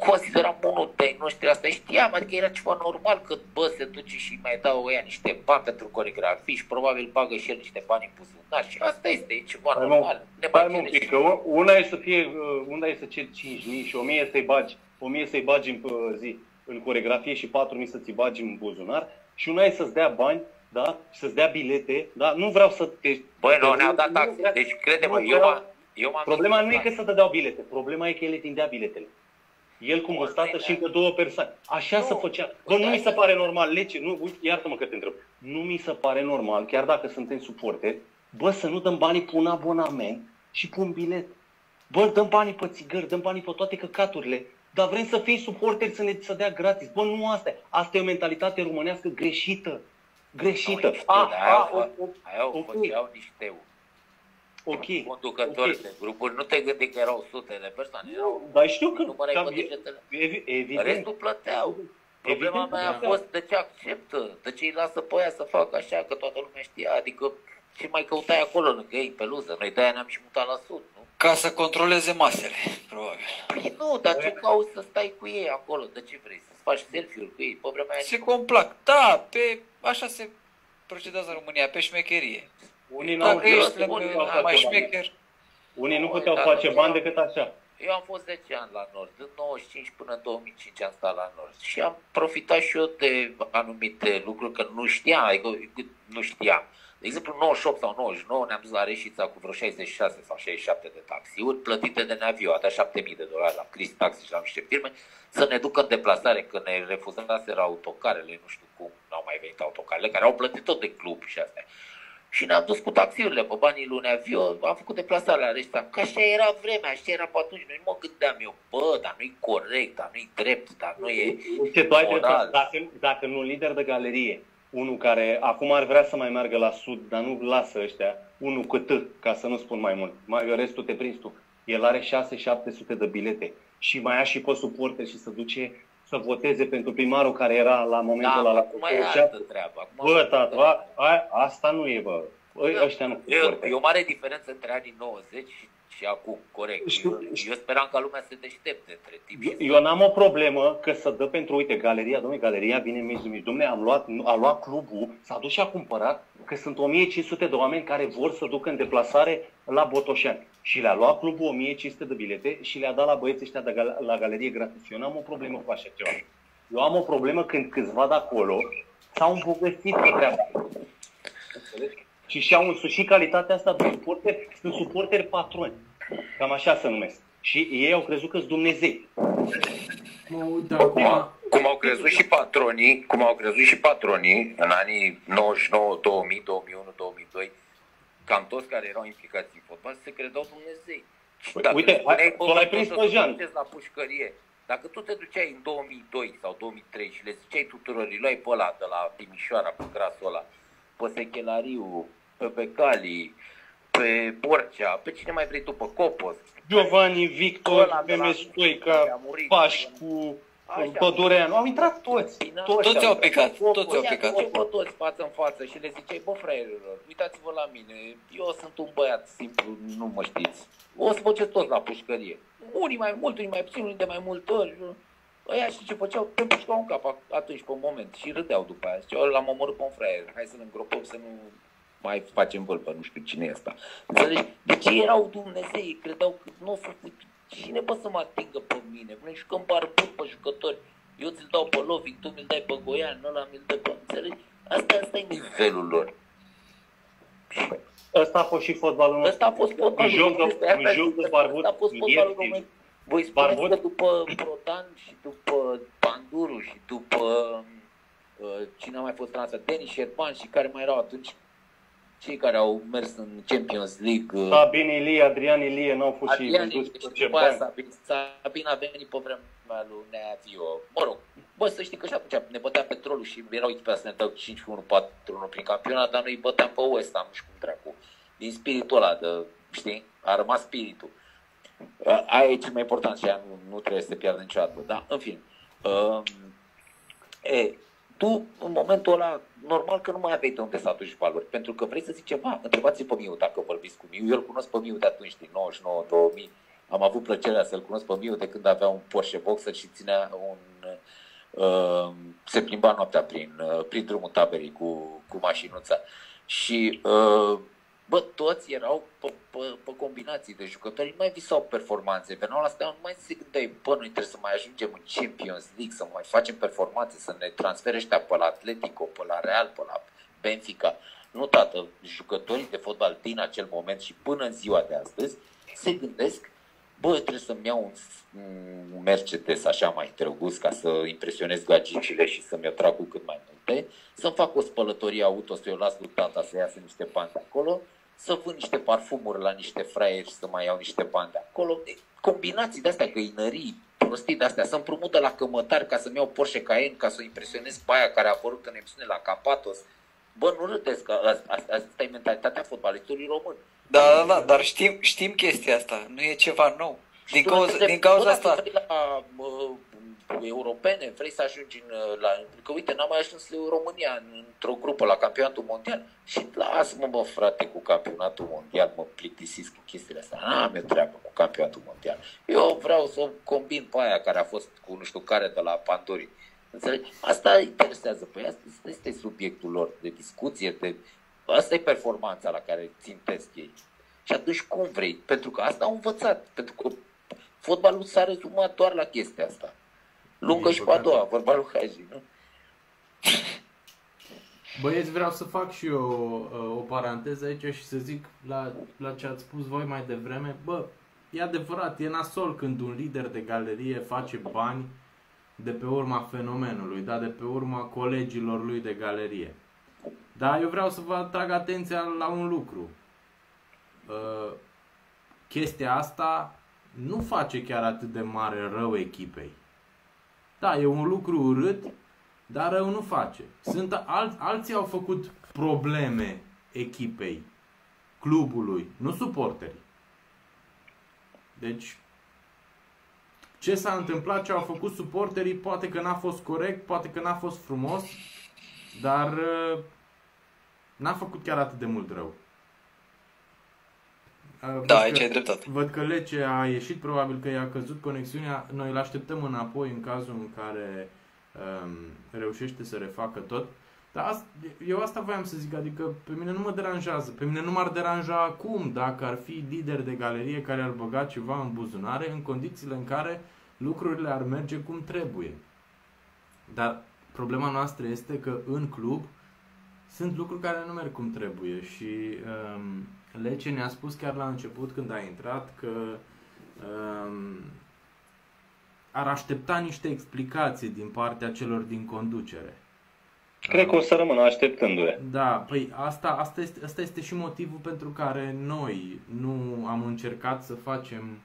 consideram unul de noștri, asta știam, adică era ceva normal că bă, se duce și mai dau ăia niște bani pentru coreografii și probabil bagă și el niște bani în buzunar și asta este, e ceva hai normal. Hai un pic, că una e să fie, una e să ceri cinci mii și o mie să-i bagi, o mie să-i bagi în zi în coreografie și patru mii să-ți bagi în buzunar și una e să-ți dea bani, da? Și să-ți dea bilete, da? Nu vreau să te... Băi, nu, ne-au dat taxe, deci crede-mă, eu, eu m-am... Problema nu e că să te dau bilete, problema e că el îi tindea biletele. El cu măstată și încă două persoane. Așa nu, se făcea. Bă, nu mi se pare normal, Lecce, nu, iartă-mă că te întreb. Nu mi se pare normal, chiar dacă suntem suporteri, bă, să nu dăm banii pe un abonament și pe un bilet. Bă, dăm banii pe țigări, dăm banii pe toate căcaturile, dar vrem să fim suporteri, să ne să dea gratis. Bă, nu asta e. Asta e o mentalitate românească greșită. Greșită. Aia o făceau niște conducători de grupuri. Nu te gândi că erau sute de persoane. Dar știu că restul plăteau. Problema mea a fost de ce acceptă, de ce îi lasă pe aia să facă așa, că toată lumea știa. Adică ce mai căutai acolo lângă ei, peluză? Noi de-aia ne-am și mutat la sud. Ca să controleze masele, probabil. Păi nu, dar tu cauți să stai cu ei acolo, de ce vrei? Să-ți faci selfie-uri cu ei? Pe vremea se complac, da, pe... așa se procedează în România, pe șmecherie. Unii n-au mai șmecher. Unii nu puteau face bani decât așa. Eu am fost zece ani la Nord, din nouăzeci și cinci până în două mii cinci am stat la Nord și am profitat și eu de anumite lucruri că nu știam, adică nu știam. De exemplu, în nouăzeci și opt sau nouăzeci și nouă ne-am dus la Reșița cu vreo șaizeci și șase sau șaizeci și șapte de taxiuri plătite de Neavio, a dat șapte mii de dolari la Chris Taxi și la niște firme să ne ducă în deplasare, că ne refuzaseră autocarele, nu știu cum n-au mai venit autocarele, care au plătit tot de club și astea. Și ne-am dus cu taxiurile pe banii lui Neavio, am făcut deplasare la Reșița, că așa era vremea, așa era pe atunci, noi nu mă gândeam eu, bă, dar nu-i corect, dar nu-i drept, dar nu e moral. Dacă, dacă nu lider de galerie, unul care acum ar vrea să mai meargă la sud, dar nu lasă ăștia, unul cât, ca să nu spun mai mult. Mai, restul te prinzi tu. El are șase-șapte sute de bilete și mai ia și pe suporte și se duce să voteze pentru primarul care era la momentul da, ăla. Acum la... e altă treabă. Bă, tatu, a, a, asta nu e, bă. Da. Ăștia nu e, e o mare diferență între anii nouăzeci și acum, corect. Eu, eu speram ca lumea să se deștepte între timp. Eu n-am o problemă că să dă pentru, uite, galeria, dom'le, galeria vine în mici, dom'le, am luat, a luat clubul, s-a dus și a cumpărat, că sunt o mie cinci sute de oameni care vor să ducă în deplasare la Botoșani. Și le-a luat clubul o mie cinci sute de bilete și le-a dat la băieții ăștia de la galerie gratis. Eu n-am o problemă cu așa ceva. Eu am o problemă când câțiva de acolo s-au îmbogățit pe treaba. Și și-au însușit calitatea asta de suporteri, sunt suporteri patroni. Cam așa se numesc. Și ei au crezut că-s Dumnezei. Da, cum, da. cum au crezut și patronii, cum au crezut și patronii în anii nouăzeci și nouă, două mii, două mii unu, două mii doi, cam toți care erau implicați în fotbal se credeau Dumnezei. Dacă uite, hai, tu l-ai prins pe Jean. La pușcărie. Dacă tu te duceai în două mii doi sau două mii trei și le ziceai tuturor, îi luai pe ăla de la Timișoara, pe grasul ăla, pe Sechelariu, pe Becali, pe Borcea, pe cine mai vrei tu, pe Copos, Giovanni, Victor, Meme Stoica, Pașcu, Pădureanu, au intrat toți. Toți au picat, toți au picat. Cu toți față în față și le ziceai, bă, fraierilor, uitați-vă la mine, eu sunt un băiat simplu, nu mă știți. O să faceți toți la pușcărie. Unii mai mult, unii mai puțin, unii de mai multe ori. Aia și ce făceau, te pușcau în cap atunci, pe un moment, și râdeau după aia. Ziceau, l-am omorât pe un fraier, hai să-l îngropăm, să nu mai facem vâlpă, nu știu cine e ăsta. Înțelegi? Deci ei erau Dumnezei, credeau că nu o să... Cine poate să mă atingă pe mine? Noi jucăm barbut pe jucători. Eu ți-l dau pe Lovic, tu mi-l dai pe Goian, ăla mi-l dă pe... Înțelegi? Asta, asta e nivelul lor. Ăsta a fost și fotbalul nostru. Ăsta a fost fotbalul nostru. Ăsta a fost fotbalul nostru. Voi spuneți că după Protan și după Panduru și după uh, cine a mai fost transfer, Denis Șerban și care mai erau atunci, cei care au mers în Champions League. Uh, Sabin Ilie, Adrian Ilie, n-au fost Adrian și vânduți pe Șerban. Sabin, Sabin a venit pe vremea lui Neavio. Mă rog, bă, să știi că și atunci ne bătea Petrolul și erau echipa să ne dau cinci unu patru unu prin campionat, dar noi îi băteam pe West Ham și cum dracu. Din spiritul ăla, de, știi? A rămas spiritul. Aia e cel mai important și aia nu, nu trebuie să te piardă niciodată, da? În fine, uh, e, tu în momentul ăla, normal că nu mai aveai de unde să aduci valori, pentru că vrei să zici ceva, întrebați-l pe Miu dacă vorbiți cu Miu, eu îl cunosc pe Miu de atunci, din nouăzeci și nouă două mii, am avut plăcerea să-l cunosc pe Miu de când avea un Porsche Boxer și ținea un, uh, se plimba noaptea prin, uh, prin drumul taberii cu, cu mașinuța și... Uh, Bă, toți erau pe, pe, pe combinații de jucători, nu mai visau performanțe. Veneau la Steaua, nu mai se gândeai, bă, noi trebuie să mai ajungem în Champions League, să mai facem performanțe, să ne transfere ăștia pe la Atletico, pe la Real, pe la Benfica. Nu, tată, jucătorii de fotbal din acel moment și până în ziua de astăzi se gândesc, bă, trebuie să-mi iau un Mercedes așa mai drăguț ca să impresionez gagicile și să-mi atrag cu cât mai multe, să-mi fac o spălătorie auto, să-i o las lui tata să iasă niște bani de acolo, să vând niște parfumuri la niște fraieri și să mai iau niște bani de acolo. Combinații de-astea, găinării, prostii de-astea, să împrumută la cămătari ca să-mi iau Porsche Cayenne, ca să impresionez pe aia care a apărut în emisiune la Capatos. Bă, nu râdeți că asta e mentalitatea fotbalistului român. Da, da, da, dar știm, știm chestia asta, nu e ceva nou. Din cauza, din cauza asta... La, uh, europene, vrei să ajungi în... La, că uite, n-am mai ajuns în România într-o grupă la campionatul mondial și lasă-mă, mă, frate, cu campionatul mondial, mă plictisesc cu chestiile astea, n-am eu treabă cu campionatul mondial. Eu vreau să o combin pe aia care a fost cu nu știu care de la Pandorii. Înțelegi? Asta interesează pe ei, asta este subiectul lor de discuție, de... Asta e performanța la care țintesc ei. Și atunci cum vrei? Pentru că asta au învățat. Pentru că fotbalul s-a rezumat doar la chestia asta. Lungă e și pe a doua, vorba lui Hagi, nu? Băieți, vreau să fac și eu o, o paranteză aici și să zic la, la ce ați spus voi mai devreme. Bă, e adevărat, e nasol când un lider de galerie face bani de pe urma fenomenului, da? De pe urma colegilor lui de galerie. Dar eu vreau să vă atrag atenția la un lucru. Uh, chestia asta nu face chiar atât de mare rău echipei. Da, e un lucru urât, dar rău nu face. Sunt al- alții au făcut probleme echipei, clubului, nu suporterii. Deci, ce s-a întâmplat, ce au făcut suporterii, poate că n-a fost corect, poate că n-a fost frumos, dar... Uh, N-a făcut chiar atât de mult rău. Văd da, aici că, ai dreptate. Văd că Lecce a ieșit, probabil că i-a căzut conexiunea. Noi îl așteptăm înapoi în cazul în care um, reușește să refacă tot. Dar asta, eu asta voiam să zic, adică pe mine nu mă deranjează. Pe mine nu m-ar deranja acum dacă ar fi lider de galerie care ar băga ceva în buzunare în condițiile în care lucrurile ar merge cum trebuie. Dar problema noastră este că în club sunt lucruri care nu merg cum trebuie și um, Lecce ne-a spus chiar la început când a intrat că um, ar aștepta niște explicații din partea celor din conducere. Cred că o să rămână așteptându-le. Da, păi asta, asta, este, asta este și motivul pentru care noi nu am încercat să facem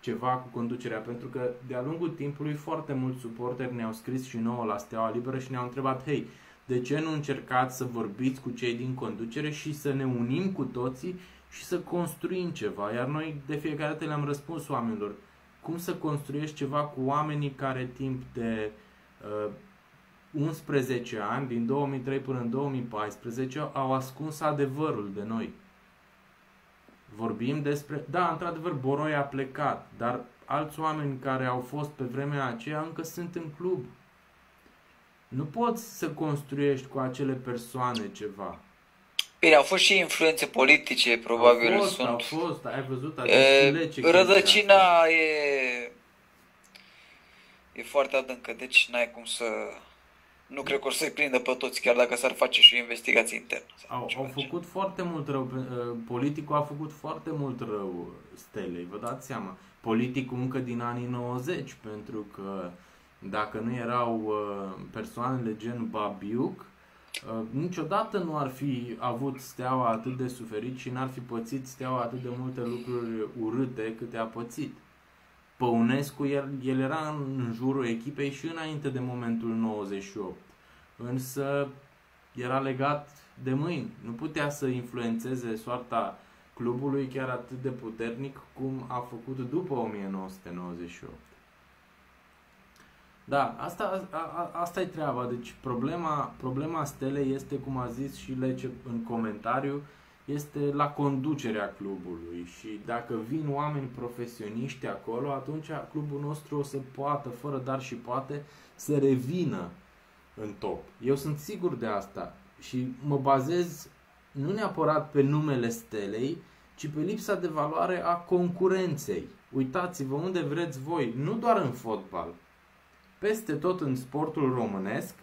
ceva cu conducerea, pentru că de-a lungul timpului foarte mulți suporteri ne-au scris și nouă la Steaua Liberă și ne-au întrebat, hei, de ce nu încercați să vorbiți cu cei din conducere și să ne unim cu toții și să construim ceva. Iar noi de fiecare dată le-am răspuns oamenilor cum să construiești ceva cu oamenii care timp de uh, unsprezece ani, din două mii trei până în două mii paisprezece, au ascuns adevărul de noi. Vorbim despre... Da, într-adevăr, Boroi a plecat, dar alți oameni care au fost pe vremea aceea încă sunt în club. Nu poți să construiești cu acele persoane ceva. Bine, au fost și influențe politice, probabil. Au fost, sunt... au fost, ai văzut. E, rădăcina e, e foarte adâncă, deci n-ai cum să... Nu cred că o să-i prindă pe toți, chiar dacă s-ar face și investigații interne. Au, au făcut foarte mult rău, politicul a făcut foarte mult rău Stelei, vă dați seama. Politicul încă din anii nouăzeci, pentru că dacă nu erau persoanele gen Babiuc, niciodată nu ar fi avut Steaua atât de suferit și n-ar fi pățit Steaua atât de multe lucruri urâte câte a pățit. Păunescu, el, el era în jurul echipei și înainte de momentul nouăzeci și opt, însă era legat de mâini. Nu putea să influențeze soarta clubului chiar atât de puternic cum a făcut după o mie nouă sute nouăzeci și opt. Da, asta, a, a, asta e treaba. Deci problema, problema Stelei este, cum a zis și Lecce în comentariu, este la conducerea clubului și dacă vin oameni profesioniști acolo, atunci clubul nostru o să poată, fără dar și poate, să revină în top. Eu sunt sigur de asta și mă bazez nu neapărat pe numele Stelei, ci pe lipsa de valoare a concurenței. Uitați-vă unde vreți voi, nu doar în fotbal. Peste tot în sportul românesc,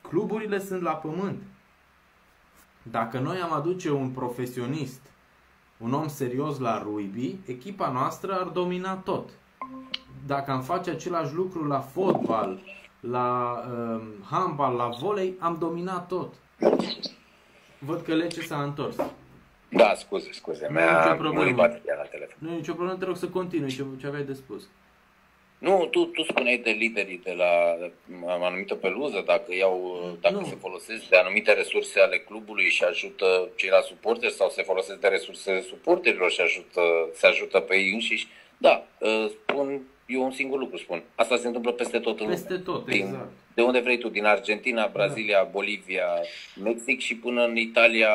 cluburile sunt la pământ. Dacă noi am aduce un profesionist, un om serios la rugby, echipa noastră ar domina tot. Dacă am face același lucru la fotbal, la uh, handbal, la volei, am dominat tot. Văd că Lecce s-a întors. Da, scuze, scuze. Nu e nicio problemă. Nu e nicio problemă, te rog să continui ce, ce aveai de spus. Nu, tu, tu spuneai de liderii de la anumită peluză, dacă, iau, dacă se folosesc de anumite resurse ale clubului și ajută ceilalți suporteri sau se folosesc de resursele suporterilor și ajută, se ajută pe ei înșiși. Da, spun, eu un singur lucru spun. Asta se întâmplă peste tot în lume. Peste tot, din, exact. De unde vrei tu, din Argentina, Brazilia, Bolivia, Mexic și până în Italia,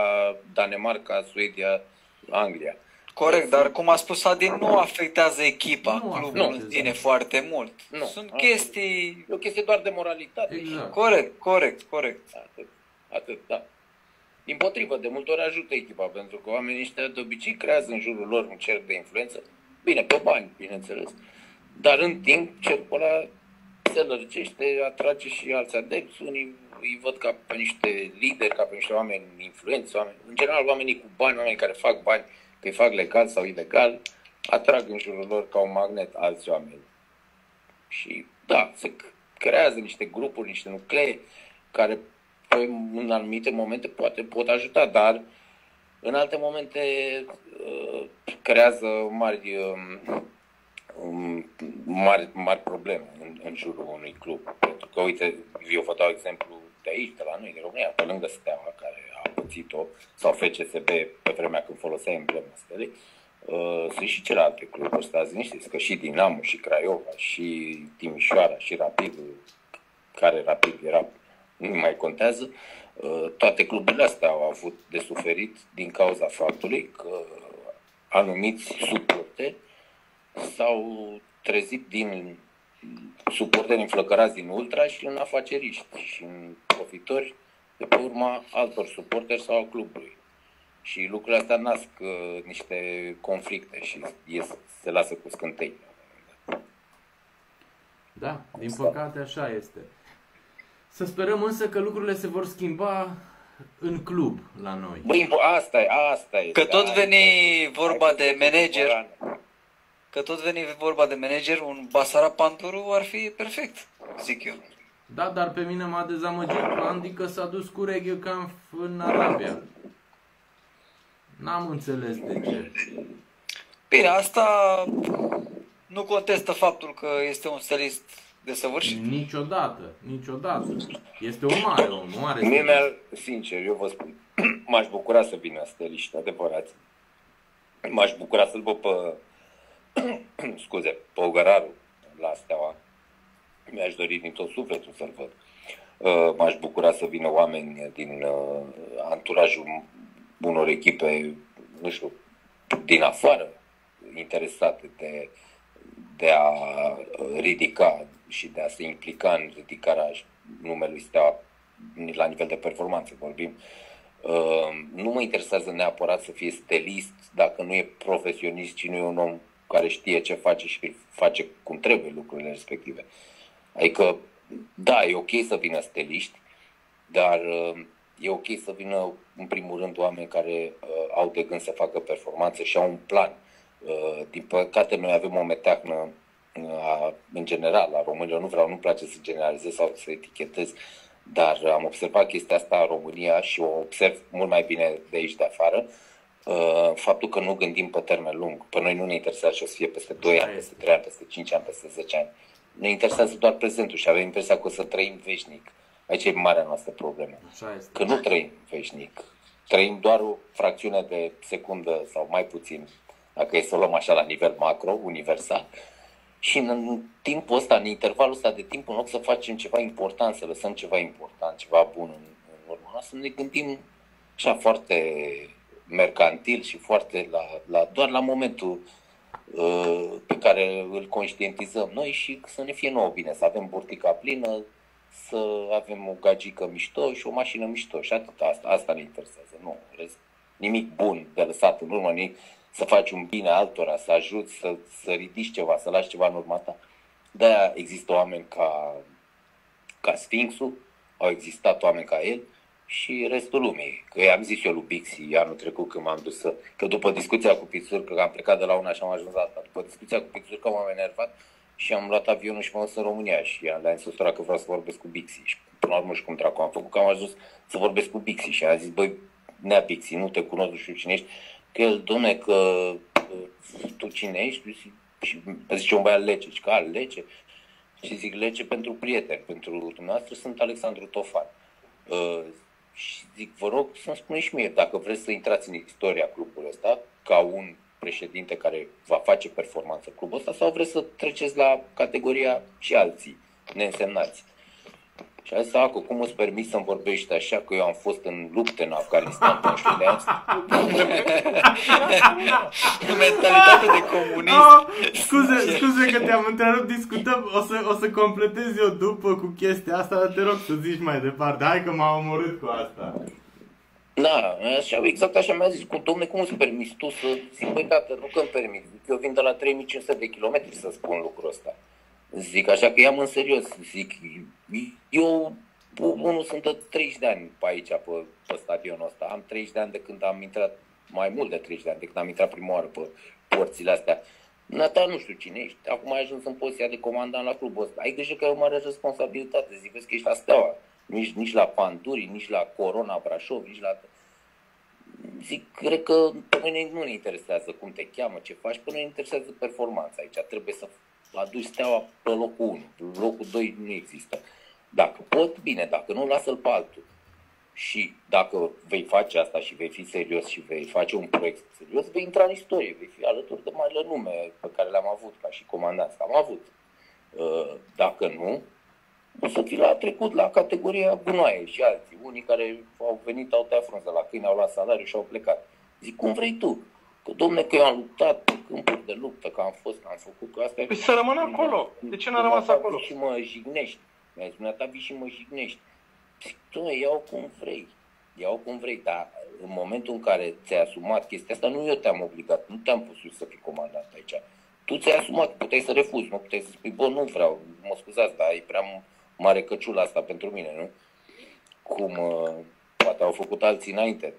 Danemarca, Suedia, Anglia. Corect, dar cum a spus Adi, nu afectează echipa, nu, clubul în sine foarte mult. Nu. Sunt chestii... E o chestie doar de moralitate. Exact. Corect, corect, corect. Atât, atât, da. Din potrivă, de multe ori ajută echipa, pentru că oamenii ăștia de obicei creează în jurul lor un cerc de influență. Bine, pe bani, bineînțeles. Dar în timp, cercul ăla se lărgește, atrage și alți adepți. Unii îi văd ca pe niște lideri, ca pe niște oameni influenți, oameni. În general, oamenii cu bani, oamenii care fac bani, că fac legal sau ilegal, atrag în jurul lor ca un magnet alți oameni. Și da, se creează niște grupuri, niște nuclee care pe, în anumite momente poate pot ajuta, dar în alte momente uh, creează mari, um, mari, mari probleme în, în jurul unui club. Pentru că, uite, eu vă dau exemplu de aici, de la noi, de România, pe lângă Steaua, care a pățit-o, sau F C S B, pe vremea când folosea emblema Stelei, uh, sunt și celelalte cluburi, stați liniștiți, că și Dinamo, și Craiova, și Timișoara, și Rapid, care Rapid era, nu mai contează, uh, toate cluburile astea au avut de suferit din cauza faptului că anumiți suporteri s-au trezit din suporteri înflăcărați din ultra și în afaceriști și în profitori de pe urma altor suporteri sau a clubului. Și lucrurile astea nasc uh, niște conflicte și ies, se lasă cu scântei. Da, din păcate așa este. Să sperăm însă că lucrurile se vor schimba în club la noi. Băi, asta e, asta e. Că tot veni vorba de manager. Că tot veni vorba de manager, un Basarab Panturu ar fi perfect, zic eu. Da, dar pe mine m-a dezamăgit Andy că s-a dus cu Reghel Camp în Arabia. N-am înțeles de ce. Bine, asta nu contestă faptul că este un stelist desăvârșit. Niciodată, niciodată. Este un mare om, un mare stelist. Mie, sincer, eu vă spun, m-aș bucura să vină steliști, adevărat. M-aș bucura să-l văd pe, scuze, pe Ogăraru la Steaua. Mi-aș dori din tot sufletul să-l văd. M-aș bucura să vină oameni din anturajul unor echipe, nu știu, din afară, interesate de, de a ridica și de a se implica în ridicarea numelui Steaua la nivel de performanță, vorbim. Nu mă interesează neapărat să fie stilist, dacă nu e profesionist, ci nu e un om care știe ce face și face cum trebuie lucrurile respective. Adică, da, e ok să vină steliști, dar e ok să vină, în primul rând, oameni care uh, au de gând să facă performanțe și au un plan. Uh, din păcate, noi avem o meteahnă, uh, în general, la românilor, nu vreau, nu-mi place să generalizez sau să etichetez, dar am observat chestia asta în România și o observ mult mai bine de aici, de afară, uh, faptul că nu gândim pe termen lung. Pe noi nu ne interesează ce o să fie peste doi ani, peste trei ani, peste cinci ani, peste zece ani. Ne interesează doar prezentul și avem impresia că o să trăim veșnic. Aici e marea noastră problemă. Că nu trăim veșnic. Trăim doar o fracțiune de secundă sau mai puțin, dacă e să o luăm așa la nivel macro, universal. Și în timpul ăsta, în intervalul ăsta de timp, în loc să facem ceva important, să lăsăm ceva important, ceva bun în, în urma noastră, ne gândim așa foarte mercantil și foarte la, la, doar la momentul uh, pe care îl conștientizăm noi și să ne fie nouă bine, să avem burtica plină, să avem o gagică mișto și o mașină mișto și atât. Asta, asta ne interesează. Nu, nimic bun de lăsat în urmă, nimic, să faci un bine altora, să ajuți, să, să ridici ceva, să lași ceva în urma ta. De-aia există oameni ca, ca Sfinxul, au existat oameni ca el și restul lumii. Că i-am zis eu lui Bixi anul trecut când m-am dus să... Că după discuția cu Pițurcă, că am plecat de la una și am ajuns la asta, după discuția cu Pițurcă m-am enervat și am luat avionul și m-am dus în România și le-am zis că vreau să vorbesc cu Bixi. Și până la urmă și cum dracu am făcut că am ajuns să vorbesc cu Bixi și am zis, băi, nea Bixi, nu te cunosc, nu știu cine ești. Că el, domne, că tu cine ești? Și zice un băiat Lecce, și că a, Lecce. Și zic, Lecce pentru prieteni, pentru dumneavoastră sunt Alexandru Tofan. Uh, și zic, vă rog să-mi spuneți și mie, dacă vreți să intrați în istoria clubului ăsta, ca un președinte care va face performanță clubul ăsta, sau vreți să treceți la categoria și alții, neînsemnați. Și a zis, acu, cum îți permiți să-mi vorbești așa, că eu am fost în lupte în Afganistan paisprezece de ani? Mentalitate de comunist. Oh, scuze, scuze că te-am întrerupt, discutăm, o să, o să completez eu după cu chestia asta, dar te rog să zici mai departe, hai că m-am omorât cu asta. Da, așa, exact așa mi-a zis, cu domne, cum îți permiți tu să zic, băi, tată, nu că-mi permit, eu vin de la trei mii cinci sute de kilometri să spun lucrul ăsta. Zic, așa că i-am în serios, zic, eu, unul, sunt de treizeci de ani pe aici, pe, pe stadionul ăsta, am treizeci de ani de când am intrat, mai mult de treizeci de ani de când am intrat prima oară pe porțile astea. Nata, nu știu cine ești, acum ai ajuns în poziția de comandant la clubul ăsta, ai grijă că e o mare responsabilitate, zic, vezi că ești la Steaua, nici, nici la Panduri, nici la Corona Brașov, nici la... Zic, cred că pe mine nu ne interesează cum te cheamă, ce faci, pe noi ne interesează performanța aici, trebuie să... aduci Steaua pe locul unu, locul doi nu există. Dacă pot, bine, dacă nu, lasă-l pe altul. Și dacă vei face asta și vei fi serios și vei face un proiect serios, vei intra în istorie, vei fi alături de marile nume pe care le-am avut ca și comandanți, am avut. Dacă nu, o să fii la trecut la categoria gunoaie și alții, unii care au venit, au tăiat frunza la câine, au luat salariu și au plecat. Zic, cum vrei tu? Că, domne, că eu am luptat pe câmpuri de luptă, că am fost, că am făcut, că asta... Păi să rămână acolo! De ce n-a rămas acolo? Și mă jignești. Mi-a zis, dumneata, vii și mă jignești. Zic, domne, iau cum vrei. Iau cum vrei, dar în momentul în care ți-ai asumat chestia asta, nu eu te-am obligat, nu te-am pus să fii comandant aici. Tu ți-ai asumat, puteai să refuzi, nu puteai să spui, bă, nu vreau, mă scuzați, dar e prea mare căciula asta pentru mine, nu? Cum poate au făcut alții înainte.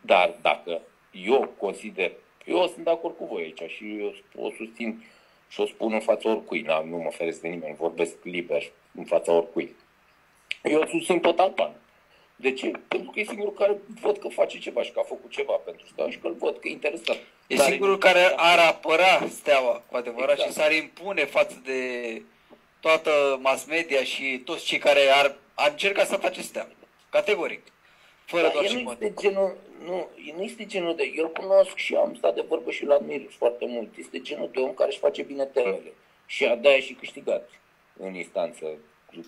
Dar dacă... Eu consider, eu sunt de acord cu voi aici și eu o susțin și o spun în fața oricui, nu mă feresc de nimeni, vorbesc liber în fața oricui. Eu susțin tot Talpan. De ce? Pentru că e singurul care văd că face ceva și că a făcut ceva pentru Steaua și că îl văd că e interesant. E dar singurul e... care ar apăra Steaua, cu adevărat, exact. Și s-ar impune față de toată mass media și toți cei care ar, ar încerca să face Steaua, categoric. Fără doar și poate. Nu, nu este genul de... Eu îl cunosc și am stat de vorbă și îl admir foarte mult. Este genul de om care își face bine temele. Și de-aia și câștigat în instanță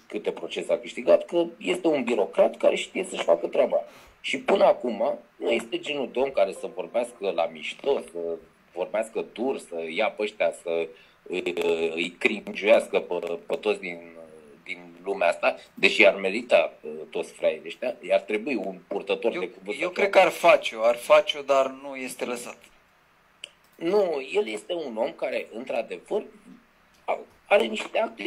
câte procese a câștigat, că este un birocrat care știe să-și facă treaba. Și până acum nu este genul de om care să vorbească la mișto, să vorbească dur, să ia pe ăștia, să îi cringiuiască pe, pe toți din, din lumea asta, deși ar merita toți fraierii ăștia, i-ar trebui un purtător eu, de cuvânt. Eu cred că ar face-o, ar face-o, dar nu este lăsat. Nu, el este un om care, într-adevăr, are niște acte,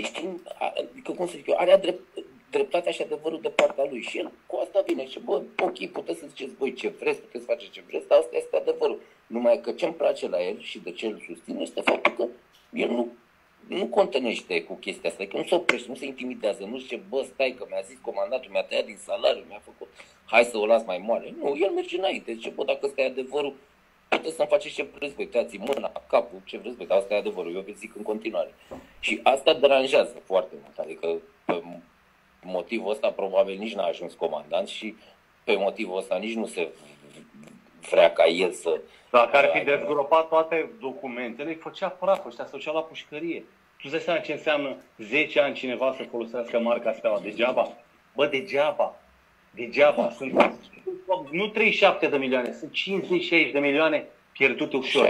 adică cum să zic eu, are drept, dreptatea și adevărul de partea lui și el cu asta vine și bă, ok, puteți să ziceți voi ce vreți, puteți face ce vreți, dar asta este adevărul. Numai că ce îmi place la el și de ce îl susține este faptul că el nu, nu contenește cu chestia asta, că nu se oprește, nu se intimidează, nu zice bă, stai că mi-a zis comandatul, mi-a tăiat din salariu, mi-a făcut, hai să o las mai mare. Nu, el merge înainte, zice bă, dacă ăsta e adevărul, puteți să-mi faceți ce vreți voi, tăiați mâna, capul, ce vreți voi, dar asta e adevărul, eu vă zic în continuare. Și asta deranjează foarte mult, adică pe motivul ăsta probabil nici n-a ajuns comandant și pe motivul ăsta nici nu se vrea ca el să... Dacă ar fi dezgropat toate documentele, îi făcea praf, ăștia se duceau la pușcărie. Tu îți dai seama ce înseamnă zece ani cineva să folosească marca Steaua? Degeaba? Bă, degeaba. Degeaba. Sunt nu treizeci și șapte de milioane, sunt cincizeci șaizeci de milioane pierdute ușor.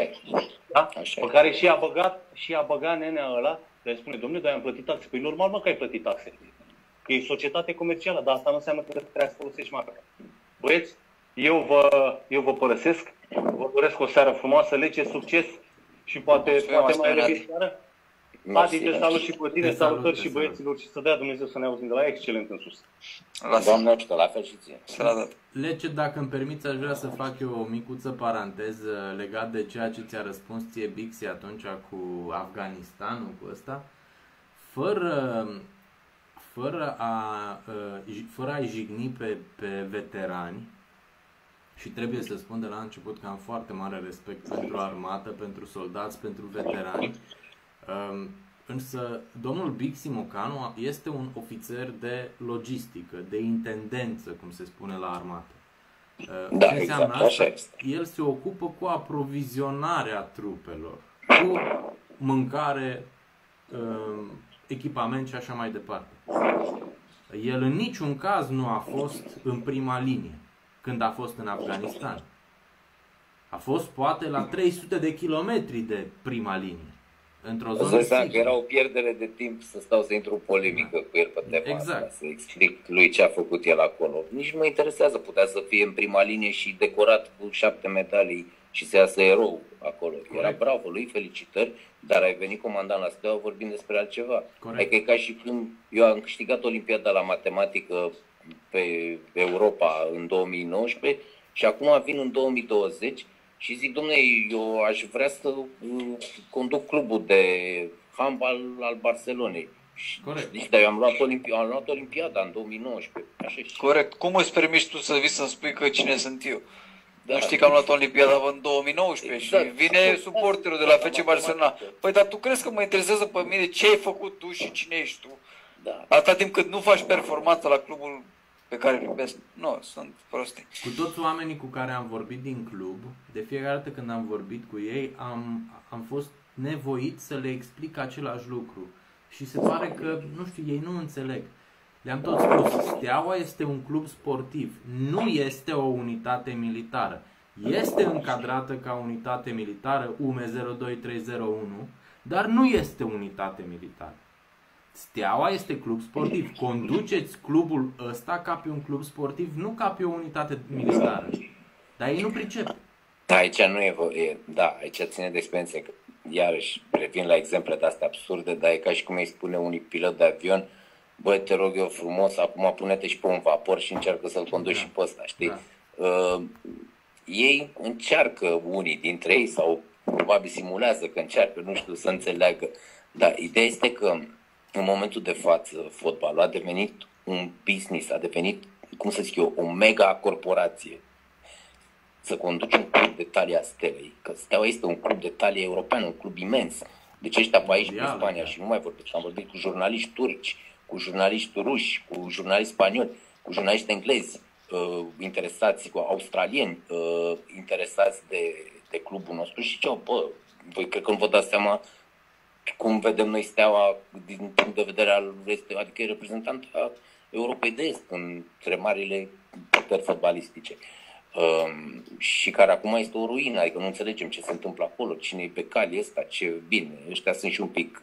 Da? Pe care și a băgat, și a băgat nenea ăla, le spune, domnule, dar am plătit taxe. Păi normal, mă, că ai plătit taxe. Că e societate comercială, dar asta nu înseamnă că trebuie să folosești marca. Băieți, eu vă, eu vă părăsesc, vă doresc o seară frumoasă, Lecce, succes și poate, poate mai reviți seară. Adi, te salut și pe tine, salutări și băieților și să dea Dumnezeu să ne auzim de la excelent în sus. Doamne ajută, la fel și ție. Lecce, dacă îmi permiți, aș vrea să fac eu o micuță paranteză legat de ceea ce ți-a răspuns ție Bixi atunci cu Afganistanul, cu ăsta. Fără... Fără a, fără a-i jigni pe, pe veterani, și trebuie să spun de la început că am foarte mare respect pentru armată, pentru soldați, pentru veterani, însă domnul Bixi Mocanu este un ofițer de logistică, de intendență, cum se spune la armată. Da, ce înseamnă asta? El se ocupă cu aprovizionarea trupelor, cu mâncare, echipament și așa mai departe. El în niciun caz nu a fost în prima linie când a fost în Afganistan. A fost poate la trei sute de kilometri de prima linie, într-o zonă sigură. Era o pierdere de timp să stau să intru în polemică cu el pe tema exact. Asta, să explic lui ce a făcut el acolo. Nici mă interesează, putea să fie în prima linie și decorat cu șapte medalii și să iasă erou acolo. Corect. Era bravo lui, felicitări, dar ai venit comandant la Steaua vorbind despre altceva. Corect. Adică e ca și când eu am câștigat Olimpiada la matematică pe Europa în două mii nouăsprezece și acum vin în două mii douăzeci și zic, dom'le, eu aș vrea să conduc clubul de handbal al Barcelonei. Corect. Zici, dar eu am luat, Olimpi- am luat Olimpiada în două mii nouăsprezece. Așa și... Corect. Cum îți permiți tu să vii să-mi spui că cine sunt eu? Da, nu știi că am luat Olimpiada în două mii nouăsprezece exact. Și vine suporterul de la F C Barcelona. Păi, dar tu crezi că mă interesează pe mine ce ai făcut tu și cine ești tu? Da. Atâta timp cât nu faci performanță la clubul pe care îl iubesc. Nu, sunt prostii. Cu toți oamenii cu care am vorbit din club, de fiecare dată când am vorbit cu ei, am, am fost nevoit să le explic același lucru. Și se pare că, nu știu, ei nu înțeleg. Le-am tot spus, Steaua este un club sportiv, nu este o unitate militară. Este încadrată ca unitate militară U M zero doi trei zero unu, dar nu este unitate militară. Steaua este club sportiv. Conduceți clubul ăsta ca pe un club sportiv, nu ca pe o unitate militară. Dar ei nu pricep. Da, aici nu e, e da, aici ține de experiențe. Iarăși, revin la exemple de astea absurde, dar e ca și cum îi spune unui pilot de avion, băi, te rog eu frumos, acum pune-te și pe un vapor și încearcă să-l conduci și pe ăsta, știi? Da. Uh, ei încearcă, unii dintre ei, sau probabil simulează că încearcă, nu știu, să înțeleagă. Dar ideea este că în momentul de față fotbalul a devenit un business, a devenit, cum să zic eu, o mega corporație. Să conduci un club de talia Stelei, că Steaua este un club de talie european, un club imens. Deci ăștia pe aici, în Spania, și nu mai vorbesc, am vorbit cu jurnaliști turci, cu jurnaliști ruși, cu jurnaliști spanioli, cu jurnaliști englezi. uh, interesați, cu australieni uh, interesați de, de clubul nostru și ce, bă, voi cred că nu vă dați seama cum vedem noi Steaua din punct de vedere al restului, adică e reprezentanta Europei de Est între marile puteri fotbalistice. Um, și care acum este o ruină, adică nu înțelegem ce se întâmplă acolo, cine e Becali ăsta, ce bine, ăștia sunt și un pic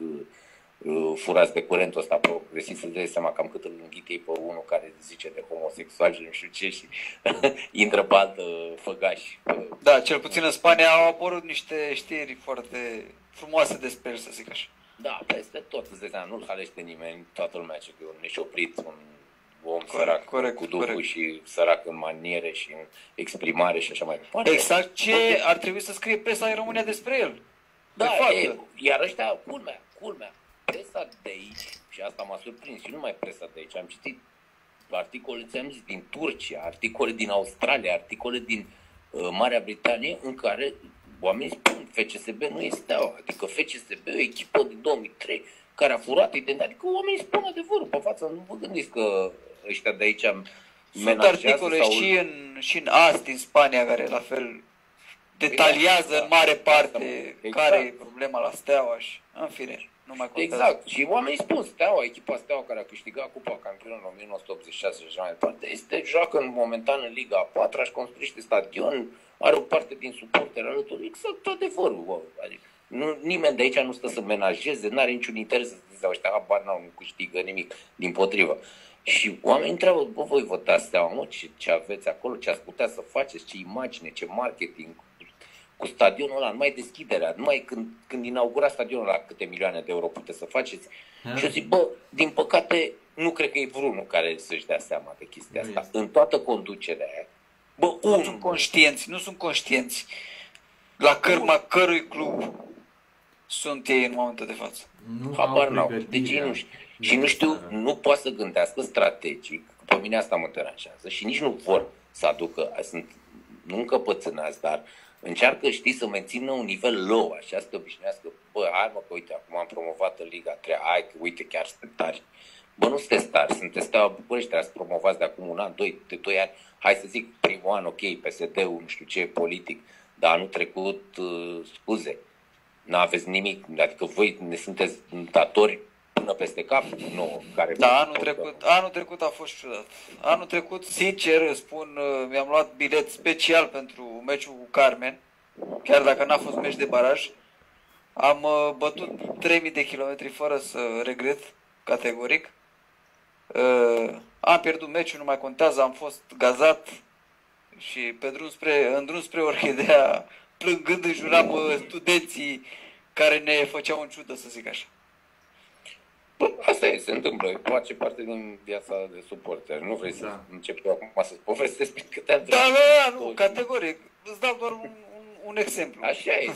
uh, furați de curentul ăsta progresist, să dai seama cam cât îl înghit ei pe unul care zice de homosexual și nu știu ce și intră pe altă făgaș. Da, cel puțin în Spania au apărut niște știri foarte frumoase despre el, să zic așa. Da, peste tot, să zic, nu-l halește nimeni, toată lumea ce e un neșoprit, un om sărac corect, cu duhul corect. Și sărac în maniere și în exprimare și așa mai departe. Exact ce ar trebui să scrie presa în România despre el. Da, de fapt. E, iar ăștia, culmea, culmea, presa de aici, și asta m-a surprins, și nu mai presa de aici, am citit articole, ți-am zis, din Turcia, articole din Australia, articole din uh, Marea Britanie, în care oamenii spun F C S B nu este Steaua, adică F C S B e o echipă din două mii trei care a furat identitatea, adică oamenii spun adevărul pe față, nu vă gândiți că ăștia de aici menajează. Sunt articole sau... și, în, și în A S, din Spania, care la fel detaliază exact, în mare parte exact. Care e problema la Steaua și în fine, nu mai contează. Exact, și oamenii spun Steaua, echipa Steaua care a câștigat Cupa Campionilor în o mie nouă sute optzeci și șase și așa mai departe, este, joacă în momentan în Liga a patra, își construiește stadion, are o parte din suporteri alături, exact adevărul, bă. Adică, nu, nimeni de aici nu stă să menajeze, n-are niciun interes să zice ăștia, habar n-au, nu câștigă nimic, dimpotrivă. Și oamenii întreabă, bă, voi vă dați seama, mă, ce, ce aveți acolo, ce ați putea să faceți, ce imagine, ce marketing, cu, cu stadionul ăla, numai deschiderea, numai când, când inaugura stadionul ăla, câte milioane de euro puteți să faceți. Hmm. Și eu zic, bă, din păcate, nu cred că e vreunul care să-și dea seama de chestia asta. Yes. În toată conducerea aia, bă, nu un... sunt conștienți, nu sunt conștienți la cărma cărui club sunt ei în momentul de față. Nu habar n-au, deci ei nu știu. Și nu știu, nu poate să gândească strategic, pe mine asta mă deranjează și nici nu vor să aducă, sunt, nu încăpățânați, dar încearcă, știi, să mențină un nivel low, așa să te obișnuiască, bă, hai mă, că uite, acum am promovat în Liga a treia, hai că uite, chiar sunt tari. Bă, nu sunteți tari, sunteți Steaua București, ați promovați de acum un an, doi, de doi ani, hai să zic, primul an, ok, P S D-ul, nu știu ce, politic, dar anul trecut, uh, scuze, n-aveți nimic, adică voi ne sunteți datori până peste cap, nu, care... Da, anul trecut, anul trecut a fost ciudat. Anul trecut, sincer, spun, mi-am luat bilet special pentru meciul cu Carmen, chiar dacă n-a fost meci de baraj. Am bătut trei mii de kilometri fără să regret, categoric. Am pierdut meciul, nu mai contează, am fost gazat și pe drum spre, în drum spre Orhidea, plângând, înjuram studenții care ne făceau în ciudă, să zic așa. Bă, asta e, se întâmplă, face parte din viața de suporter. Nu vrei da. Să începi acum să-ți povestesc prin câte ani. Da, da, nu, categoric. Îți dau doar un, un exemplu. Așa e.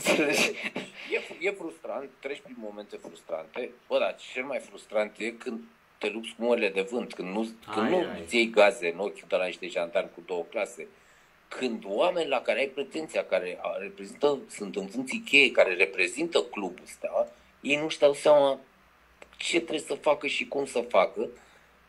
E, e frustrant, treci prin momente frustrante. Bă, dar cel mai frustrant e când te lupți cu mările de vânt, când nu, când ai, nu ai. Îți iei gaze în ochi de la niște jandarmi cu două clase. Când oameni la care ai pretenția, care reprezintă, sunt înfrunții cheie, care reprezintă clubul ăsta, ei nu-și dau seama ce trebuie să facă și cum să facă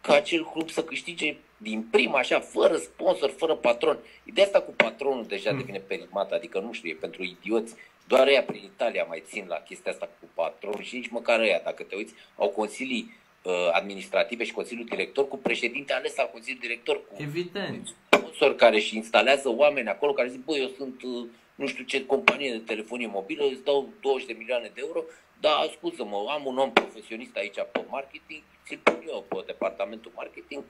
ca acel club să câștige din prima, așa, fără sponsor, fără patron. Ideea asta cu patronul deja devine perimată, adică nu știu, e pentru idioți. Doar ăia prin Italia mai țin la chestia asta cu patron și nici măcar ăia, dacă te uiți, au consilii uh, administrative și consiliul director cu președinte ales al consiliului director, cu evident sponsor care își instalează oameni acolo care zic, bă, eu sunt uh, nu știu ce companie de telefonie mobilă, îți dau douăzeci de milioane de euro. Da, scuză-mă, am un om profesionist aici pe marketing, ți-l pun eu pe departamentul marketing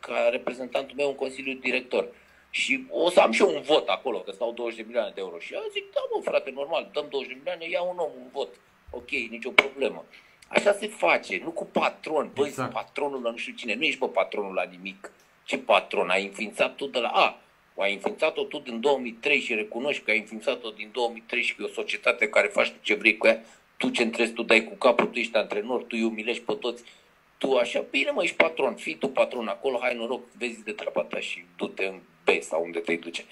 ca reprezentantul meu în consiliul director. Și o să am și eu un vot acolo, că stau douăzeci de milioane de euro. Și eu zic, da mă frate, normal, dăm douăzeci de milioane, ia un om, un vot. Ok, nicio problemă. Așa se face, nu cu patron. Băi, exact. Patronul la nu știu cine, nu ești bă patronul la nimic. Ce patron? Ai înființat tu de la A. Ai înființat-o tu din două mii trei și recunoști că ai înființat-o din două mii trei și că e o societate care faci ce vrei cu ea. Tu ce întrezi, tu dai cu capul, tu ești antrenor, tu îi umilești pe toți, tu așa, bine mă, ești patron, fii tu patron acolo, hai noroc, vezi de treaba ta și du-te în B sau unde te duce.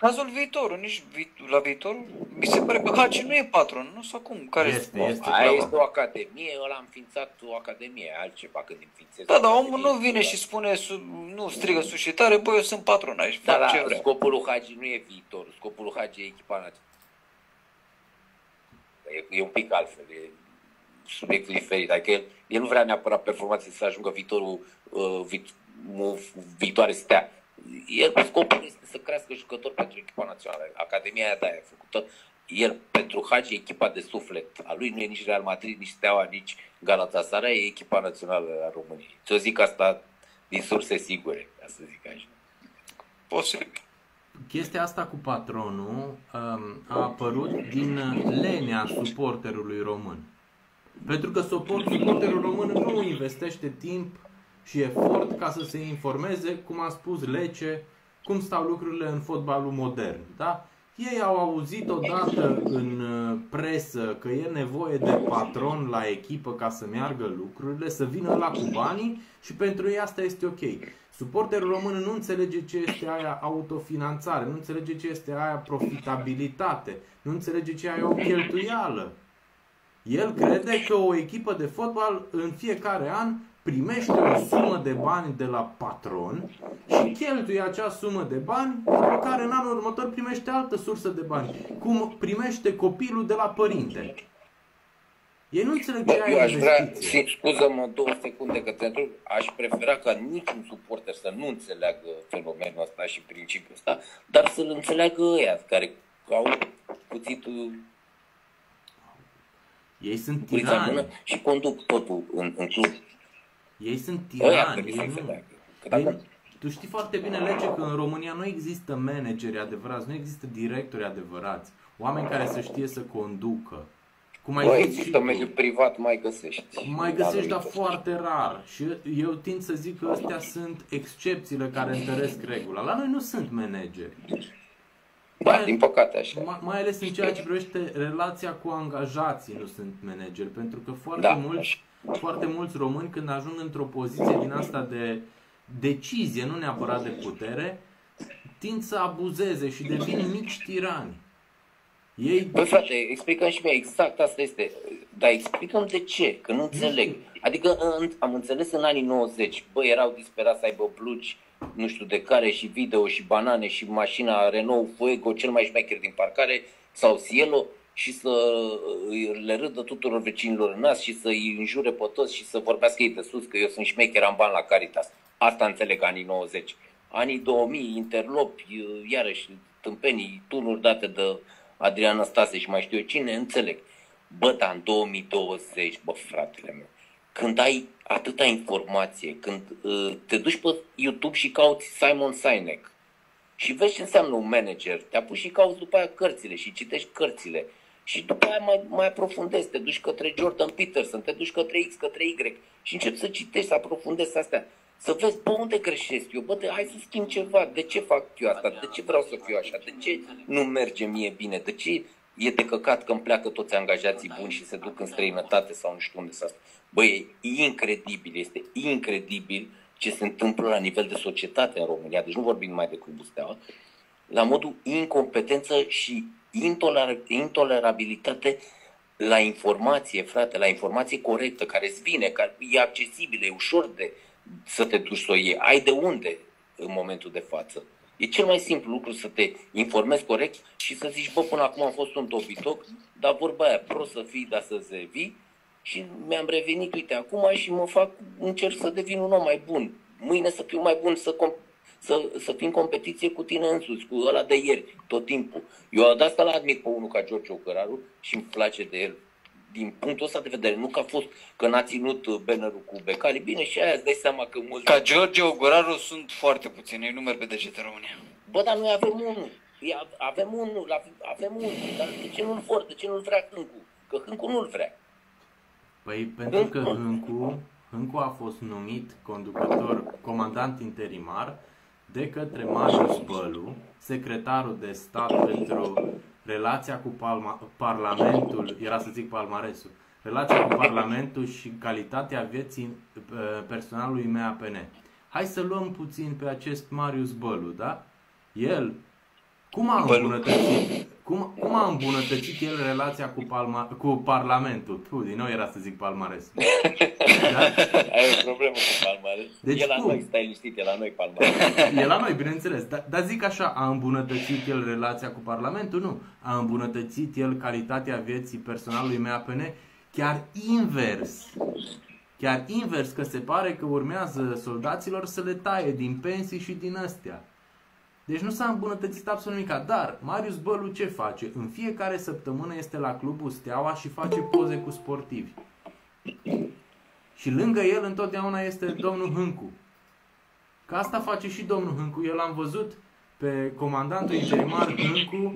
Cazul viitorul, nici la viitor, mi se pare că Hagi nu e patron, nu sau cum, care este? Este, este aia este o academie, ăla a înființat o academie, altceva când înființezi. Da, dar omul nu vine și spune, nu strigă sus și tare, băi, eu sunt patron aici. Da, da, ce scopul lui Hagi nu e viitorul, scopul lui Hagi e echipa națională. E, e un pic altfel, e subiect diferit. Adică el, el nu vrea neapărat performanțe să ajungă viitorul, uh, vi, uh, viitoare Stea. El, scopul este să crească jucători pentru echipa națională. Academia aia de aia făcută. El, pentru Hagi, echipa de suflet a lui nu e nici Real Madrid, nici Steaua, nici Galatasaray, e echipa națională a României. Ți-o zic asta din surse sigure, ca să zic așa. Posibil. Chestia asta cu patronul a apărut din lenea suporterului român. Pentru că suporterul român nu investește timp și efort ca să se informeze, cum a spus Lecce, cum stau lucrurile în fotbalul modern. Da? Ei au auzit odată în presă că e nevoie de patron la echipă ca să meargă lucrurile, să vină la cu banii și pentru ei asta este ok. Suporterul român nu înțelege ce este aia autofinanțare, nu înțelege ce este aia profitabilitate, nu înțelege ce aia o cheltuială. El crede că o echipă de fotbal în fiecare an primește o sumă de bani de la patron și cheltuie acea sumă de bani, după care în anul următor primește altă sursă de bani, cum primește copilul de la părinte. Ei nu înțeleg ce aia investiție. Scuză-mă două secunde că te întreb, aș prefera ca niciun suporter să nu înțeleagă fenomenul ăsta și principiul ăsta, dar să-l înțeleagă ăia care au cuțitul. Ei sunt tirani. Și conduc totul în, în club. Ei sunt tirani, ei nu. Ei, tu știi foarte bine, Lege, că în România nu există manageri adevărați, nu există directori adevărați, oameni care să știe să conducă. Cum ai zis și mediul privat, mai găsești. Mai găsești, dar foarte rar. Și eu tind să zic că astea sunt excepțiile care întăresc regula. La noi nu sunt manageri. Da, din păcate așa. Mai, mai ales în ceea ce privește relația cu angajații nu sunt manageri, pentru că foarte da, mulți așa. Foarte mulți români, când ajung într-o poziție din asta de decizie, nu neapărat de putere, tind să abuzeze și devin mici tirani. Ei... Bă, frate, explică-mi și mie, exact asta este. Dar explică-mi de ce, că nu înțeleg. Adică în, am înțeles în anii nouăzeci, bă, erau disperați să aibă blugi, nu știu de care, și video, și banane, și mașina Renault Fuego, cel mai șmecher din parcare, sau Cielo, și să le râdă tuturor vecinilor în nas și să îi înjure pe toți și să vorbească ei de sus că eu sunt șmecher, am bani la Caritas. Asta înțeleg anii nouăzeci. Anii două mii, interlopi, iarăși tâmpenii, tunuri date de Adrian Năstase și mai știu eu cine, înțeleg. Bă, dar în două mii douăzeci, bă, fratele meu, când ai atâta informație, când uh, te duci pe YouTube și cauți Simon Sinek și vezi ce înseamnă un manager, te apuci și cauți după aia cărțile și citești cărțile și după aia mai, mai aprofundezi, te duci către Jordan Peterson, te duci către X, către Y și începi să citești, să aprofundezi astea, să vezi, bă, unde greșesc eu, bă, de, hai să schimb ceva, de ce fac eu asta, de ce vreau să fiu așa, de ce nu merge mie bine, de ce e de căcat că îmi pleacă toți angajații buni și se duc în străinătate sau nu știu unde să asta. Bă, e incredibil, este incredibil ce se întâmplă la nivel de societate în România, deci nu vorbim numai de Clubul Steaua, la modul incompetență și intoler- intolerabilitate la informație, frate, la informație corectă, care îți vine, care e accesibilă, e ușor de să te duci să o iei, ai de unde în momentul de față. E cel mai simplu lucru să te informezi corect și să zici, bă, până acum am fost un dobitoc, dar vorba aia, prost să fii, dar să zevii, și mi-am revenit, uite, acum și mă fac, încerc să devin un om mai bun. Mâine să fiu mai bun, să, să, să fiu în competiție cu tine însuți, cu ăla de ieri, tot timpul. Eu de asta l-admit pe unul ca George Ocăraru și îmi place de el. Din punctul ăsta de vedere, nu că a fost, că n-a ținut bannerul cu Becali, bine, și aia îți dai seama că mulți... Ca George Ocăraru sunt foarte puțini, ei nu merg pe degete în România. Bă, dar noi avem unul, avem unul, avem unul, dar de ce nu-l vor, de ce nu-l vrea Hâncu? Că Hâncu nu-l vrea. Păi pentru că Hâncu, Hâncu a fost numit conducător, comandant interimar de către Marius Bălu, secretarul de stat pentru relația cu palma, Parlamentul, era să zic palmaresul, relația cu Parlamentul și calitatea vieții personalului M A P N. Hai să luăm puțin pe acest Marius Bălu, da? El, cum a îmbunătățit, Cum, cum a îmbunătățit el relația cu, palma, cu Parlamentul? Puh, din nou era să zic palmares. Da? Ai o problemă cu palmares. Deci e la cum? Noi, stai liniștit, e la noi palmares. E la noi, bineînțeles. Dar da, zic așa, a îmbunătățit el relația cu Parlamentul? Nu. A îmbunătățit el calitatea vieții personalului M A P N? Chiar invers. Chiar invers, că se pare că urmează soldaților să le taie din pensii și din astea. Deci nu s-a îmbunătățit absolut nimic. Dar Marius Bălu ce face? În fiecare săptămână este la clubul Steaua și face poze cu sportivi. Și lângă el întotdeauna este domnul Hâncu. Că asta face și domnul Hâncu. Eu l-am văzut pe comandantul interimar Hâncu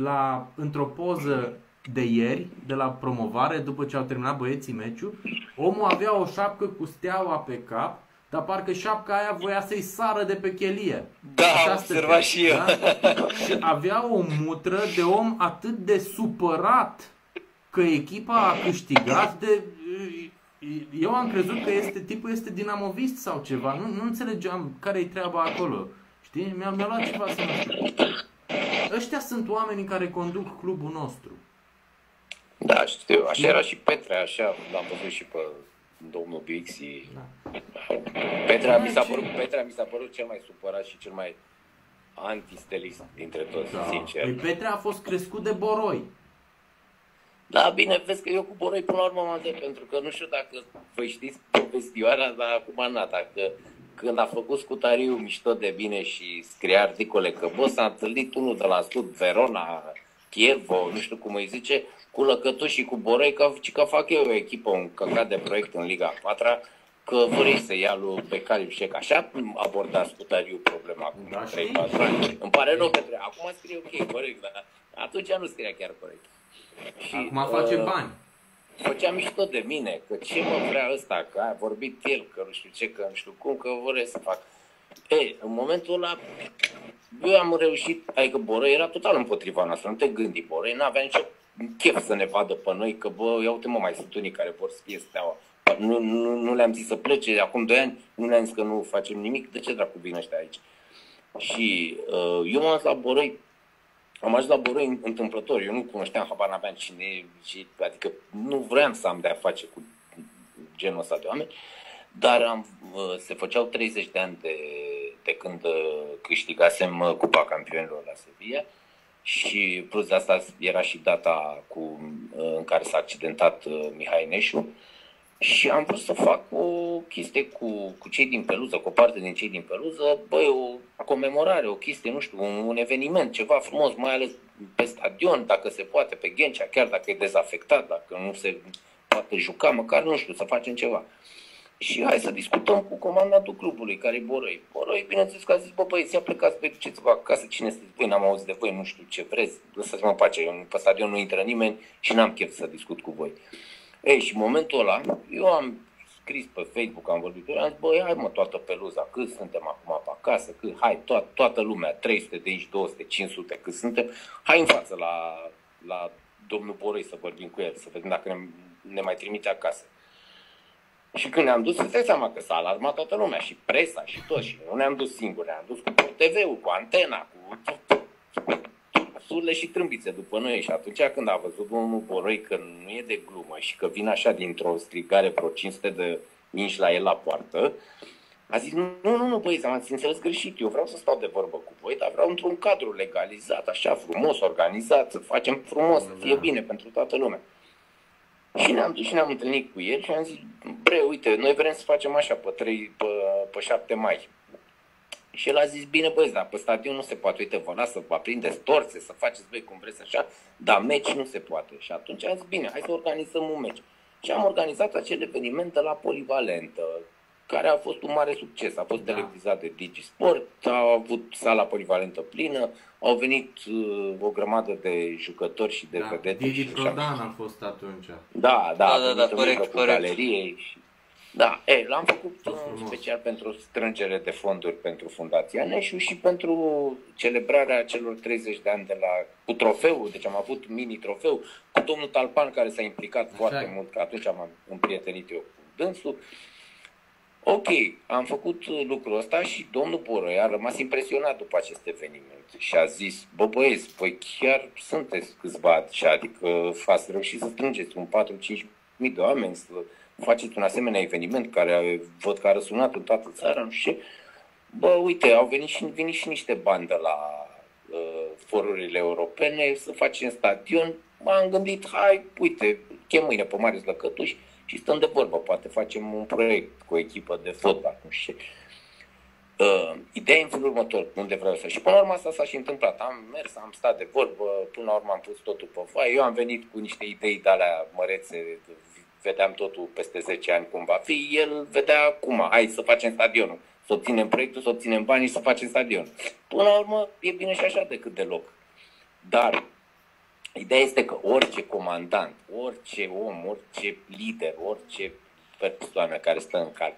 la, într-o poză de ieri, de la promovare, după ce au terminat băieții meciul. Omul avea o șapcă cu Steaua pe cap, dar parcă șapca aia voia să-i sară de pe chelie. Da, am observat și eu. Da? Și avea o mutră de om atât de supărat că echipa a câștigat de... Eu am crezut că este, tipul este dinamovist sau ceva. Nu, nu înțelegeam care-i treaba acolo. Știi? Mi-a mi-a luat ceva să nu știu. Ăștia sunt oamenii care conduc clubul nostru. Da, știu. Așa era și Petre, așa. L-am văzut și pe... domnul Bixi. Da. Petra mi s-a părut, Petra mi s-a părut cel mai supărat și cel mai antistelist dintre toți, da. Sincer. Păi Petra a fost crescut de Boroi. Da, bine, vezi că eu cu Boroi până la urmă m-am zis, pentru că nu știu dacă vă știți povestioara, dar acum na, dacă când a făcut Scutariu mișto de bine și scria articole că bă, s-a întâlnit unul de la Sud, Verona, Chievo, nu știu cum îi zice, cu Lăcătuș și cu Boroi, că, că fac eu o echipă, un căcat de proiect în Liga a patra, că vrei să ia lui Becali Șec. Așa aborda Scutariu problema acum da, trei patru ani. Îmi pare rău că trebuie. Acum scrie ok, corect, dar atunci nu scria chiar corect. Și, acum face uh, bani. Făcea mișto de mine, că ce mă vrea ăsta, că a vorbit el, că nu știu ce, că nu știu cum, că vor să fac. Ei, în momentul ăla, eu am reușit, adică Boroi era total împotriva noastră, nu te gândi, Boroi n-avea nicio chef să ne vadă pe noi, că bă, ia uite mă, mai sunt unii care vor să fie Steaua. Nu, nu, nu le-am zis să plece, acum doi ani, nu le-am zis că nu facem nimic, de ce dracu vin ăștia aici? Și uh, eu m-am ajuns la Boroi, am ajuns la Boroi întâmplător, eu nu cunoșteam, habar n-aveam cine, și, adică nu vreau să am de-a face cu genul ăsta de oameni, dar am, uh, se făceau treizeci de ani de, de când uh, câștigasem uh, Cupa Campionilor la Sevilla. Și plus de asta era și data cu, în care s-a accidentat Mihai Neșu. Și am vrut să fac o chestie cu, cu cei din Peluză, cu o parte din cei din Peluză, băi, o comemorare, o chestie, nu știu, un, un eveniment, ceva frumos, mai ales pe stadion, dacă se poate, pe Ghencea, chiar dacă e dezafectat, dacă nu se poate juca, măcar, nu știu, să facem ceva. Și hai să discutăm cu comandantul clubului, care e Boroi. Boroi, bineînțeles că a zis, bă băieți, ia plecați, pe duceți-vă acasă, cine sunteți voi, n-am auzit de voi, nu știu ce vreți, lăsați-mă în pace, eu, pe stadion nu intră nimeni și n-am chef să discut cu voi. Ei, și în momentul ăla, eu am scris pe Facebook, am vorbit, eu am zis, bă, hai mă toată Peluza, cât suntem acum pe acasă, cât, hai, toată, toată lumea, trei sute de aici, două sute, cinci sute, cât suntem, hai în față la, la domnul Boroi să vorbim cu el, să vedem dacă ne, ne mai trimite acasă. Și când ne-am dus, îți dai seama că s-a alarmat toată lumea, și presa, și toți, și nu ne-am dus singuri, ne-am dus cu T V-ul, cu antena, cu surle și trâmbițe după noi. Și atunci când a văzut domnul Boroi că nu e de glumă și că vine așa dintr-o strigare pro cinci sute de inși la el la poartă, a zis, nu, nu, nu, băieți, am înțeles greșit, eu vreau să stau de vorbă cu voi, dar vreau într-un cadru legalizat, așa frumos, organizat, să facem frumos, să fie bine pentru toată lumea. Și ne-am dus și ne-am întâlnit cu el și am zis, bre, uite, noi vrem să facem așa pe, trei, pe, pe șapte mai. Și el a zis, bine băieți, dar pe stadion nu se poate, uite, vă las să vă aprindeți torțe, să faceți voi cum vreți așa, dar meci nu se poate. Și atunci am zis, bine, hai să organizăm un meci. Și am organizat acel eveniment la Polivalentă, care a fost un mare succes, a fost televizat de DigiSport, a avut sala Polivalentă plină, au venit uh, o grămadă de jucători și de vedete. Da, Digi Prodan a fost atunci. Da, da, da, da, da corect, corect. Galeriei și... Da, e, l-am făcut uh, special pentru strângere de fonduri pentru Fundația Neșu și pentru celebrarea celor treizeci de ani de la... cu trofeul, deci am avut mini-trofeu, cu domnul Talpan care s-a implicat așa foarte mult, că atunci m-am împrietenit eu cu dânsul. Ok, am făcut lucrul ăsta și domnul Boroi a rămas impresionat după acest eveniment și a zis, bă băieți, voi chiar sunteți câțiva, adică ați reușit să strângeți un patru-cinci mii de oameni, să faceți un asemenea eveniment care văd că a răsunat în toată țara, nu știu ce. Bă, uite, au venit și, venit și niște bani de la uh, forurile europene să facem stadion. M-am gândit, hai, uite, chem mâine pe Marius Lăcătuș și stăm de vorbă, poate facem un proiect cu o echipă de fotbal, nu știu ce. Uh, ideea e în felul următor, unde vreau să... Și până la urmă asta s-a și întâmplat. Am mers, am stat de vorbă, până la urmă am pus totul pe foaie. Eu am venit cu niște idei de alea mărețe, vedeam totul peste zece ani cum va fi. El vedea acum, hai să facem stadionul, să obținem proiectul, să obținem banii, să facem stadion. Până la urmă e bine și așa decât deloc. Dar ideea este că orice comandant, orice om, orice lider, orice persoană care stă în cal,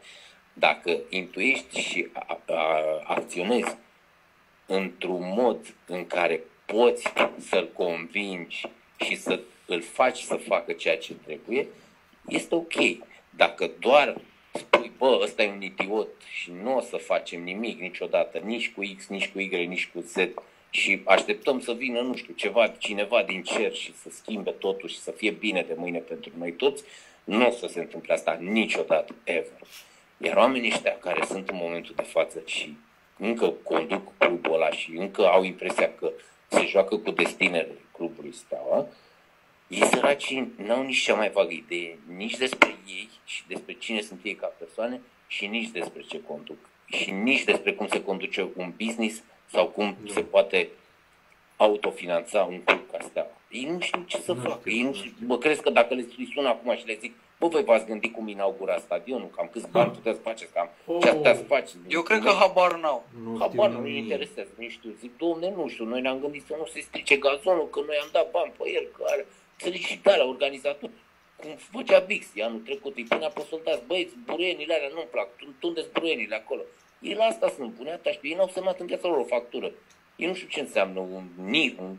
dacă intuiești și a, a, acționezi într-un mod în care poți să-l convingi și să îl faci să facă ceea ce trebuie, este ok. Dacă doar spui, bă, ăsta e un idiot și nu o să facem nimic niciodată, nici cu X, nici cu Y, nici cu Z, și așteptăm să vină, nu știu, ceva, cineva din cer și să schimbe totul și să fie bine de mâine pentru noi toți, nu o să se întâmple asta niciodată, ever. Iar oamenii ăștia care sunt în momentul de față și încă conduc clubul ăla și încă au impresia că se joacă cu destinele clubului Steaua, ei săraci n-au nici cea mai vagă idee nici despre ei și despre cine sunt ei ca persoane și nici despre ce conduc și nici despre cum se conduce un business sau cum se poate autofinanța un club ca Steaua. Ei nu știu ce să facă. Ei nu știu. Bă, crezi că dacă le sun acum și le zic, bă, voi v-ați gândit cum inaugura stadionul, cam câți bani puteți face, cam oh, ce puteți face. Eu cred că habar n-au. Nu habar nu-i interesează, nu știu. Zic, domne, nu știu, noi ne-am gândit să nu se strice gazonul, că noi am dat bani pe el, că are... Înțelegi, și da, la organizator, cum făcea Bixi anul trecut, îi punea pe soldați, băieți, buruienile alea nu-mi plac, tundeți buruienile acolo. Ei la asta sunt bune, atași, ei n-au semnat în viața lor o factură. Ei nu știu ce înseamnă un N I R, un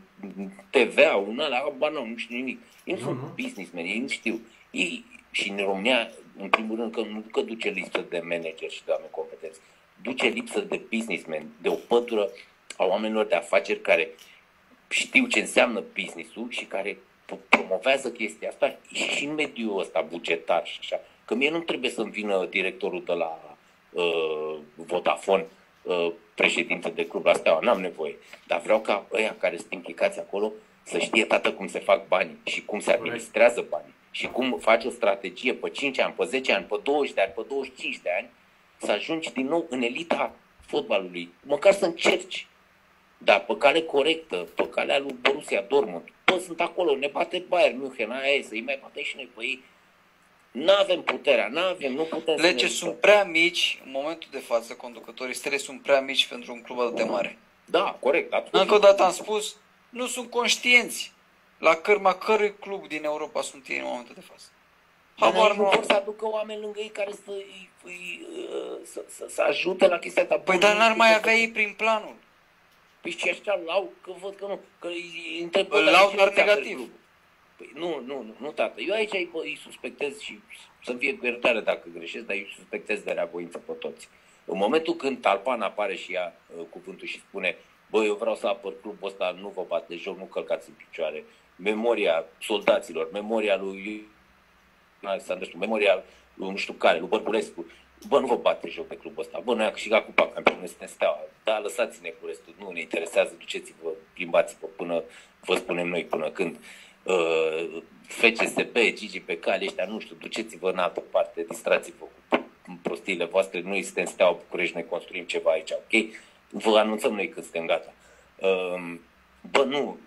T V A, un ala, ba nu, nu știu nimic. Ei nu uh-huh. sunt businessmen, ei nu știu. Ei, și în România, în primul rând, că nu că duce lipsă de manager și de oameni competenți, duce lipsă de businessmen, de o pătură a oamenilor de afaceri care știu ce înseamnă business-ul și care promovează chestia asta și în mediul ăsta bugetar și așa. Că mie nu trebuie să-mi vină directorul de la uh, Vodafone, uh, președinte de club la Steaua, n-am nevoie. Dar vreau ca ăia care sunt implicați acolo să știe, tată, cum se fac banii și cum se administrează banii și cum faci o strategie pe cinci ani, pe zece ani, pe douăzeci de ani, pe douăzeci și cinci de ani să ajungi din nou în elita fotbalului. Măcar să încerci, dar pe cale corectă, pe calea lui Borussia Dortmund. Bă, sunt acolo, ne bate Bayern München, aia e, să-i mai bate și noi pe ei. N-avem puterea, n-avem, nu putem. Lecce sunt prea mici, în momentul de față, conducătorii Stelei sunt prea mici pentru un club atât de mare. Da, corect. Atunci. Încă o dată am spus, nu sunt conștienți la cârma cărui club din Europa sunt ei în momentul de față. Habar nu vor să aducă oameni lângă ei care să, îi, îi, să, să, să ajute la chestia ta. Păi, dar n-ar mai avea ei prin planul. Păi și ăștia lau, că văd că nu, că îi întreb... Lau, dar negativ. Păi nu, nu, nu, nu, tată. Eu aici îi, îi suspectez și să-mi fie cu iertare dacă greșesc, dar îi suspectez de reavoință pe toți. În momentul când Talpan apare și ia uh, cuvântul și spune, bă, eu vreau să apăr clubul ăsta, nu vă bate joc, nu călcați în picioare. Memoria soldaților, memoria lui... Alexandru, memoria lui nu știu care, lui Bărbulescu. Bă, nu vă bate joc pe clubul ăsta. Bă, noi am câștigat cupa campionului, suntem Steaua. Da, lăsați-ne cu restul, nu ne interesează, duceți-vă, plimbați-vă până vă spunem noi până când. Uh, F C S B, Gigi Becali, ăștia, nu știu, duceți-vă în altă parte, distrați-vă cu prostiile voastre. Noi suntem Steaua București, noi construim ceva aici, ok? Vă anunțăm noi când suntem gata. Uh, bă, nu,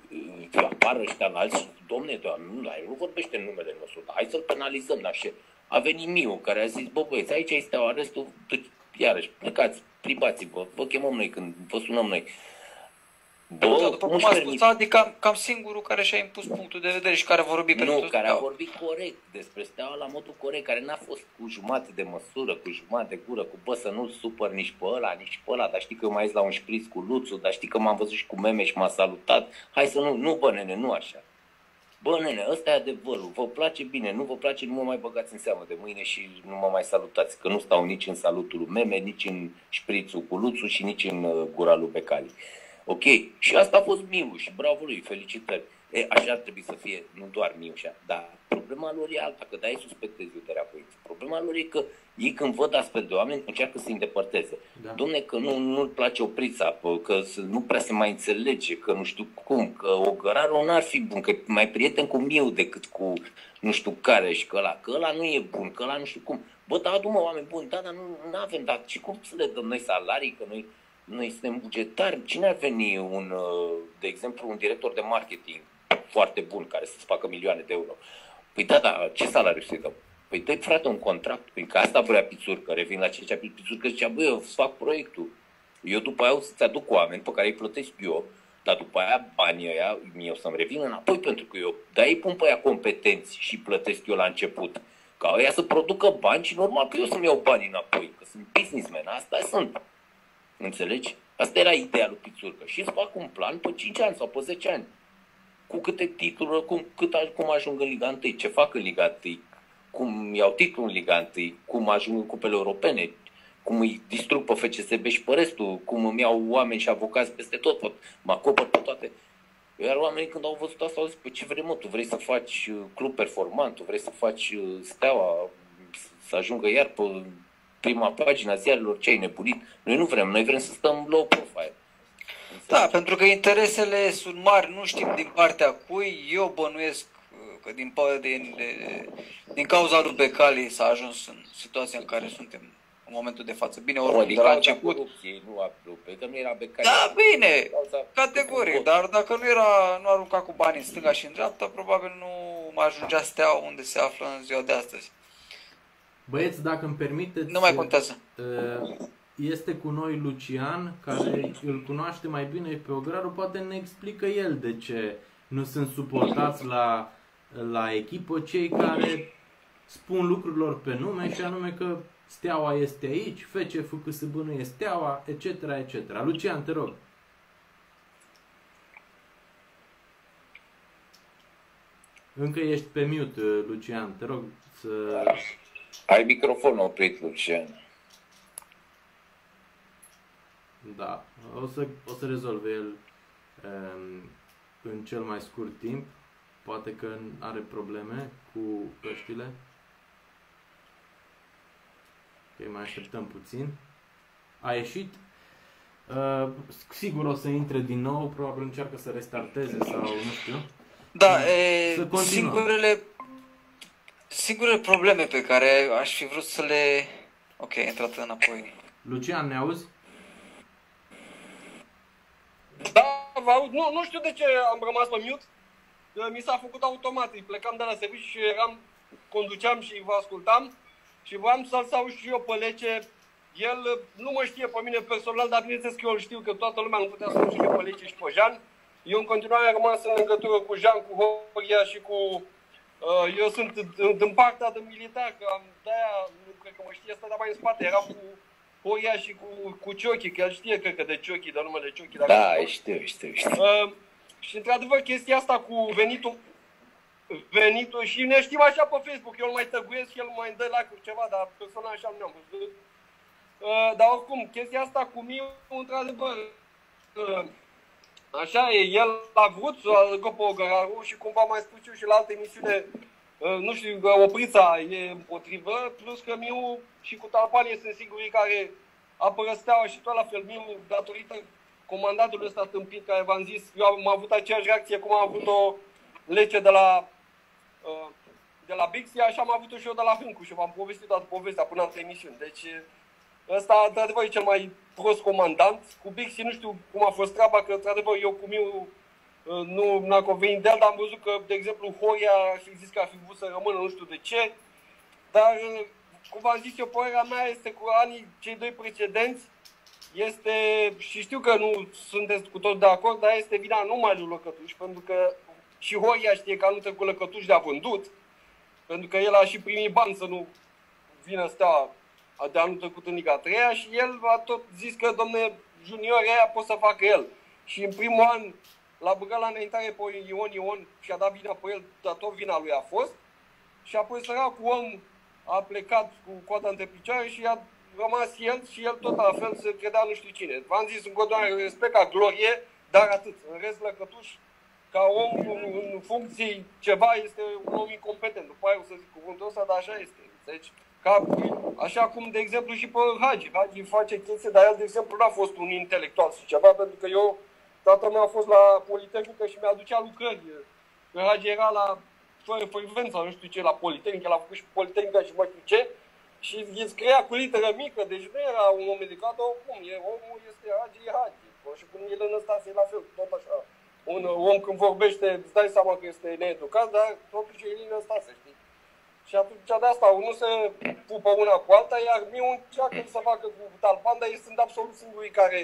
apară ăștia la alții, domne, doamne, nu, nu vorbește în numele nostru, hai să-l penalizăm, la șef. A venit Miu, care a zis, bă băieți, aici este o arestul, iarăși, plecați, plibați-vă, vă chemăm noi când vă sunăm noi. Bă, bă, după cum a spus, adică cam, cam singurul care și-a impus punctul de vedere și care a vorbit pentru Steaua. Nu, care a vorbit corect despre Steaua la modul corect, care n-a fost cu jumate de măsură, cu jumate de gură, cu bă, să nu-l supăr nici pe ăla, nici pe ăla, dar știi că eu mai ies la un șpriț cu Luțu, dar știi că m-am văzut și cu Meme și m-a salutat, hai să nu, nu bă nene, nu așa. Bă, nene, ăsta e adevărul, vă place bine, nu vă place, nu mă mai băgați în seamă de mâine și nu mă mai salutați, că nu stau nici în salutul lui Meme, nici în șprițul cu Luțu și nici în gura lui Becali. Ok? Și asta a fost Miu și bravo lui, felicitări. E, așa ar trebui să fie, nu doar Miușa, dar problema lor e alta, că de-aia suspectezi iuterea voință. Problema lor e că ei când văd astfel de oameni încearcă să-i îndepărteze. Da. Dom'le, că nu, nu-l place oprița, că nu prea se mai înțelege, că nu știu cum, că Ogăraru n-ar fi bun, că e mai prieten cu Miu decât cu nu știu care și că ăla, că ăla nu e bun, că ăla nu știu cum. Bă, dar adu-mă oameni buni, da, dar nu avem, dar și cum să le dăm noi salarii, că noi, noi suntem bugetari? Cine ar veni, un, de exemplu, un director de marketing foarte bun, care să-ți facă milioane de euro? Păi da, dar ce salariu să-i dăm? Păi dă-i, frate, un contract, prin că asta vrea Pițurcă, revin la ce zicea Pițurcă, zicea, băi, eu îți fac proiectul, eu după aia o să-ți aduc oameni pe care îi plătesc eu, dar după aia banii ăia, eu să-mi revin înapoi, pentru că eu, dar ei pun pe aia competenți și plătesc eu la început, ca ăia să producă bani și normal că eu să-mi iau banii înapoi, că sunt businessman, asta sunt, înțelegi? Asta era ideea lui Pițurcă și îți fac un plan pe cinci ani sau pe zece ani. Cu câte titluri, cum, cât, cum ajung în Liga unu, ce fac în Liga unu, cum iau titlul în Liga unu, cum ajung în cupele europene, cum îi distrug pe F C S B și pe restul, cum îmi iau oameni și avocați peste tot, pot, mă acopăr pe toate. Iar oamenii când au văzut asta au zis, păi ce vrei, mă, tu vrei să faci club performant, tu vrei să faci Steaua să ajungă iar pe prima pagina ziarilor, ce ai nebunit? Noi nu vrem, noi vrem să stăm low profile. Da, pentru că interesele sunt mari, nu știm din partea cui, eu bănuiesc că din, din, din cauza lui Becali s-a ajuns în situația în care suntem în momentul de față. Bine, oricum de la început. Nu a plupit, că nu era Becali. Da, bine, categoric, dar dacă nu era, nu arunca cu bani în stânga și în dreapta, probabil nu mai ajungea Steaua unde se află în ziua de astăzi. Băieți, dacă îmi permiteți... Nu mai contează. Uh... Este cu noi Lucian, care îl cunoaște mai bine pe Ogăraru, poate ne explică el de ce nu sunt suportați la, la echipă cei care spun lucrurilor pe nume și anume că Steaua este aici, F C S B nu este Steaua, et cetera, et cetera. Lucian, te rog. Încă ești pe mute, Lucian, te rog să... Ai microfonul oprit, Lucian. Da, o să, o să rezolve el um, în cel mai scurt timp. Poate că are probleme cu căștile. Ok, mai așteptăm puțin. A ieșit. Uh, sigur o să intre din nou, probabil încearcă să restarteze sau nu știu. Da, e, singurele, singurele probleme pe care aș fi vrut să le... Ok, a intrat înapoi. Lucian, ne auzi? Da, vă aud. Nu, nu știu de ce am rămas pe mute. Mi s-a făcut automat. Îi plecam de la serviciu și eram, conduceam și vă ascultam. Și voiam să-l sau și eu pe Lecce. El nu mă știe pe mine personal, dar bineînțeles că eu îl știu, că toată lumea nu putea să-l știe pe Lecce și pe Jean. Eu în continuare am rămas în legătură cu Jean, cu Horia și cu... Eu sunt din partea de militar, că de-aia nu cred că mă știe asta, dar mai în spate era cu... Horia și cu, cu Ciochi, că el știe, cred că de Ciochi, de numele Ciochi. Da, știu, știu, știu. Uh, și într-adevăr chestia asta cu venitul, venitul și ne știm așa pe Facebook, eu îl mai tăguiesc, el mai îmi dă like-uri ceva, dar personal așa nu am văzut. Uh, dar oricum, chestia asta cu Miu, într-adevăr, uh, așa e, el a vrut să alergă pe Ogăraru și cum v-am mai spus eu și la altă emisiune, uh, nu știu, Oprița e împotrivă, plus că Miu... Și cu Talpan sunt singurii care apără Steaua și tot la fel. Miu, datorită comandatului ăsta tâmpit, care v-am zis, eu am avut aceeași reacție cum am avut-o Lecce de la, de la Bixi, așa am avut-o și eu de la Hâncu și v-am povestit toată povestea până în emisiuni. Deci ăsta, într-adevăr, e cel mai prost comandant. Cu Bixi nu știu cum a fost treaba, că, într-adevăr, eu cu Miu nu n-a convenit de el, dar am văzut că, de exemplu, Horia ar fi zis că ar fi vrut să rămână, nu știu de ce, dar... Cum v-am zis eu, părerea mea este cu anii cei doi precedenți, este, și știu că nu sunteți cu toți de acord, dar este vina numai lui Lăcătuș, pentru că și Horia știe că anul trecut Lăcătuș de-a vândut, pentru că el a și primit bani să nu vină Steaua de anul trecut în Liga a treia și el a tot zis că, domne, juniorii aia pot să facă el. Și în primul an l-a băgat la înaintare pe Ion Ion și a dat vina pe el, dar tot vina lui a fost. Și apoi săracul om a plecat cu coada între picioare și a rămas el și el tot la fel se credea nu știu cine. V-am zis, încă o dată, respect ca glorie, dar atât. În rest, Lăcătuș, ca om în funcții ceva, este un om incompetent. După aia o să zic cuvântul ăsta, dar așa este. Deci, ca, așa cum, de exemplu, și pe Hagi. Hagi face chestii, dar el, de exemplu, n-a fost un intelectual sau ceva, pentru că eu, tatăl meu a fost la Politehnică și mi-aducea lucrări. Hagi era la fără frecvență, nu știu ce, la Politehnică, l-a făcut și Politehnica și mă știu ce, și îi scria cu literă mică, deci nu era un om medicat, dar oricum, e, omul este Hagi, e Hagi. Și cum el în ăsta, e la fel, tot așa. Un om când vorbește, îți dai seama că este needucat, dar totuși e în ăsta, știi? Și atunci de asta, unul se pupă una cu alta, iar Miu încearcă să facă cu Talpan, dar ei sunt absolut singurii care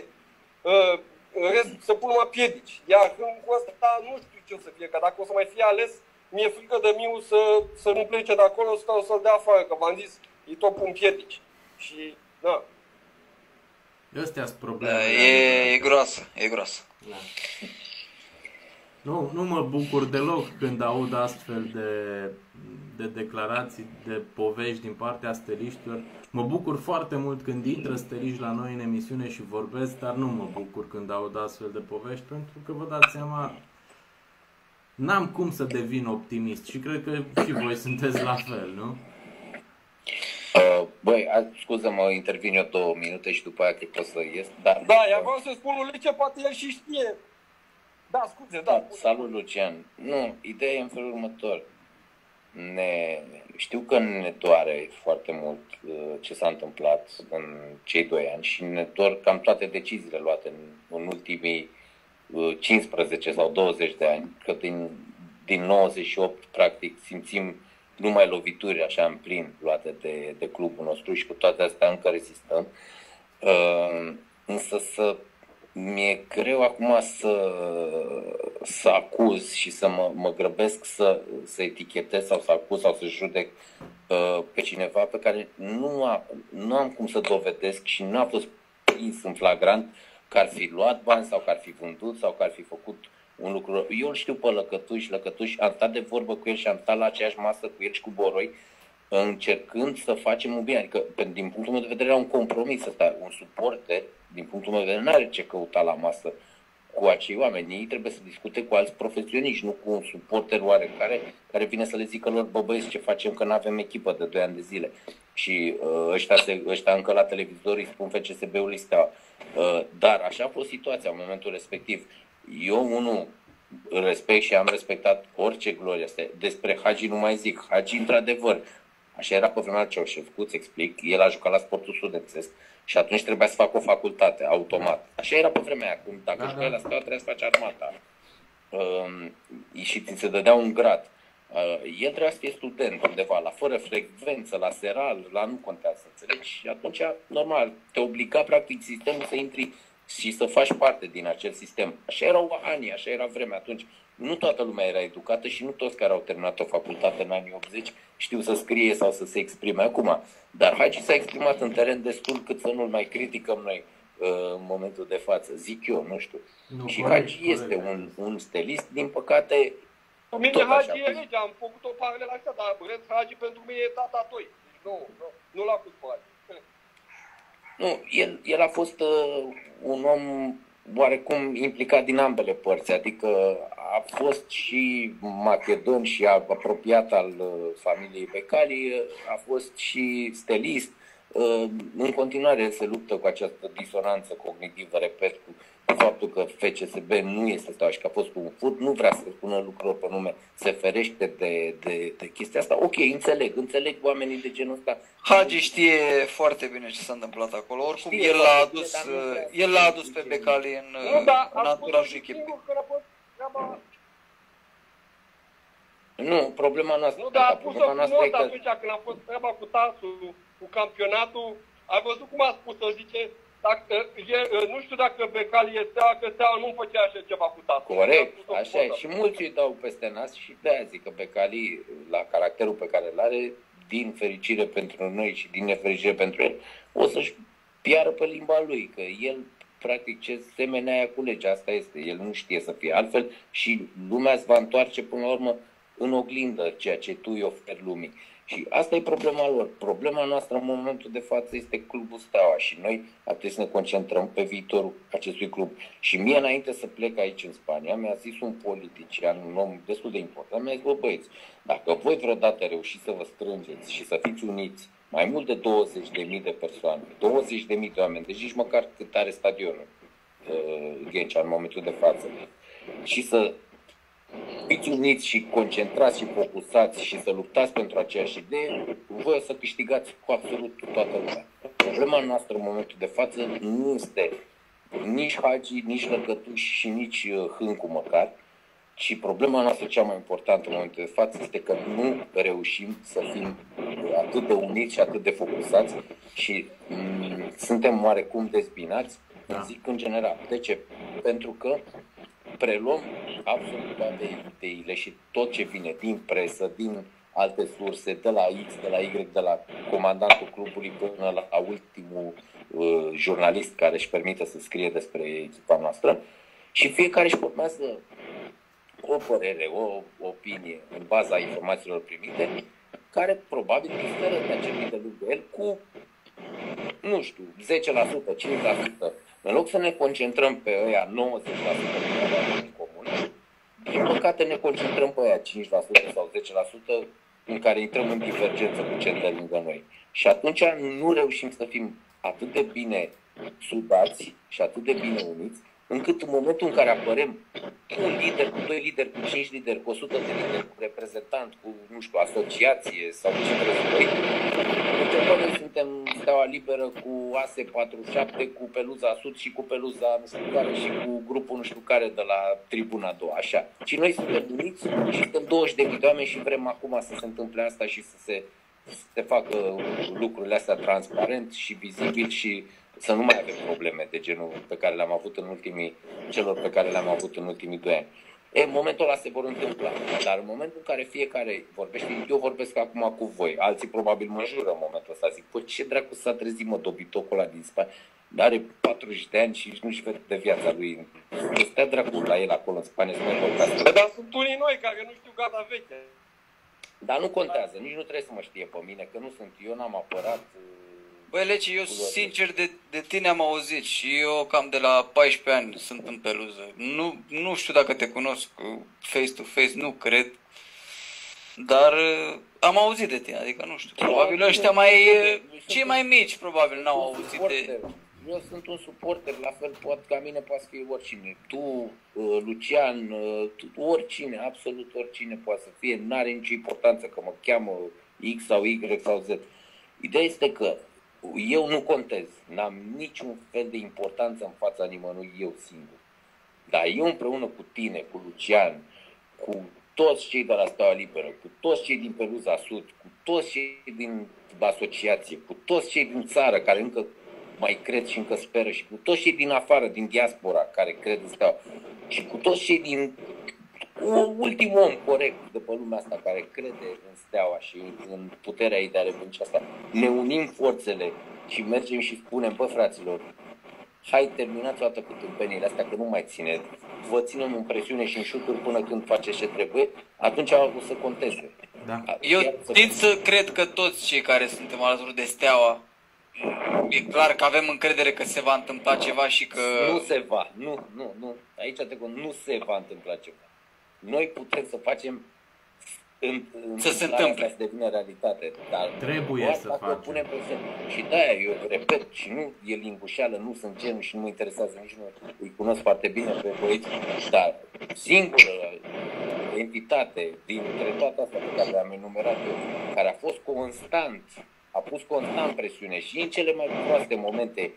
uh, în rest se pun numai piedici. Iar Hâncu ăsta, nu știu ce o să fie, că dacă o să mai fie ales, mi-e frică de Miu să, să nu plece de acolo, să o să-l dea afară, că v-am zis, îi tot pun piedici. Și, da. Astea sunt probleme. Da, e, e groasă, e groasă. Da. Nu, nu mă bucur deloc când aud astfel de, de declarații, de povești din partea steliștilor. Mă bucur foarte mult când intră steliști la noi în emisiune și vorbesc, dar nu mă bucur când aud astfel de povești, pentru că vă dați seama, n-am cum să devin optimist și cred că și voi sunteți la fel, nu? Băi, scuză-mă, intervin eu două minute și după aia cred că o să ies. Dar... Da, iar vreau să spun lui Lecce, poate el și știe. Da, scuze, da. Salut, Lucian. Nu, ideea e în felul următor. Ne... Știu că ne doare foarte mult ce s-a întâmplat în cei doi ani și ne dor cam toate deciziile luate în, în ultimii cincisprezece sau douăzeci de ani, că din, din nouăzeci și opt, practic, simțim numai lovituri așa în plin luate de, de clubul nostru și cu toate astea încă rezistăm. Uh, însă să... Mi-e greu acum să, să acuz și să mă, mă grăbesc să, să etichetez sau să acuz sau să judec uh, pe cineva pe care nu, a, nu am cum să dovedesc și nu a fost prins în flagrant că ar fi luat bani sau că ar fi vândut sau că ar fi făcut un lucru. Eu îl știu pe Lăcătuș, Lăcătuș, am stat de vorbă cu el și am stat la aceeași masă cu el și cu Boroi, încercând să facem un bine, adică din punctul meu de vedere era un compromis ăsta, un suporter, din punctul meu de vedere n-are ce căuta la masă cu acei oameni, ei trebuie să discute cu alți profesioniști, nu cu un suporter oarecare care vine să le zică lor, bă băieți, ce facem că n-avem echipă de doi ani de zile și ăștia, se, ăștia încă la televizor îi spun F C S B-ului Steaua, dar așa a fost situația în momentul respectiv. Eu unul respect și am respectat orice glorie asta, despre Hagi nu mai zic, Hagi într-adevăr așa era pe vremea Ceaușescu, îți explic, el a jucat la sportul studențesc și atunci trebuia să facă o facultate, automat. Așa era pe vremea aia, cum dacă jucai la Steaua trebuia să faci armata. Uh, și ți se dădea un grad. Uh, el trebuia să fie student undeva, la fără frecvență, la seral, la nu contează, înțelegi? Și atunci, normal, te obliga practic sistemul să intri și să faci parte din acel sistem. Așa erau anii, așa era vremea atunci. Nu toată lumea era educată și nu toți care au terminat o facultate în anii optzeci știu să scrie sau să se exprime acum. Dar Hagi s-a exprimat în teren destul cât să nu-l mai criticăm noi uh, în momentul de față. Zic eu, nu știu. Nu, și Hagi nu, este nu, un, un stelist, din păcate... Cu mine Hagi e rege, am făcut o paralelă la asta, dar rest Hagi pentru mine e tata toi. Nu, nu, nu l-a pus pe Hagi. Nu, el, el a fost uh, un om... oarecum implicat din ambele părți, adică a fost și macedon și apropiat al familiei Becali, a fost și stelist, în continuare se luptă cu această disonanță cognitivă, repet, cu faptul că F C S B nu este Steaua și că a fost un furt, nu vrea să spună lucruri pe nume, se ferește de, de, de chestia asta. Ok, înțeleg, înțeleg oamenii de genul ăsta. Hagi știe foarte bine ce s-a întâmplat acolo, oricum știe, el l-a adus, el l-a adus pe Becali în anturajul echipei. Nu, problema noastră... Nu, dar a pus-o cu mult atunci când a fost treaba cu Tasul, cu campionatul, ai văzut cum a spus, să zice... Dacă, e, nu știu dacă Becali e Steaua, că Steaua nu făcea așa ceva cu Tasul. Corect, așa e. Și mulți îi dau peste nas și de-aia zic că Becali, la caracterul pe care îl are, din fericire pentru noi și din nefericire pentru el, o să-și piară pe limba lui, că el practic ce semenea aia cu legea, asta este, el nu știe să fie altfel și lumea îți va întoarce până la urmă în oglindă ceea ce tu îi oferi lumii. Și asta e problema lor. Problema noastră în momentul de față este clubul Steaua și noi ar trebui să ne concentrăm pe viitorul acestui club. Și mie, înainte să plec aici în Spania, mi-a zis un politician, un om destul de important, mi-a zis: bă, băieți, dacă voi vreodată reușiți să vă strângeți și să fiți uniți mai mult de douăzeci de mii de persoane, douăzeci de mii de oameni, deci nici măcar cât are stadionul Ghencea în momentul de față, și să fiți uniți și concentrați și focusați și să luptați pentru aceeași idee, voi o să câștigați cu absolut toată lumea. Problema noastră în momentul de față nu este nici Hagi, nici Lăcătuș și nici Hâncu măcar, ci problema noastră cea mai importantă în momentul de față este că nu reușim să fim atât de uniți și atât de focusați și m- suntem oarecum dezbinați, zic în general. De ce? Pentru că preluăm absolut toate ideile și tot ce vine din presă, din alte surse, de la X, de la Y, de la comandantul clubului până la ultimul uh, jurnalist care își permite să scrie despre echipa noastră. Și fiecare își formează o părere, o opinie în baza informațiilor primite, care probabil diferă de acel de lângă el cu, nu știu, zece la sută, cinci la sută. În loc să ne concentrăm pe ăia nouăzeci la sută în comun, din păcate ne concentrăm pe ăia cinci la sută sau zece la sută în care intrăm în divergență cu cel de lângă noi. Și atunci nu reușim să fim atât de bine sudați și atât de bine uniți, încât în momentul în care apărăm un lider, cu doi lideri, cu cinci lideri, cu o sută de lideri, cu reprezentant, cu, nu știu, asociație sau ce vreți voi, noi suntem Steaua Liberă cu A S patruzeci și șapte, cu Peluza Sud și cu Peluza nu știu care și cu grupul nu știu care de la tribuna a doua, așa. Și noi suntem uniți și suntem douăzeci de mii de oameni și vrem acum să se întâmple asta și să se, să se facă lucrurile astea transparent și vizibil și să nu mai avem probleme de genul pe care le-am avut în ultimii, celor pe care le-am avut în ultimii doi ani. E, în momentul ăla se vor întâmpla, dar în momentul în care fiecare vorbește, eu vorbesc acum cu voi, alții probabil mă jură în momentul ăsta, zic, păi ce dracu s-a trezit, mă, dobitocul ăla din Spania, are patruzeci de ani și nu-și vede de viața lui, stea dracu la el acolo în Spania să mai vorbească. Dar sunt unii noi care nu știu gata veche. Dar nu contează, nici nu trebuie să mă știe pe mine, că nu sunt, eu n-am apărat. Băi, Lecce, eu sincer de, de tine am auzit și eu cam de la paisprezece ani sunt în peluză. Nu, nu știu dacă te cunosc face-to-face, nu cred, dar am auzit de tine, adică nu știu, probabil ăștia mai, cei mai mici probabil n-au auzit de... Eu sunt un suporter, la fel poate ca mine poate fi oricine, tu, Lucian, tu, oricine, absolut oricine poate să fie, n-are nicio importanță că mă cheamă X sau Y sau Z. Ideea este că eu nu contez, n-am niciun fel de importanță în fața nimănui eu singur. Dar eu împreună cu tine, cu Lucian, cu toți cei de la Steaua Liberă, cu toți cei din Peluza Sud, cu toți cei din asociație, cu toți cei din țară care încă mai cred și încă speră și cu toți cei din afară, din diaspora care cred în Steaua și cu toți cei din ultimul om corect de pe lumea asta care crede în Steaua și în puterea ei de a revânci asta, ne unim forțele și mergem și spunem, bă, fraților, hai, terminați o dată cu tâmpenile astea că nu mai ține, vă ținem în presiune și în șuturi până când faceți ce trebuie, atunci o să conteze. Da. Eu tind să cred că toți cei care suntem alături de Steaua, e clar că avem încredere că se va întâmpla ceva și că... Nu se va, nu, nu, nu, aici te cont, nu se va întâmpla ceva. Noi putem să facem în, în să se întâmple, să devină realitate, dar trebuie să facem. Punem și de-aia eu repet și nu e lingușeală, nu sunt genul și nu mă interesează nici nu, îi cunosc foarte bine pe băieți, dar singură entitate dintre toate astea pe care le-am enumerat eu, care a fost constant, a pus constant presiune și în cele mai proaste momente,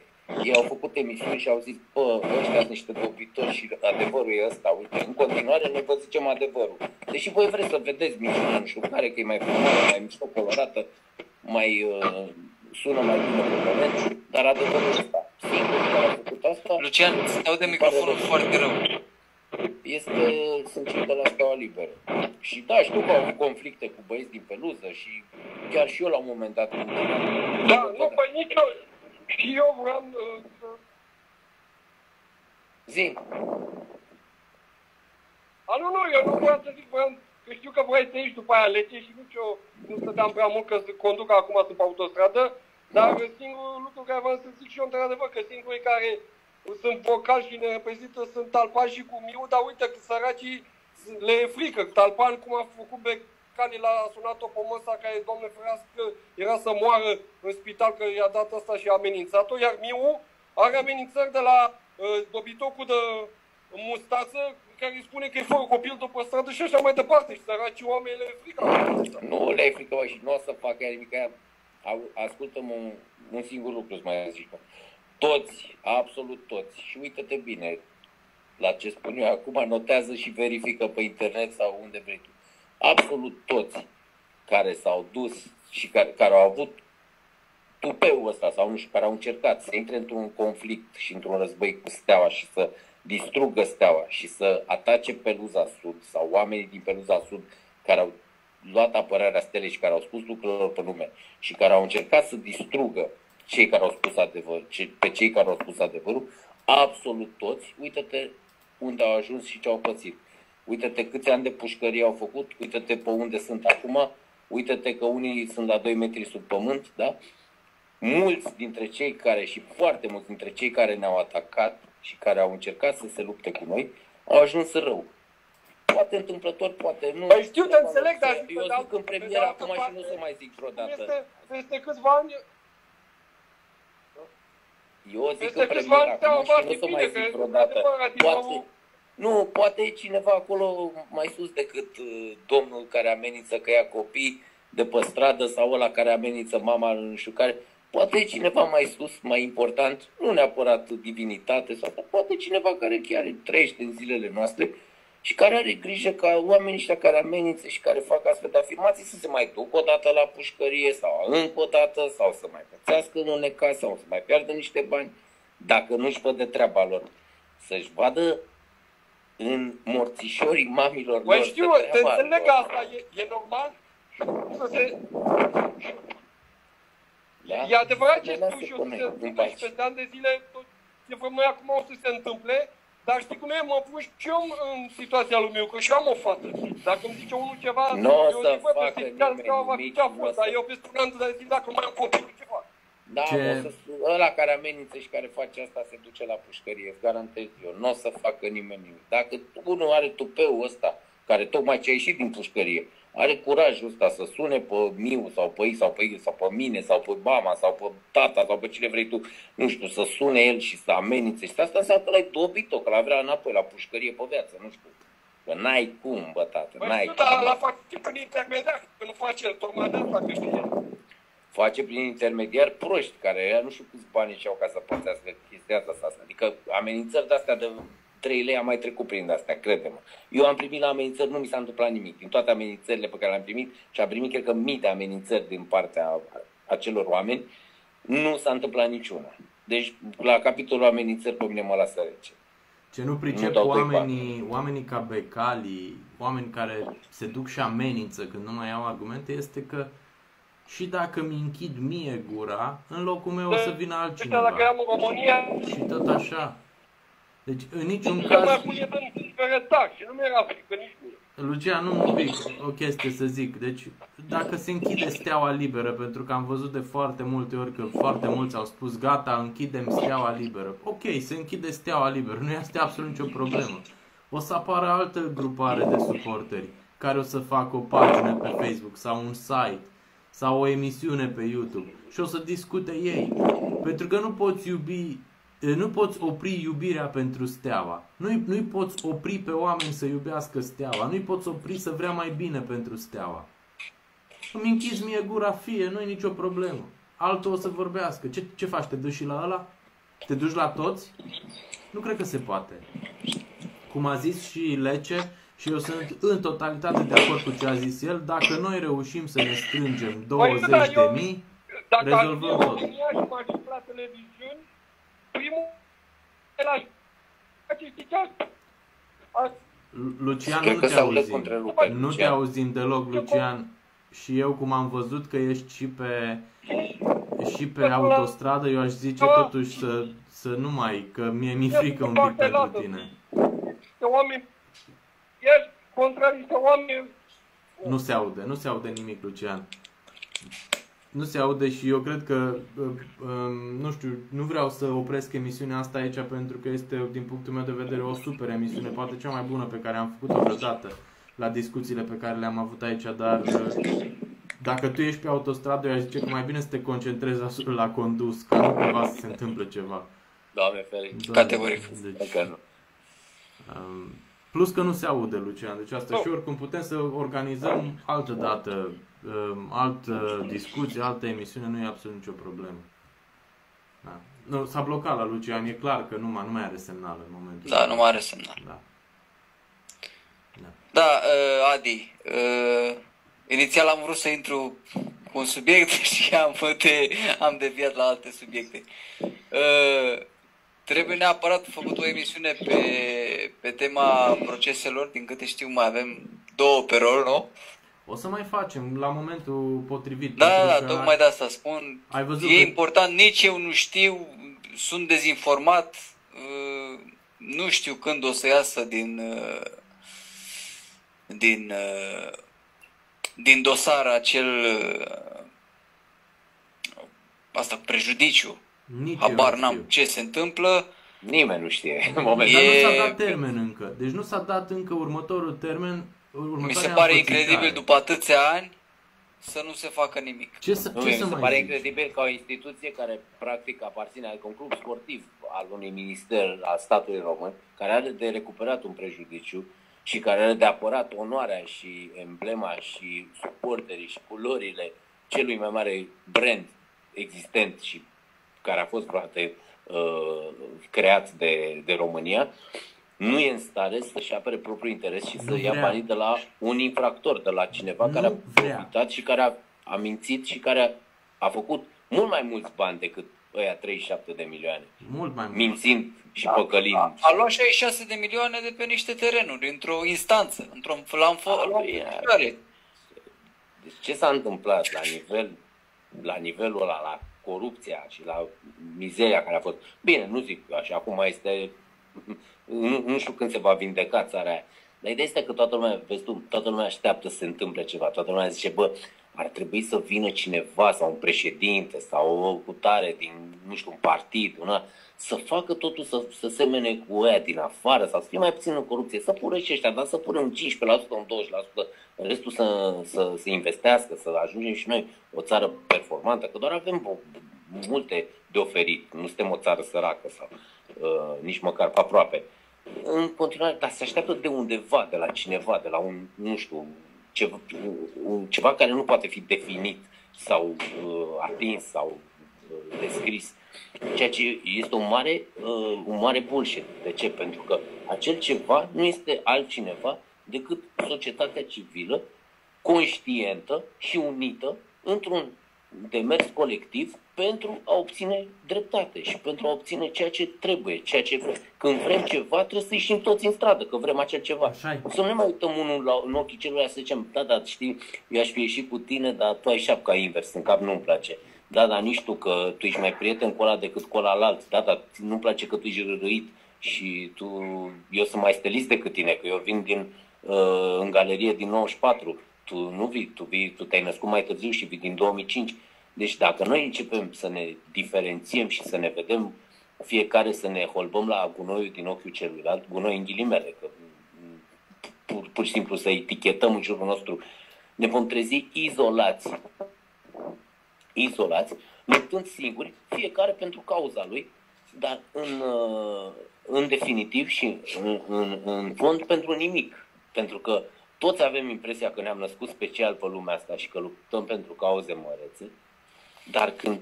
ei au făcut emisiuni și au zis, bă, ăștia sunt niște dobitori și adevărul e ăsta, uite, în continuare noi vă zicem adevărul. Deși voi vreți să vedeți mișcarea, nu știu care, că e mai frumoasă, mai mișto colorată, mai uh, sună mai bine pe moment, dar adevărul e ăsta. Singurul care a făcut asta... Lucian, se aude microfonul foarte rău. Este, sunt cei de la Steaua Liberă. Și da, știu că au avut conflicte cu băieți din Peluză și chiar și eu la un moment dat... Da, nu, băi, nici eu... Și eu vreau uh, să Zi. A, nu, nu, eu nu vreau să zic, vreau, că știu că vrei să ieși după aia Lecce și nici eu nu stăteam prea mult că conduc acum, sunt pe autostradă, dar singurul lucru care vreau să zic și eu, într-adevăr, că singurii care sunt vocali și ne reprezintă sunt Talpan și cu Miu, dar uite că săracii le e frică. Talpan, cum a făcut Becali, l-a sunat-o pe măsa care, Doamne ferească, era să moară în spital, că i-a dat asta și a amenințat-o, iar Miu are amenințări de la uh, dobitocul de mustață, care îi spune că e fără copil după stradă și așa mai departe. Și săracii oameni le-i frică. Nu le-i frică, bă, și nu o să facă nimic. Ascultă-mă un, un singur lucru, îți mai zic. Toți, absolut toți, și uită-te bine la ce spun eu acum, notează și verifică pe internet sau unde vrei tu. Absolut toți care s-au dus și care, care au avut tupeul ăsta sau nu știu, care au încercat să intre într-un conflict și într-un război cu Steaua și să distrugă Steaua și să atace Peluza Sud sau oamenii din Peluza Sud care au luat apărarea Stelei și care au spus lucrurilor pe nume și care au încercat să distrugă cei care au spus adevărul, pe cei care au spus adevărul, absolut toți, uită-te unde au ajuns și ce au pățit. Uită-te câți ani de pușcărie au făcut, uită-te pe unde sunt acum, uită-te că unii sunt la doi metri sub pământ, da? Mulți dintre cei care, și foarte mulți dintre cei care ne-au atacat și care au încercat să se lupte cu noi, au ajuns rău. Poate întâmplător, poate nu. Păi știu, te înțeleg, dar eu zic dau, în premieră acum parte, și nu o să mai zic vreodată. Este, este câțiva ani... Eu zic este în premieră acum și nu o să mai zic vreodată. Poate, nu, poate e cineva acolo mai sus decât uh, domnul care amenință că ia copii de pe stradă sau ăla care amenință mama nu știu care... Poate e cineva mai sus, mai important, nu neapărat divinitate, sau poate cineva care chiar trăiește în zilele noastre și care are grijă ca oamenii ăștia care amenință și care fac astfel de afirmații să se mai ducă o dată la pușcărie sau încă o dată, sau să mai pățească în unecaz, sau să mai piardă niște bani, dacă nu-și văd de treaba lor. Să-și vadă în morțișorii mamilor lor. Mă știu, te înțeleg că asta e, e normal să se... Da? E adevărat ce spui și o să se întâmple și peste ani de zile, tot ce vrem noi acum o să se întâmple, dar știi cum e, mă pun și eu în situația lui meu, că și am o fată. Dacă îmi zice unul ceva, nu o să facă nimeni nimic, dar eu peste un an de zile, dacă mai am copilul, ce fac? Da, ăla care amenință și care face asta se duce la pușcărie, îți garantez eu, nu o să facă nimeni nimic. Dacă unul are tupeul ăsta, care tocmai ce a ieșit din pușcărie, are curajul ăsta să sune pe Miu sau pe ei sau pe ei sau pe mine sau pe mama sau pe tata sau pe cine vrei tu, nu știu, să sune el și să amenințe. Și asta înseamnă că l-ai dobit-o, că l-a vrea înapoi la pușcărie pe viață, nu știu. Că n-ai cum, bă, tată, n-ai cum. Dar la fac prin intermediar, că nu face el, tocmai de asta face el. Face prin intermediar proști, care nu știu câți bani și au ca să pățească chestia asta. Adică amenințări de-astea de... trei lei am mai trecut prin astea, crede-mă. Eu am primit la amenințări, nu mi s-a întâmplat nimic. Din toate amenințările pe care le-am primit, și am primit, cred că, mii de amenințări din partea acelor oameni, nu s-a întâmplat niciuna. Deci, la capitolul amenințări, pe mine mă lasă rece. Ce nu pricep oamenii, oamenii ca Becali, oameni care se duc și amenință când nu mai au argumente, este că și dacă mi închid mie gura, în locul meu o să vină altcineva. Dacă am în România... Și tot așa. Deci, în niciun deci, caz... Și nu mi-era frică nici mie. Lucian, nu un pic, o chestie să zic. Deci, dacă se închide Steaua Liberă, pentru că am văzut de foarte multe ori că foarte mulți au spus, gata, închidem Steaua Liberă. Ok, se închide Steaua Liberă, nu este absolut nicio problemă. O să apară altă grupare de suporteri care o să facă o pagină pe Facebook sau un site sau o emisiune pe YouTube și o să discute ei. Pentru că nu poți iubi... Nu poți opri iubirea pentru Steaua. Nu-i, nu-i poți opri pe oameni să iubească Steaua. Nu-i poți opri să vrea mai bine pentru Steaua. Îmi închizi mie gura, fie, nu-i nicio problemă. Altul o să vorbească. Ce, ce faci? Te duci și la ăla? Te duci la toți? Nu cred că se poate. Cum a zis și Lecce, și eu sunt în totalitate de acord cu ce a zis el, dacă noi reușim să ne strângem douăzeci de mii, rezolvăm tot. Primul de la Lucian, nu te auzim. Nu te auzim deloc, Lucian. Și eu, cum am văzut că ești și pe, și pe autostradă, eu aș zice totuși să, să nu mai, că mie mi-e frică un pic pentru tine. Este oameni, ești contra niște oameni. Nu se aude, nu se aude nimic, Lucian. Nu se aude și eu cred că, nu știu, nu vreau să opresc emisiunea asta aici pentru că este, din punctul meu de vedere, o super emisiune, poate cea mai bună pe care am făcut-o vreodată la discuțiile pe care le-am avut aici, dar dacă tu ești pe autostradă, eu aș zice că mai bine să te concentrezi asupra la condus, că nu cumva să se întâmplă ceva. Doamne ferește, categoric. Deci, um, plus că nu se aude, Lucian, deci asta no. Și oricum putem să organizăm altă dată, um, altă discuție, altă emisiune, nu e absolut nicio problemă. Da. No, s-a blocat la Lucian, e clar că nu, nu mai are semnal în momentul. Da, nu mai are semnal. Da, da. Da uh, Adi, uh... inițial am vrut să intru cu un subiect și am, de, am deviat la alte subiecte. Uh, trebuie neapărat făcut o emisiune pe, pe tema proceselor, din câte știu mai avem două pe rol, nu? O să mai facem la momentul potrivit. Da, da, tocmai de asta spun. Ai văzut e că... important, nici eu nu știu, sunt dezinformat, uh, nu știu când o să iasă din... Uh, din uh, din dosar acel asta prejudiciu. Nici habar n-am ce se întâmplă. Nimeni nu știe. Dar nu s-a dat termen încă. Deci nu s-a dat încă următorul termen. Mi se pare incredibil după atâția ani să nu se facă nimic. Ce să, nu, ce mi se pare incredibil ca o instituție care practic aparține, adică un club sportiv al unui minister al statului român, care are de recuperat un prejudiciu și care are de apărat onoarea și emblema și suporterii și culorile celui mai mare brand existent și care a fost vreodată uh, creat de, de România, nu e în stare să-și apere propriul interes și să ia banii de la un infractor, de la cineva nu care a profitat și care a, a mințit și care a, a făcut mult mai mulți bani decât ăia treizeci și șapte de milioane. Mult mai mult. Mințind și da, păcălind. Da. A luat șaizeci și șase de milioane de pe niște terenuri, într-o instanță, într-o flamfălare. Deci ce s-a întâmplat la nivel, la nivelul ăla, la corupția și la mizeria care a fost? Bine, nu zic eu așa, acum este, nu, nu știu când se va vindeca țara aia. Dar ideea este că toată lumea, vezi tu, toată lumea așteaptă să se întâmple ceva, toată lumea zice, bă, ar trebui să vină cineva sau un președinte sau o cutare din, nu știu, un partid, una, să facă totul să, să semene cu ăia din afară sau să fie mai puțin în corupție, să pună și ăștia, dar să pună un cincisprezece la sută, un douăzeci la sută, restul să, să, să investească, să ajungem și noi o țară performantă, că doar avem multe de oferit, nu suntem o țară săracă sau uh, nici măcar aproape. În continuare, dar se așteaptă de undeva, de la cineva, de la un, nu știu, ceva, ceva care nu poate fi definit sau uh, atins sau uh, descris. Ceea ce este un mare, uh, un mare bullshit. De ce? Pentru că acel ceva nu este altcineva decât societatea civilă, conștientă și unită într-un demers colectiv pentru a obține dreptate și pentru a obține ceea ce trebuie, ceea ce vrem. Când vrem ceva, trebuie să ieșim toți în stradă, că vrem acel ceva. Să nu ne mai uităm unul la, în ochii celuilalt să zicem, da, da, știi, eu aș fi ieșit cu tine, dar tu ai șapca invers, în cap nu-mi place. Da, da, nici tu, că tu ești mai prieten cu ăla decât cu ălalalt. Da, da, nu-mi place că tu ești râit și tu, eu sunt mai stelist decât tine, că eu vin din, uh, în galerie din nouăzeci și patru. Tu nu vii, tu, vii, tu te-ai născut mai târziu și vii din două mii cinci. Deci dacă noi începem să ne diferențiem și să ne vedem fiecare să ne holbăm la gunoiul din ochiul celuilalt, gunoi în ghilimele, că pur, pur și simplu să etichetăm în jurul nostru, ne vom trezi izolați, izolați, luptând singuri, fiecare pentru cauza lui, dar în, în definitiv și în, în, în fond pentru nimic, pentru că toți avem impresia că ne-am născut special pe lumea asta și că luptăm pentru cauze mărețe, dar când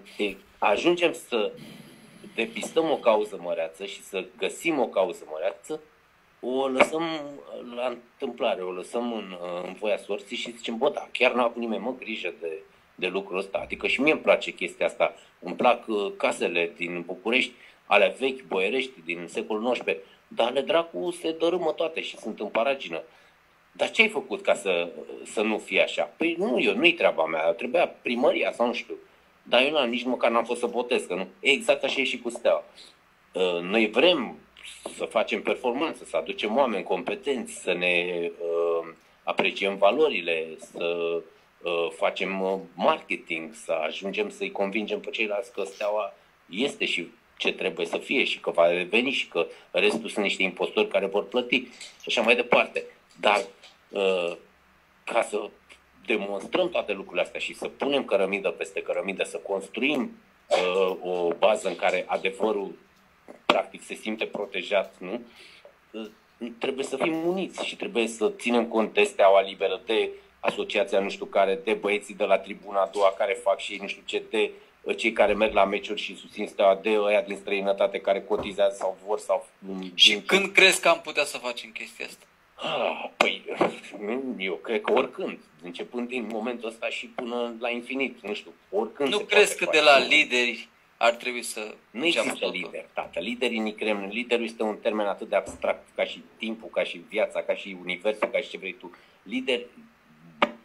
ajungem să depistăm o cauză măreață și să găsim o cauză măreață, o lăsăm la întâmplare, o lăsăm în, în voia sorții și zicem, bă, da, chiar n-a avut nimeni, mă, grijă de, de lucrul ăsta. Adică și mie îmi place chestia asta, îmi plac casele din București, ale vechi, boierești, din secolul nouăsprezece, dar ale dracu se dărâmă toate și sunt în paragină. Dar ce ai făcut ca să, să nu fie așa? Păi nu, eu nu-i treaba mea, trebuia primăria sau nu știu. Dar eu n-am, nici măcar n-am fost să votez, că nu. Exact așa e și cu Steaua. Noi vrem să facem performanță, să aducem oameni competenți, să ne apreciem valorile, să facem marketing, să ajungem să-i convingem pe ceilalți că Steaua este și ce trebuie să fie și că va veni și că restul sunt niște impostori care vor plăti și așa mai departe. Dar ca să demonstrăm toate lucrurile astea și să punem cărămidă peste cărămidă, să construim o bază în care adevărul practic se simte protejat, nu? Trebuie să fim uniți și trebuie să ținem cont de Steaua Liberă, de asociația nu știu care, de băieții de la tribuna a doua care fac și nu știu ce, de cei care merg la meciuri și susțin Steaua, de ăia din străinătate care cotizează sau vor sau... Și când crezi că am putea să facem chestia asta? Ah, păi, eu cred că oricând, începând din momentul ăsta și până la infinit, nu știu, oricând... Nu crezi că de la lideri ar trebui să... Nu există lideri, tata. Liderii ni creăm. Liderul este un termen atât de abstract ca și timpul, ca și viața, ca și universul, ca și ce vrei tu. Lider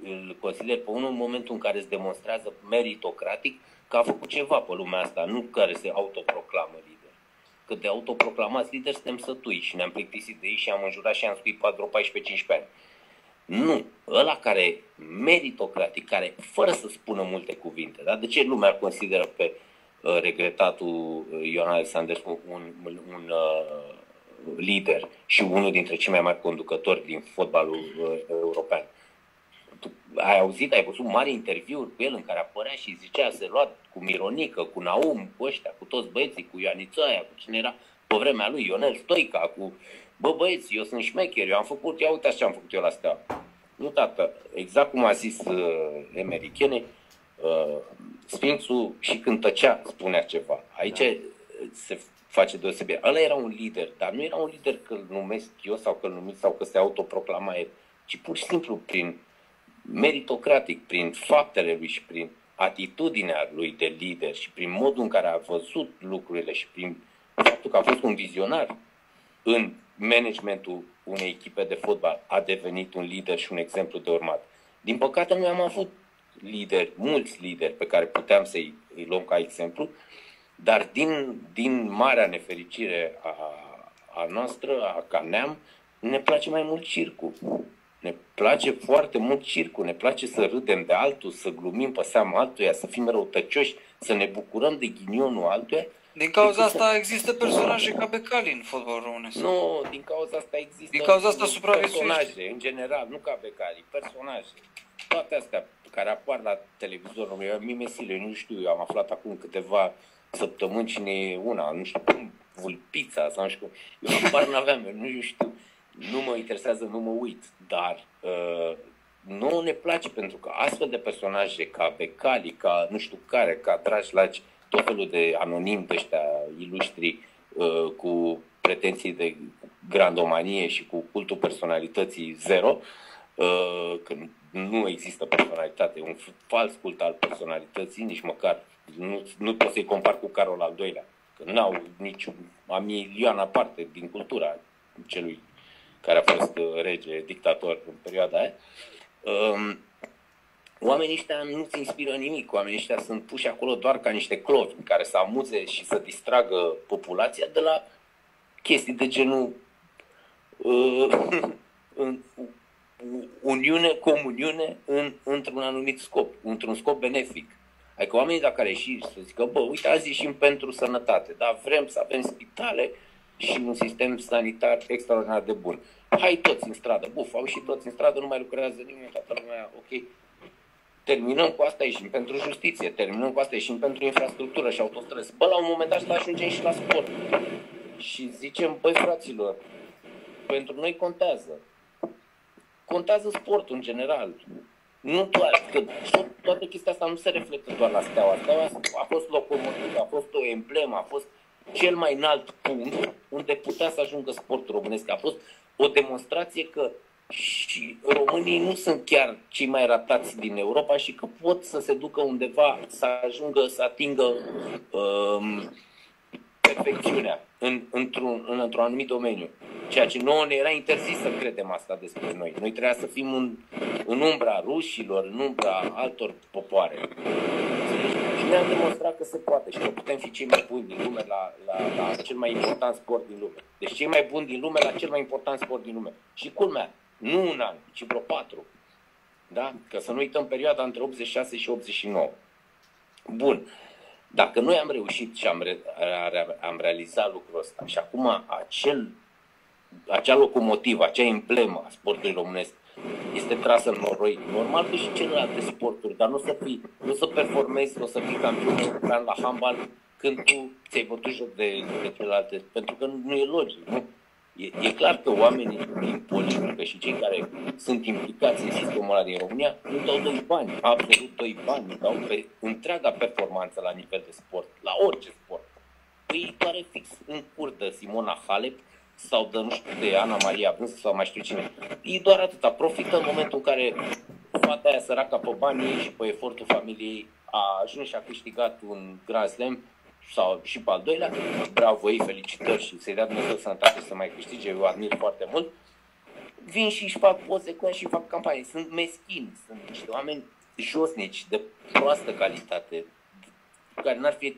îl consideri pe unul în momentul în care îți demonstrează meritocratic că a făcut ceva pe lumea asta, nu care se autoproclamă lider. Că de autoproclamați lideri suntem sătui și ne-am plictisit de ei și am înjurat și am scuipat vreo paisprezece cincisprezece ani. Nu, ăla care meritocratic, care fără să spună multe cuvinte, dar de ce lumea consideră pe regretatul Ion Alexandrescu un, un, un uh, lider și unul dintre cei mai mari conducători din fotbalul uh, european. Tu ai auzit, ai văzut mari interviuri cu el în care apărea și zicea, se lua cu Mironică, cu Naum, cu ăștia, cu toți băieții, cu Ioanițoaia, cu cine era pe vremea lui, Ionel Stoica, cu bă băieți, eu sunt șmecher, eu am făcut, ia uite așa am făcut eu la Steaua. Nu, tată, exact cum a zis uh, Emerichene, Uh, Sfințul și când tăcea spunea ceva. Aici da. Se face deosebire. Ăla era un lider, dar nu era un lider că îl numesc eu sau că îl numesc sau că se autoproclama el, ci pur și simplu prin meritocratic, prin faptele lui și prin atitudinea lui de lider și prin modul în care a văzut lucrurile și prin faptul că a fost un vizionar în managementul unei echipe de fotbal, a devenit un lider și un exemplu de urmat. Din păcate noi am avut lideri, mulți lideri pe care puteam să-i luăm ca exemplu, dar din, din marea nefericire a, a noastră, a ca neam, ne place mai mult circul. Ne place foarte mult circul, ne place să râdem de altul, să glumim pe seama altuia, să fim răutăcioși, să ne bucurăm de ghinionul altuia. Din cauza asta există personaje ca Becali în fotbalul românesc. Nu, din cauza asta există din cauza asta personaje, în general, nu ca Becali, personaje. Toate astea care apar la televizorul meu, mimesile, nu știu, eu am aflat acum câteva săptămâni cine e una, nu știu cum, vulpița sau nu știu cum, eu apar n-aveam, eu nu știu, nu mă interesează, nu mă uit, dar uh, nouă ne place pentru că astfel de personaje ca Becali, ca nu știu care, ca Drașlaci, tot felul de anonimi de ăștia iluștri uh, cu pretenții de grandomanie și cu cultul personalității zero, uh, că nu există personalitate, un fals cult al personalității, nici măcar nu, nu pot să-i compar cu Carol al doilea, că n-au niciun amilioană parte din cultura celui care a fost rege, dictator în perioada aia. Oamenii ăștia nu-ți inspiră nimic, oamenii ăștia sunt puși acolo doar ca niște clovni care să amuze și să distragă populația de la chestii de genul uh, uniune, comuniune în, într-un anumit scop, într-un scop benefic. Adică oamenii dacă ar ieși să zică, bă, uite, azi ieșim pentru sănătate, dar vrem să avem spitale și un sistem sanitar extraordinar de bun. Hai toți în stradă, buf, au ieșit toți în stradă, nu mai lucrează nimeni, toată lumea, ok. Terminăm cu asta, ieșim pentru justiție, terminăm cu asta, ieșim pentru infrastructură și autostrăzi. Bă, la un moment dat să ajungem și la sport. Și zicem, băi, fraților, pentru noi contează. Contează sportul în general, nu doar, că toată chestia asta nu se reflectă doar la Steaua. Steaua a fost locomotivă, a fost o emblemă, a fost cel mai înalt punct unde putea să ajungă sportul românesc. A fost o demonstrație că și românii nu sunt chiar cei mai ratați din Europa și că pot să se ducă undeva, să ajungă, să atingă um, perfecțiunea în, într-un, în, într-un anumit domeniu. Ceea ce nouă ne era interzis să credem asta despre noi. Noi trebuia să fim în, în umbra rușilor, în umbra altor popoare. ne-am demonstrat că se poate și că putem fi cei mai buni din lume la, la, la cel mai important sport din lume. Deci cei mai buni din lume la cel mai important sport din lume. Și culmea, nu un an, ci vreo patru. Da? Că să nu uităm perioada între optzeci și șase și optzeci și nouă. Bun. Dacă noi am reușit și am, re, am realizat lucrul ăsta și acum acel, acea locomotivă, acea emblemă a sportului românesc este trasă în noroi, normal că și celelalte sporturi, dar nu o să, fii, nu o să performezi, nu o să fii campion european la handbal când tu ți-ai bătut joc de, de celelalte, pentru că nu e logic, nu? E, e clar că oamenii din politică și cei care sunt implicați în sistemul ăla din România nu dau doi bani, absolut doi bani, dau pe întreaga performanță la nivel de sport, la orice sport. Păi doare fix în curte Simona Halep sau de, nu știu, de Ana Maria Brânză sau mai știu cine. E doar atâta, profită în momentul în care fata aia săraca pe banii și pe efortul familiei a ajuns și a câștigat un Grand Slam sau și pe al doilea, bravo ei, felicitări și să-i dea Dumnezeu sănătate să mai câștige, eu admir foarte mult, vin și își fac poze cu ea și fac campanie. Sunt meschini, sunt niște oameni josnici, de proastă calitate, care n-ar fi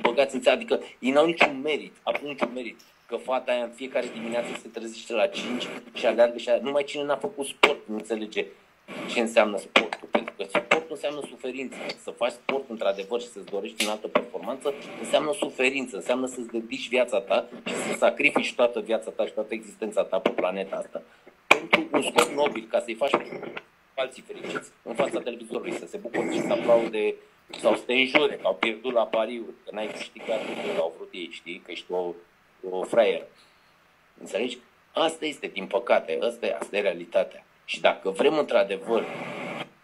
băgați în țea, adică ei n-au niciun merit, absolut niciun merit, că fata aia în fiecare dimineață se trezește la cinci și aleargă și aleargă. Numai cine n-a făcut sport nu înțelege ce înseamnă sportul, pentru că sportul înseamnă suferință. Să faci sport într-adevăr și să-ți dorești în altă performanță înseamnă suferință, înseamnă să-ți dedici viața ta și să sacrifici toată viața ta și toată existența ta pe planeta asta pentru un scop nobil, ca să-i faci alții fericiți în fața televizorului, să se bucure și să aplaude sau să te înjure că au pierdut la pariuri, că n-ai câștigat că au vrut ei, știi, că ești o, o fraieră. Înțelegi? Asta este, din păcate, asta e, asta e realitatea. Și dacă vrem într-adevăr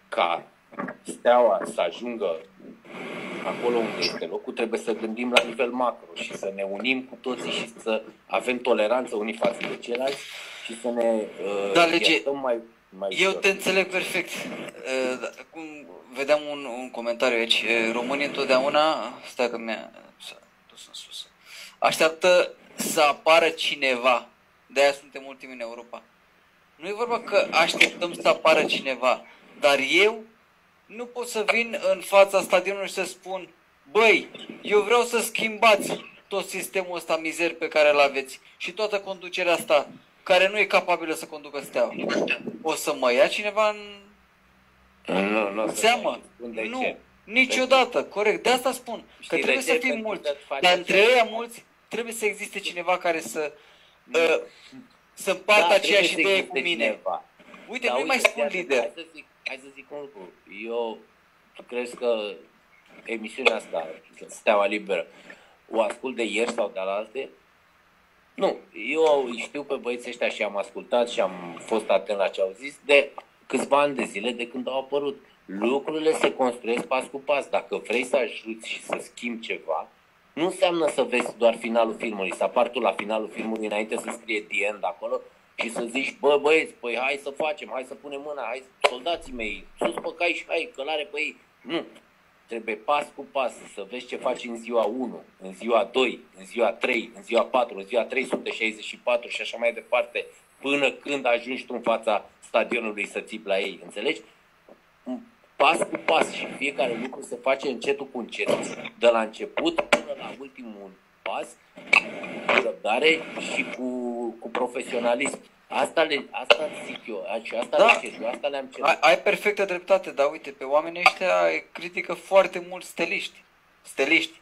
ca Steaua să ajungă acolo unde este locul, trebuie să gândim la nivel macro și să ne unim cu toții și să avem toleranță unii față de ceilalți și să ne uh, da, gestăm mai, mai eu ușor. Te înțeleg perfect. Uh, acum vedeam un, un comentariu aici. Românii întotdeauna, stai că mi-a dus în sus, așteaptă să apară cineva. De-aia suntem ultimi în Europa. Nu e vorba că așteptăm să apară cineva, dar eu nu pot să vin în fața stadionului și să spun: băi, eu vreau să schimbați tot sistemul ăsta mizer pe care îl aveți și toată conducerea asta care nu e capabilă să conducă Steaua. O să mă ia cineva în nu, nu, seamă? Nu, ce? Niciodată, corect. De asta spun, știi, că trebuie să fim mulți, dar între ei mulți trebuie să existe cineva care să... Uh, să împart da, aceeași idee cu mine. Cineva. Uite, da, nu mai spun lider. Hai să zic, hai să zic un lucru. Eu crezi că emisiunea asta, Steaua Liberă, o ascult de ieri sau de alalte? Nu. Eu știu pe băieții ăștia și am ascultat și am fost atent la ce au zis de câțiva ani de zile de când au apărut. Lucrurile se construiesc pas cu pas. Dacă vrei să ajuți și să schimbi ceva, nu înseamnă să vezi doar finalul filmului, să apar tu la finalul filmului înainte să scrie the end acolo și să zici: bă băieți, păi hai să facem, hai să punem mâna, hai soldații mei, sus pe cai și hai călare pe ei. Nu, trebuie pas cu pas să vezi ce faci în ziua unu, în ziua doi, în ziua trei, în ziua patru, în ziua trei sute șaizeci și patru și așa mai departe, până când ajungi tu în fața stadionului să țipi la ei, înțelegi? Pas cu pas și fiecare lucru se face încetul cu încetul, de la început până la ultimul pas, cu răbdare și cu, cu profesionalism. Asta le, asta zic eu, asta da. le cer, asta le-am cerut. Ai, ai perfectă dreptate, dar uite, pe oamenii ăștia e critică foarte mult steliști. Steliști.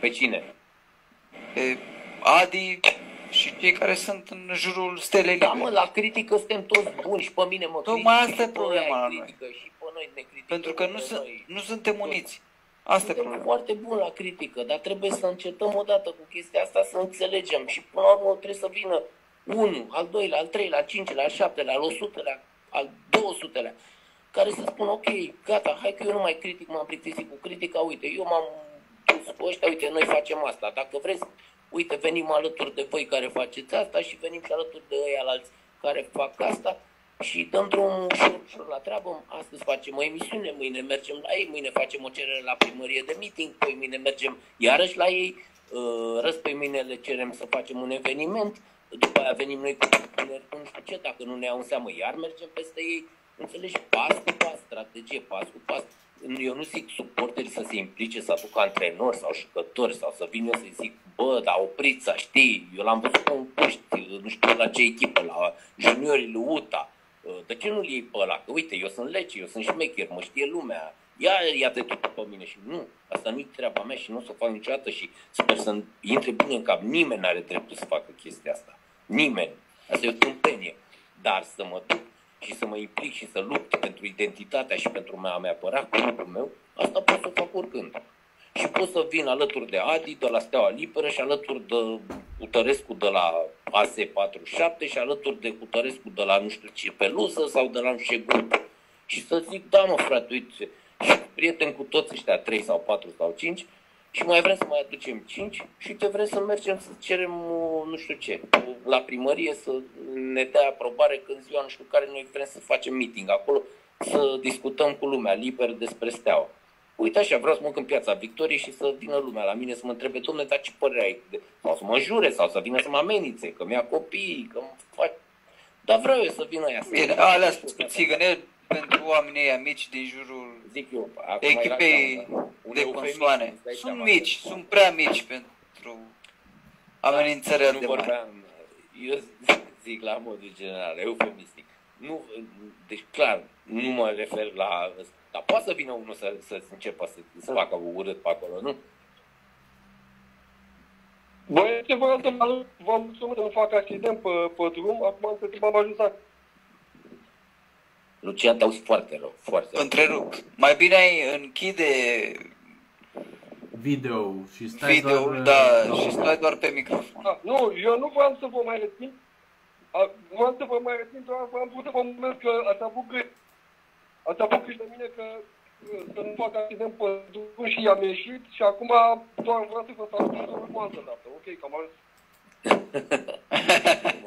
Pe cine? Pe Adi... și cei care sunt în jurul stelei. Da, mă, la critică suntem toți buni și pe mine mă critică. Tocmai asta e problema la noi. Și pe noi ne critică. Pentru că nu, sunt, noi, nu suntem uniți. Asta suntem e problema. Foarte bun la critică, dar trebuie să încetăm odată cu chestia asta, să înțelegem. Și până la urmă trebuie să vină unul, al doilea, al treilea, al cincilea, al șaptelea, al o sutelea, al două sutelea, care să spună: ok, gata, hai că eu nu mai critic, m-am plictisit cu critica, uite, eu m-am dus cu ăștia, uite, noi facem asta. Dacă vreți, uite, venim alături de voi care faceți asta și venim și alături de ei alți care fac asta și dăm drumul ușor, ușor la treabă. Astăzi facem o emisiune, mâine mergem la ei, mâine facem o cerere la primărie de meeting, poi mâine mergem iarăși la ei, răspoi mâine le cerem să facem un eveniment, după aia venim noi cu tineri, nu știu ce, dacă nu ne iau în seamă, iar mergem peste ei. Înțelegi? Pas cu pas, strategie, pas cu pas. eu nu zic suporteri să se implice, să aducă antrenori sau jucători sau să vin eu să-i zic, bă, dar oprița, știi, eu l-am văzut pe un puști, nu știu la ce echipă, la juniorile UTA, de ce nu-l iei pe ăla? Că uite, eu sunt Lecce, eu sunt șmecher, mă știe lumea, ia, ia-te tu pe mine. Și nu, asta nu-i treaba mea și nu o să o fac niciodată și sper să intre bine în cap. Nimeni nu are dreptul să facă chestia asta, nimeni, asta e o tâmpenie, dar să mă duc și să mă implic și să lupt pentru identitatea și pentru a mea apăra clubul meu, asta pot să o fac oricând. Și pot să vin alături de Adi de la Steaua Liberă și alături de Cutărescu de la A S patruzeci și șapte și alături de Cutărescu de la nu știu ce Peluza sau de la nu știu ce grup. Și să zic, da mă frate, uite, și prieten cu toți ăștia trei sau patru sau cinci și mai vrem să mai aducem cinci și uite vrem să mergem să cerem nu știu ce, la primărie să ne dea aprobare când ziua nu știu care noi vrem să facem meeting acolo, să discutăm cu lumea liber despre Steaua. Uite așa, vreau să mă duc în Piața Victoriei și să vină lumea la mine să mă întrebe, dom'le, dar ce părere ai? Sau să mă jure, sau să vină să mă amenințe, că mi-a copii, că mă fac... Dar vreau eu să vină aia. Bine, alea sunt țigănele pentru oamenii aia mici din jurul eu, echipei de consoane. Sunt mici, sunt prea mici pentru amenințările de mare. Eu zic la modul general, eufemistic. Nu, deci clar, nu mă refer la... Dar poate să vină unul să, să înceapă să, să facă urât pe acolo, nu? Băi, este vreau să mă vă mulțumesc să nu fac accident pe, pe drum, acum să m-am ajutat. Lucian, te auzi foarte rău, foarte întrerup. Mai bine ai închide video și stai, video, doar, da, no. și stai doar pe microfon. Da, nu, eu nu vreau să vă mai rețin. Vreau să vă mai rețin, doar vreau să vă mulțumesc că ați avut greu. Ați avut și de mine că să nu fac accident pe drum și i-am ieșit și acum doar vreau să vă salut și o altă dată. Ok, cam ajuns.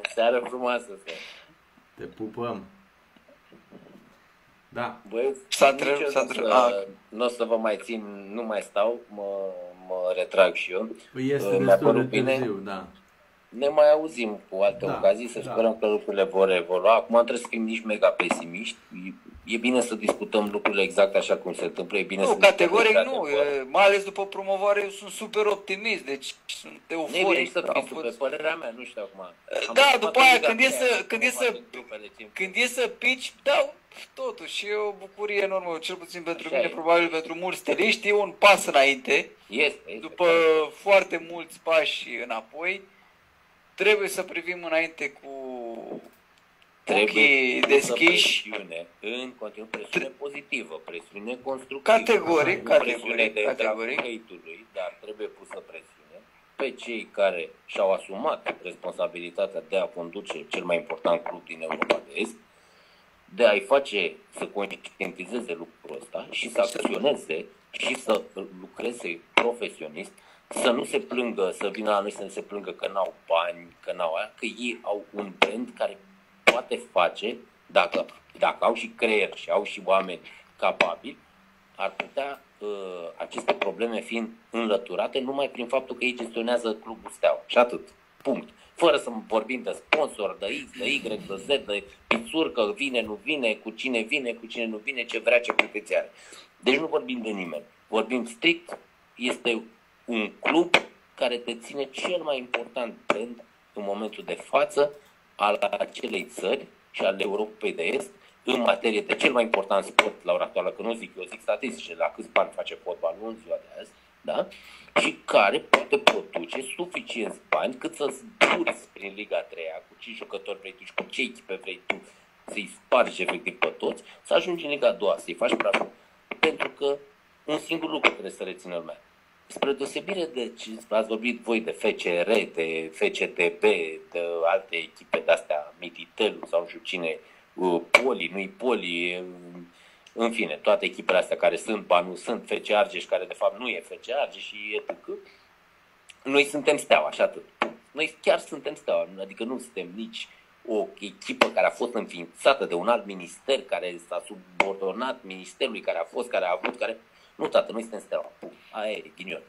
O seară frumoasă. Te pupăm. Da. Băieți, nu o să vă mai țin, nu mai stau, mă, mă retrag și eu. Păi este destul de târziu, da. Ne mai auzim cu alte da, ocazii, să da. sperăm că lucrurile vor evolua. Acum trebuie să fim nici mega pesimiști. E bine să discutăm lucrurile exact așa cum se întâmplă. E bine nu, să categoric nu. Eu, mai ales după promovare, eu sunt super optimist. Deci sunt euforic. Să fii super, părerea mea, nu știu acum. Am da, după aia, când e să, când e să, când e să pici, da, totuși e o bucurie enormă. Cel puțin pentru așa mine, e. probabil pentru mulți steliști, e un pas înainte. Este, este, după este. foarte mulți pași înapoi. Trebuie să privim înainte cu ochii deschiși. Presiune, în continuu, presiune pozitivă, presiune constructivă. Categoric, categoric, de categoric. Hatului, dar trebuie pusă presiune pe cei care și-au asumat responsabilitatea de a conduce cel mai important club din Europa de Est, de a-i face să conștientizeze lucrul ăsta și să acționeze și să lucreze profesionist. Să nu se plângă, să vină la noi să nu se plângă că n-au bani, că n-au aia, că ei au un brand care poate face, dacă, dacă au și creier și au și oameni capabili, ar putea uh, aceste probleme fiind înlăturate numai prin faptul că ei gestionează clubul Steaua. Și atât. Punct. Fără să vorbim de sponsor, de X, de Y, de Z, de Pițurcă, vine, nu vine, cu cine vine, cu cine nu vine, ce vrea, ce pretenție are. Deci nu vorbim de nimeni. Vorbim strict, este un club care te ține cel mai important brand în momentul de față al acelei țări și al Europei de Est în materie de cel mai important sport la ora actuală, că nu zic eu, zic statistice, la câți bani face fotbalul în ziua de azi, da? Și care poate produce suficienți bani cât să zburți prin Liga a treia, cu ce jucători vrei tu și cu ce echipe vrei tu, să-i spargi efectiv pe toți, să ajungi în Liga a doua, să-i faci praful. Pentru că un singur lucru trebuie să rețină lumea. Spre deosebire de ce ați vorbit voi de F C R, de F C T B, de alte echipe de-astea, Mititelu sau nu știu cine, Poli, nu-i Poli, în fine, toate echipele astea care sunt, ba nu sunt, F C Argeș, care de fapt nu e F C Argeș și e T C, noi suntem Steaua și atât. Noi chiar suntem Steaua, adică nu suntem nici o echipă care a fost înființată de un alt minister, care s-a subordonat ministerului care a fost, care a avut, care... Nu, tată, noi suntem Steaua. Aia e, ghinion.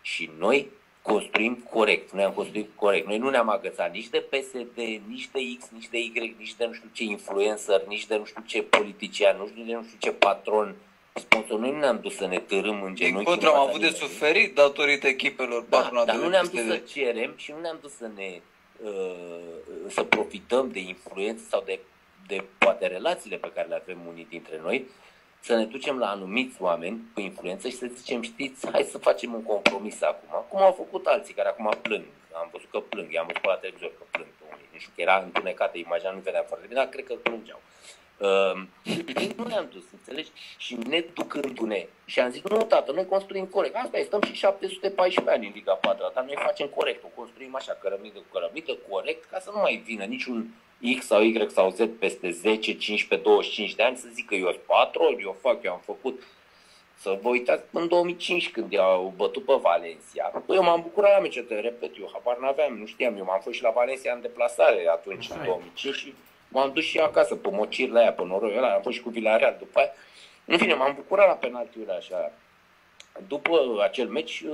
Și noi construim corect. Noi am construit corect. Noi nu ne-am agățat nici de P S D, nici de X, nici de Y, nici de nu știu ce influencer, nici de nu știu ce politician, nici de nu știu ce patron Sponsorii nu ne-am dus să ne târâm în genunchi. Din contră, am avut de suferit datorită echipelor. Da, dar de nu ne-am dus să cerem și nu ne-am dus să ne uh, să profităm de influență sau de, de poate relațiile pe care le avem unii dintre noi, să ne ducem la anumiți oameni cu influență și să zicem, știți, hai să facem un compromis acum. Cum au făcut alții care acum plâng. Am văzut că plâng, i-am văzut pe la televizor că plâng pe unii. Nu știu, că era întunecată imaginea, nu vedeam foarte bine, dar cred că plângeau. Uh, nu ne-am dus, înțelegi? Și ne ducându-ne. Și am zis, nu, tată, noi construim corect. Asta e, stăm și șapte sute paisprezece ani în Liga patru, dar noi facem corect. O construim așa, cărămidă cu cărămidă, corect, ca să nu mai vină niciun X sau Y sau Z peste zece, cincisprezece, douăzeci și cinci de ani să zică eu patru, eu fac, eu am făcut. Să vă uitați în două mii cinci când i-au bătut pe Valencia. Păi eu m-am bucurat la meciul, repet, eu habar n-aveam, nu știam, eu m-am fost și la Valencia în deplasare atunci, în două mii cinci, și m-am dus și acasă pe mocirile aia, pe noroiul ăla, am fost și cu Villarreal după aia. În fine, m-am bucurat la penaltiurile așa. După acel meci,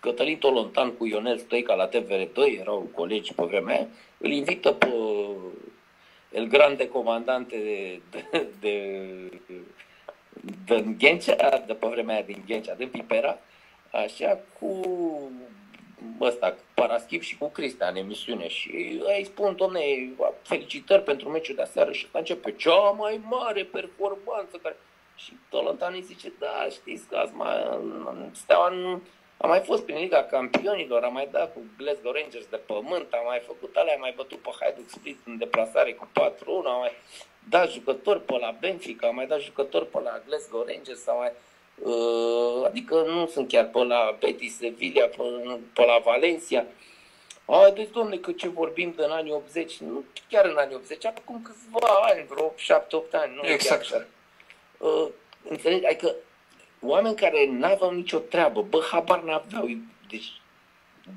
Cătălin Tolontan cu Ionel Stoica la T V R doi, erau colegi pe vremea aia, îl invită pe el grande comandante de... de, de din Ghencea, de pe vremea aia din Ghencea, din Pipera, așa, cu ăsta, cu Paraschip și cu Cristea în emisiune. Și îi spun, domne, felicitări pentru meciul de aseară. Și ăsta începe, cea mai mare performanță care... Și Tolontan îi zice, da, știți că azi mai... Steaua nu... A mai fost prin Liga Campionilor, a mai dat cu Glasgow Rangers de pământ, a mai făcut alea, a mai bătut pe Hajduk Split în deplasare cu patru unu, a mai dat jucători pe la Benfica, a mai dat jucători pe la Glasgow Rangers, a mai, uh, adică nu sunt chiar pe la Betis Sevilla, pe, pe la Valencia. A, deci, domne, că ce vorbim de în anii optzeci, nu chiar în anii optzeci, acum câțiva ani, vreo șapte opt ani, nu exact. Chiar așa. Uh, înțelegi? Adică, oameni care n-aveau nicio treabă, bă, habar n-aveau. Deci,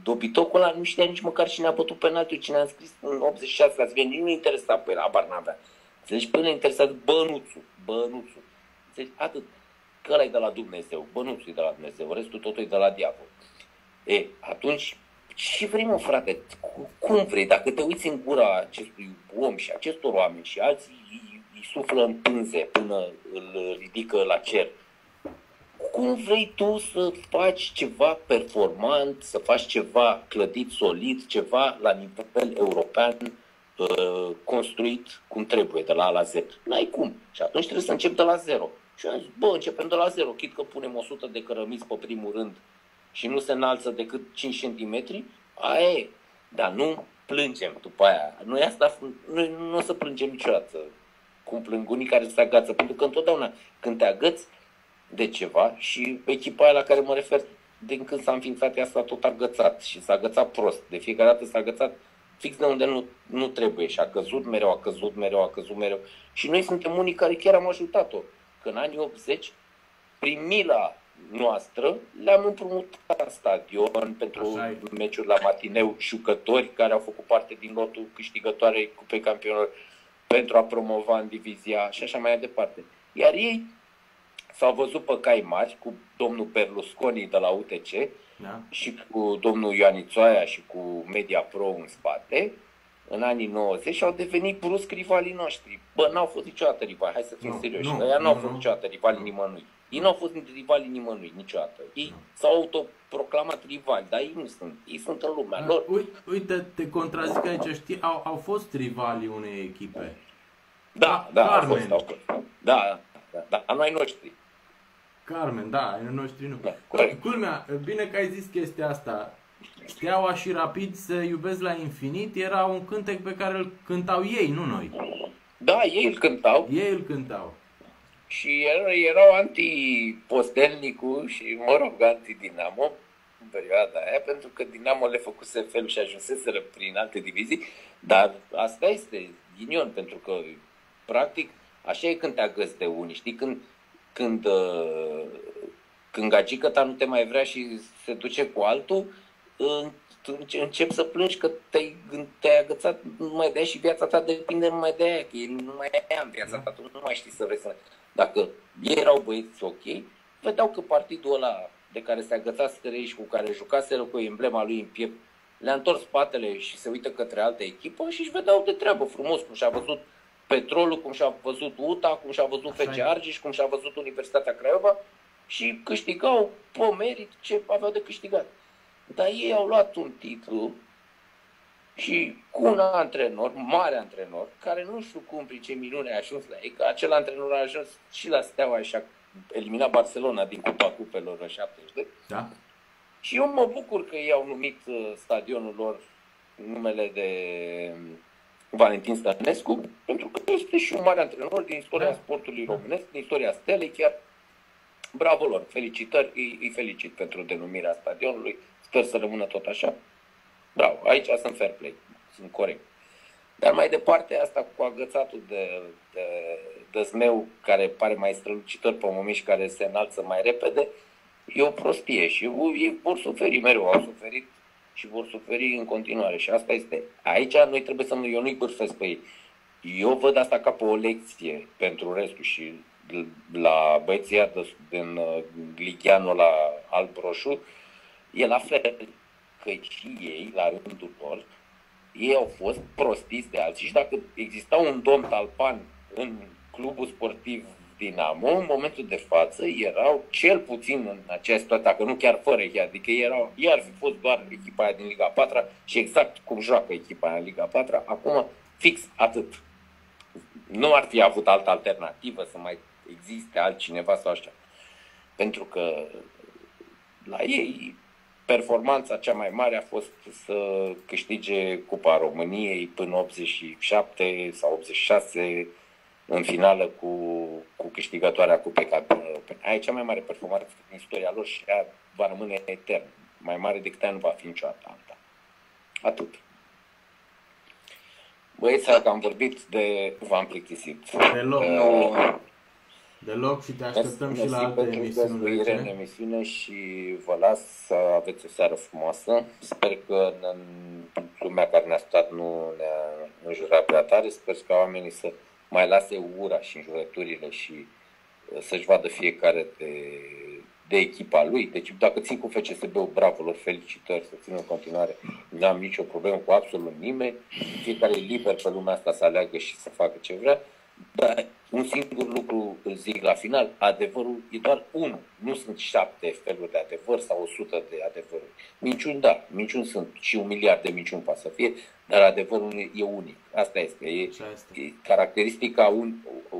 dobitocul ăla nu știa nici măcar cine a bătut penaltiul, cine a scris în optzeci și șase la Sven, nici nu interesa pe el, habar n-avea. Înțelegi? Până interesat bănuțul, bănuțul. Înțelegi? Atât. Că ăla e de la Dumnezeu, bănuțul e de la Dumnezeu, restul totul e de la diavol. E, atunci, ce vrei, mă, frate? Cum vrei? Dacă te uiți în gura acestui om și acestor oameni și alții îi, îi suflă în pânze până îl ridică la cer, cum vrei tu să faci ceva performant, să faci ceva clădit solid, ceva la nivel european construit cum trebuie, de la A la Z? N-ai cum. Și atunci trebuie să încep de la zero. Și eu am zis, bă, începem de la zero, chit că punem o sută de cărămiți pe primul rând și nu se înalță decât cinci centimetri, aia e. Dar nu plângem după aia. Noi, asta, noi nu o să plângem niciodată, cum plâng unii care se agață, pentru că întotdeauna când te agăți de ceva, și echipa aia la care mă refer, din când s-a înființat ea s-a tot agățat și s-a agățat prost, de fiecare dată s-a agățat fix de unde nu, nu trebuie și a căzut mereu, a căzut mereu, a căzut mereu. Și noi suntem unii care chiar am ajutat-o, că în anii optzeci, prin mila noastră, le-am împrumutat stadion pentru meciuri la matineu, jucători care au făcut parte din lotul câștigătoare Cupei Campionilor pentru a promova în divizia și așa mai departe. Iar ei s-au văzut pe cai mari cu domnul Berlusconi de la U T C, da, și cu domnul Ioanițoaia și cu Media Pro în spate, în anii nouăzeci, și au devenit brusc rivalii noștri. Bă, n-au fost niciodată rivali, hai să fim no, serioși, no, ăia n-au no, fost niciodată rivali no. nimănui. Ei n-au fost rivali nimănui niciodată. Ei no. s-au autoproclamat rivali, dar ei nu sunt, ei sunt în lumea da, lor. Uite, te contrazic aici, știi, au, au fost rivalii unei echipe. Da, da, da au fost, au fost. Da, da, da, a noi noștri. Carmen, da, în noștri nu. Culmea, bine că ai zis chestia asta. Steaua și Rapid se iubesc la infinit, era un cântec pe care îl cântau ei, nu noi. Da, ei îl cântau. Ei îl cântau. Și erau anti-Postelnicu și, mă rog, anti-Dinamo în perioada aia, pentru că Dinamo le făcuse felul și ajunseseră prin alte divizii, dar asta este ghinion, pentru că, practic, așa e când te agăți de unii, știi, când Când, când gagică ta nu te mai vrea și se duce cu altul, începi să plângi că te-ai, te-ai agățat numai de aia și viața ta depinde numai de aia, că nu mai e în viața ta, tu nu mai știi să vrei să... Dacă ei erau băieți ok, vedeau că partidul ăla de care se agățaseră ei și cu care jucaseră cu emblema lui în piept, le-a întors spatele și se uită către altă echipă și își vedeau de treabă frumos, cum și-a văzut Petrolul, cum și-a văzut U T A, cum și-a văzut F C Argeș, cum și-a văzut Universitatea Craiova și câștigau pe merit ce aveau de câștigat. Dar ei au luat un titlu și cu un antrenor, mare antrenor, care nu știu cum prin ce minune a ajuns la ei, că acel antrenor a ajuns și la Steaua și a eliminat Barcelona din Cupa Cupelor în șaptezeci și doi. Da. Și eu mă bucur că ei au numit stadionul lor numele de Valentin Stănescu, pentru că este și un mare antrenor din istoria da. sportului românesc, din istoria stelei chiar. Bravo lor, felicitări, îi, îi felicit pentru denumirea stadionului, sper să rămână tot așa. Bravo, aici sunt fair play, sunt corect. Dar mai departe, asta cu agățatul de, de, de zmeu, care pare mai strălucitor pe moment și care se înalță mai repede, e o prostie și ei vor suferi mereu, au suferit și vor suferi în continuare. Și asta este, aici noi trebuie să nu, eu nu-i bârfesc pe ei. Eu văd asta ca pe o lecție pentru restul și la băieții din Ligheanul la Alb-Roșu, e la fel. Că și ei, la rândul lor, ei au fost prostiți de alții. Și dacă exista un domn Talpan în clubul sportiv Dinamo, în momentul de față erau cel puțin în această situație, dacă nu chiar fără ei, adică erau, ei ar fi fost doar echipa aia din Liga a patra și exact cum joacă echipa aia în Liga a patra, acum fix atât. Nu ar fi avut altă alternativă să mai existe altcineva sau așa. Pentru că la ei performanța cea mai mare a fost să câștige Cupa României până optzeci și șapte sau optzeci și șase în finală cu, cu câștigătoarea Cupei Campionilor Europene. Aia e cea mai mare performanță din istoria lor și ea va rămâne etern. Mai mare decât aia nu va fi niciodată alta. Atât. Băieți, dacă am vorbit de... v-am plictisit. Deloc. Uh, Deloc și te așteptăm Mersi și la alte emisiuni. În emisiune și vă las să aveți o seară frumoasă. Sper că lumea care ne-a stat nu ne-a înjurat prea tare. Sper ca oamenii să mai lase ura și înjurăturile și să-și vadă fiecare de, de echipa lui. Deci dacă țin cu F C S B-ul, bravo lor, felicitări, să țin în continuare. Nu am nicio problemă cu absolut nimeni. Fiecare e liber pe lumea asta să aleagă și să facă ce vrea. Dar un singur lucru îl zic la final, adevărul e doar unul, nu sunt șapte feluri de adevăr sau o sută de adevăruri. Minciuni, da, minciuni sunt și un miliard de minciuni poate să fie, dar adevărul e unic. Asta este, e, e caracteristica un,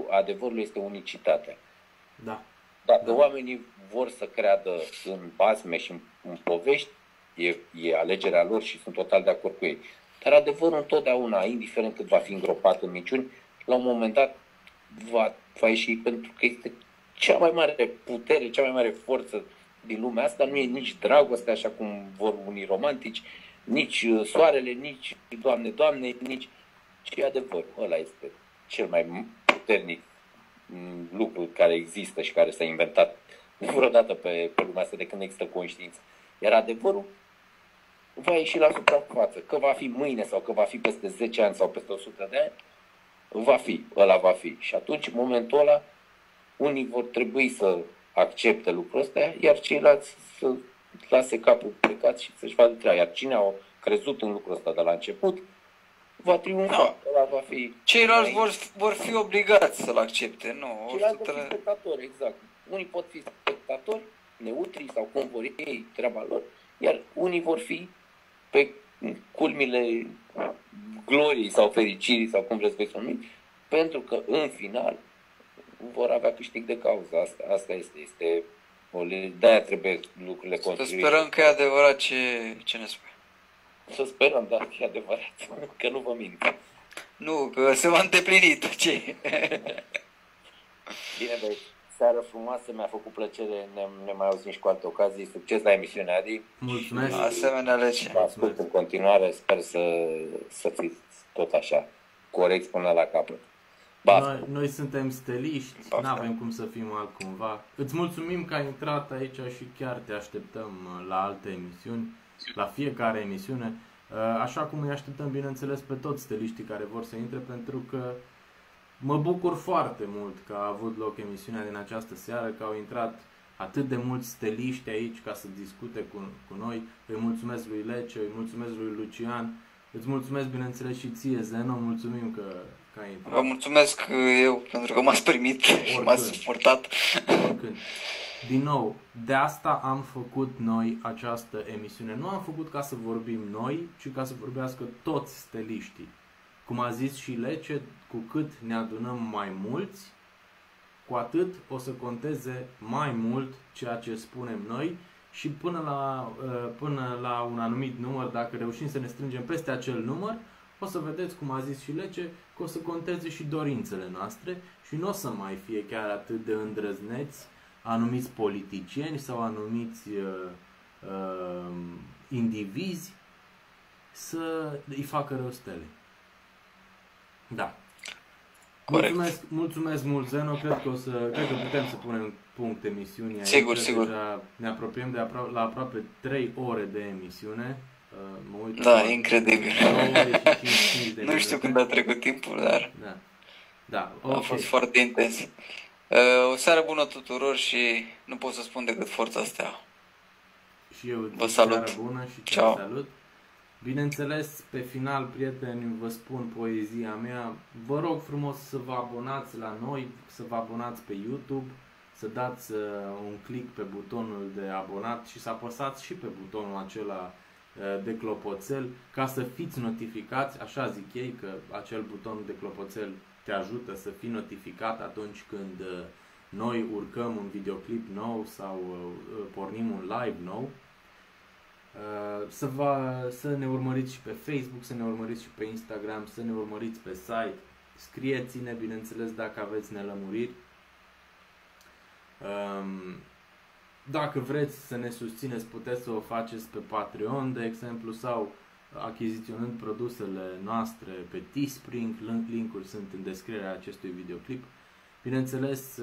adevărului este unicitatea. Da. Dacă da. oamenii vor să creadă în basme și în, în povești, e, e alegerea lor și sunt total de acord cu ei. Dar adevărul întotdeauna, indiferent cât va fi îngropat în minciuni, la un moment dat va, va ieși, pentru că este cea mai mare putere, cea mai mare forță din lumea asta. Nu e nici dragoste, așa cum vor unii romantici, nici soarele, nici Doamne, Doamne, nici... Și adevărul, ăla este cel mai puternic lucru care există și care s-a inventat vreodată pe, pe lumea asta de când există conștiință. Iar adevărul va ieși la suprafață, că va fi mâine sau că va fi peste zece ani sau peste o sută de ani, va fi, ăla va fi. Și atunci, în momentul ăla, unii vor trebui să accepte lucrul ăsta, iar ceilalți să lase capul plecat și să-și vadă treaba. Iar cine au crezut în lucrul ăsta de la început, va triumfa. Da. Ăla va fi. Ceilalți vor, vor fi obligați să-l accepte. Nu, ceilalți vor fi spectatori, exact. Unii pot fi spectatori, neutri sau cum vor ei, treaba lor, iar unii vor fi pe culmile gloriei sau fericirii sau cum vreți să vă numiți, pentru că în final vor avea câștig de cauză. Asta, asta este, este o lege, de-aia trebuie lucrurile construite. Să sperăm că e adevărat ce, ce ne spui. Să sperăm, dar e adevărat, că nu vă mint. Nu, că se va îndeplini tot ce e. Bine, băi, seară frumoasă, mi-a făcut plăcere, ne, ne mai auzim și cu alte ocazii. Succes la emisiunea, Adi. Mulțumesc. Asemenea, Lecce. Vă ascult în continuare, sper să, să fiți tot așa, corect până la capăt. Noi, noi suntem steliști, nu avem cum să fim altcumva. Îți mulțumim că ai intrat aici și chiar te așteptăm la alte emisiuni, la fiecare emisiune. Așa cum îi așteptăm, bineînțeles, pe toți steliștii care vor să intre, pentru că mă bucur foarte mult că a avut loc emisiunea din această seară, că au intrat atât de mulți steliști aici ca să discute cu, cu noi. Îi mulțumesc lui Lecce, îi mulțumesc lui Lucian, îți mulțumesc bineînțeles și ție, Zeno, mulțumim că Vă mulțumesc eu pentru că m-ați primit și m-ați suportat. Din nou, de asta am făcut noi această emisiune. Nu am făcut ca să vorbim noi, ci ca să vorbească toți steliștii. Cum a zis și Lecce, cu cât ne adunăm mai mulți, cu atât o să conteze mai mult ceea ce spunem noi și până la, până la un anumit număr, dacă reușim să ne strângem peste acel număr, o să vedeți, cum a zis și Lecce, că o să conteze și dorințele noastre și nu o să mai fie chiar atât de îndrăzneți anumiți politicieni sau anumiți uh, uh, indivizi să îi facă rău stele. Da. Corect. Mulțumesc, mulțumesc mult, Zeno. Cred că, o să, cred că putem să punem punct emisiunii aici. Sigur, sigur. Deja ne apropiem de apro la aproape trei ore de emisiune. Mă uit, da, incredibil. douăzeci și cinci, douăzeci și cinci nu știu când a trecut timpul, dar da. Da, okay. A fost foarte intens. O seară bună tuturor și nu pot să spun decât forța Steaua. Și eu vă salut. Seară bună și te salut. Bineînțeles, pe final, prieteni, vă spun poezia mea. Vă rog frumos să vă abonați la noi, să vă abonați pe YouTube, să dați un click pe butonul de abonat și să apăsați și pe butonul acela de clopoțel ca să fiți notificați, așa zic ei, că acel buton de clopoțel te ajută să fii notificat atunci când noi urcăm un videoclip nou sau pornim un live nou. Să, vă, să ne urmăriți și pe Facebook, să ne urmăriți și pe Instagram, să ne urmăriți pe site. Scrieți-ne, bineînțeles, dacă aveți nelămuriri. Dacă vreți să ne susțineți, puteți să o faceți pe Patreon, de exemplu, sau achiziționând produsele noastre pe Teespring. Link-uri sunt în descrierea acestui videoclip. Bineînțeles,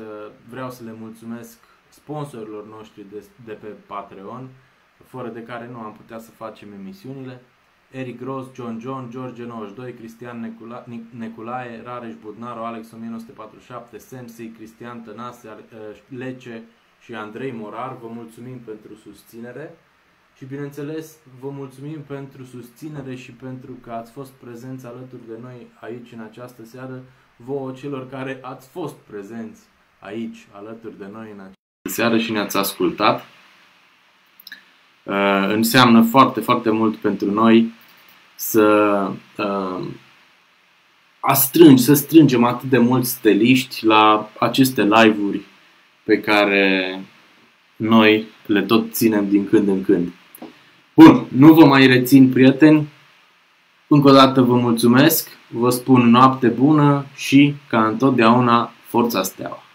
vreau să le mulțumesc sponsorilor noștri de, de pe Patreon, fără de care nu am putea să facem emisiunile. Eric Gross, John John, George nouăzeci și doi, Cristian Necula, Neculae, Rareș Budnaru, Alex o mie nouă sute patruzeci și șapte, Semsi, Cristian Tănase, Lecce și Andrei Morar, vă mulțumim pentru susținere și, bineînțeles, vă mulțumim pentru susținere și pentru că ați fost prezenți alături de noi aici în această seară, vouă celor care ați fost prezenți aici alături de noi în această seară și ne-ați ascultat. Uh, înseamnă foarte, foarte mult pentru noi să uh, astrângi, să strângem atât de mulți steliști la aceste live-uri pe care noi le tot ținem din când în când. Bun, nu vă mai rețin, prieteni. Încă o dată vă mulțumesc, vă spun noapte bună și, ca întotdeauna, forța Steaua!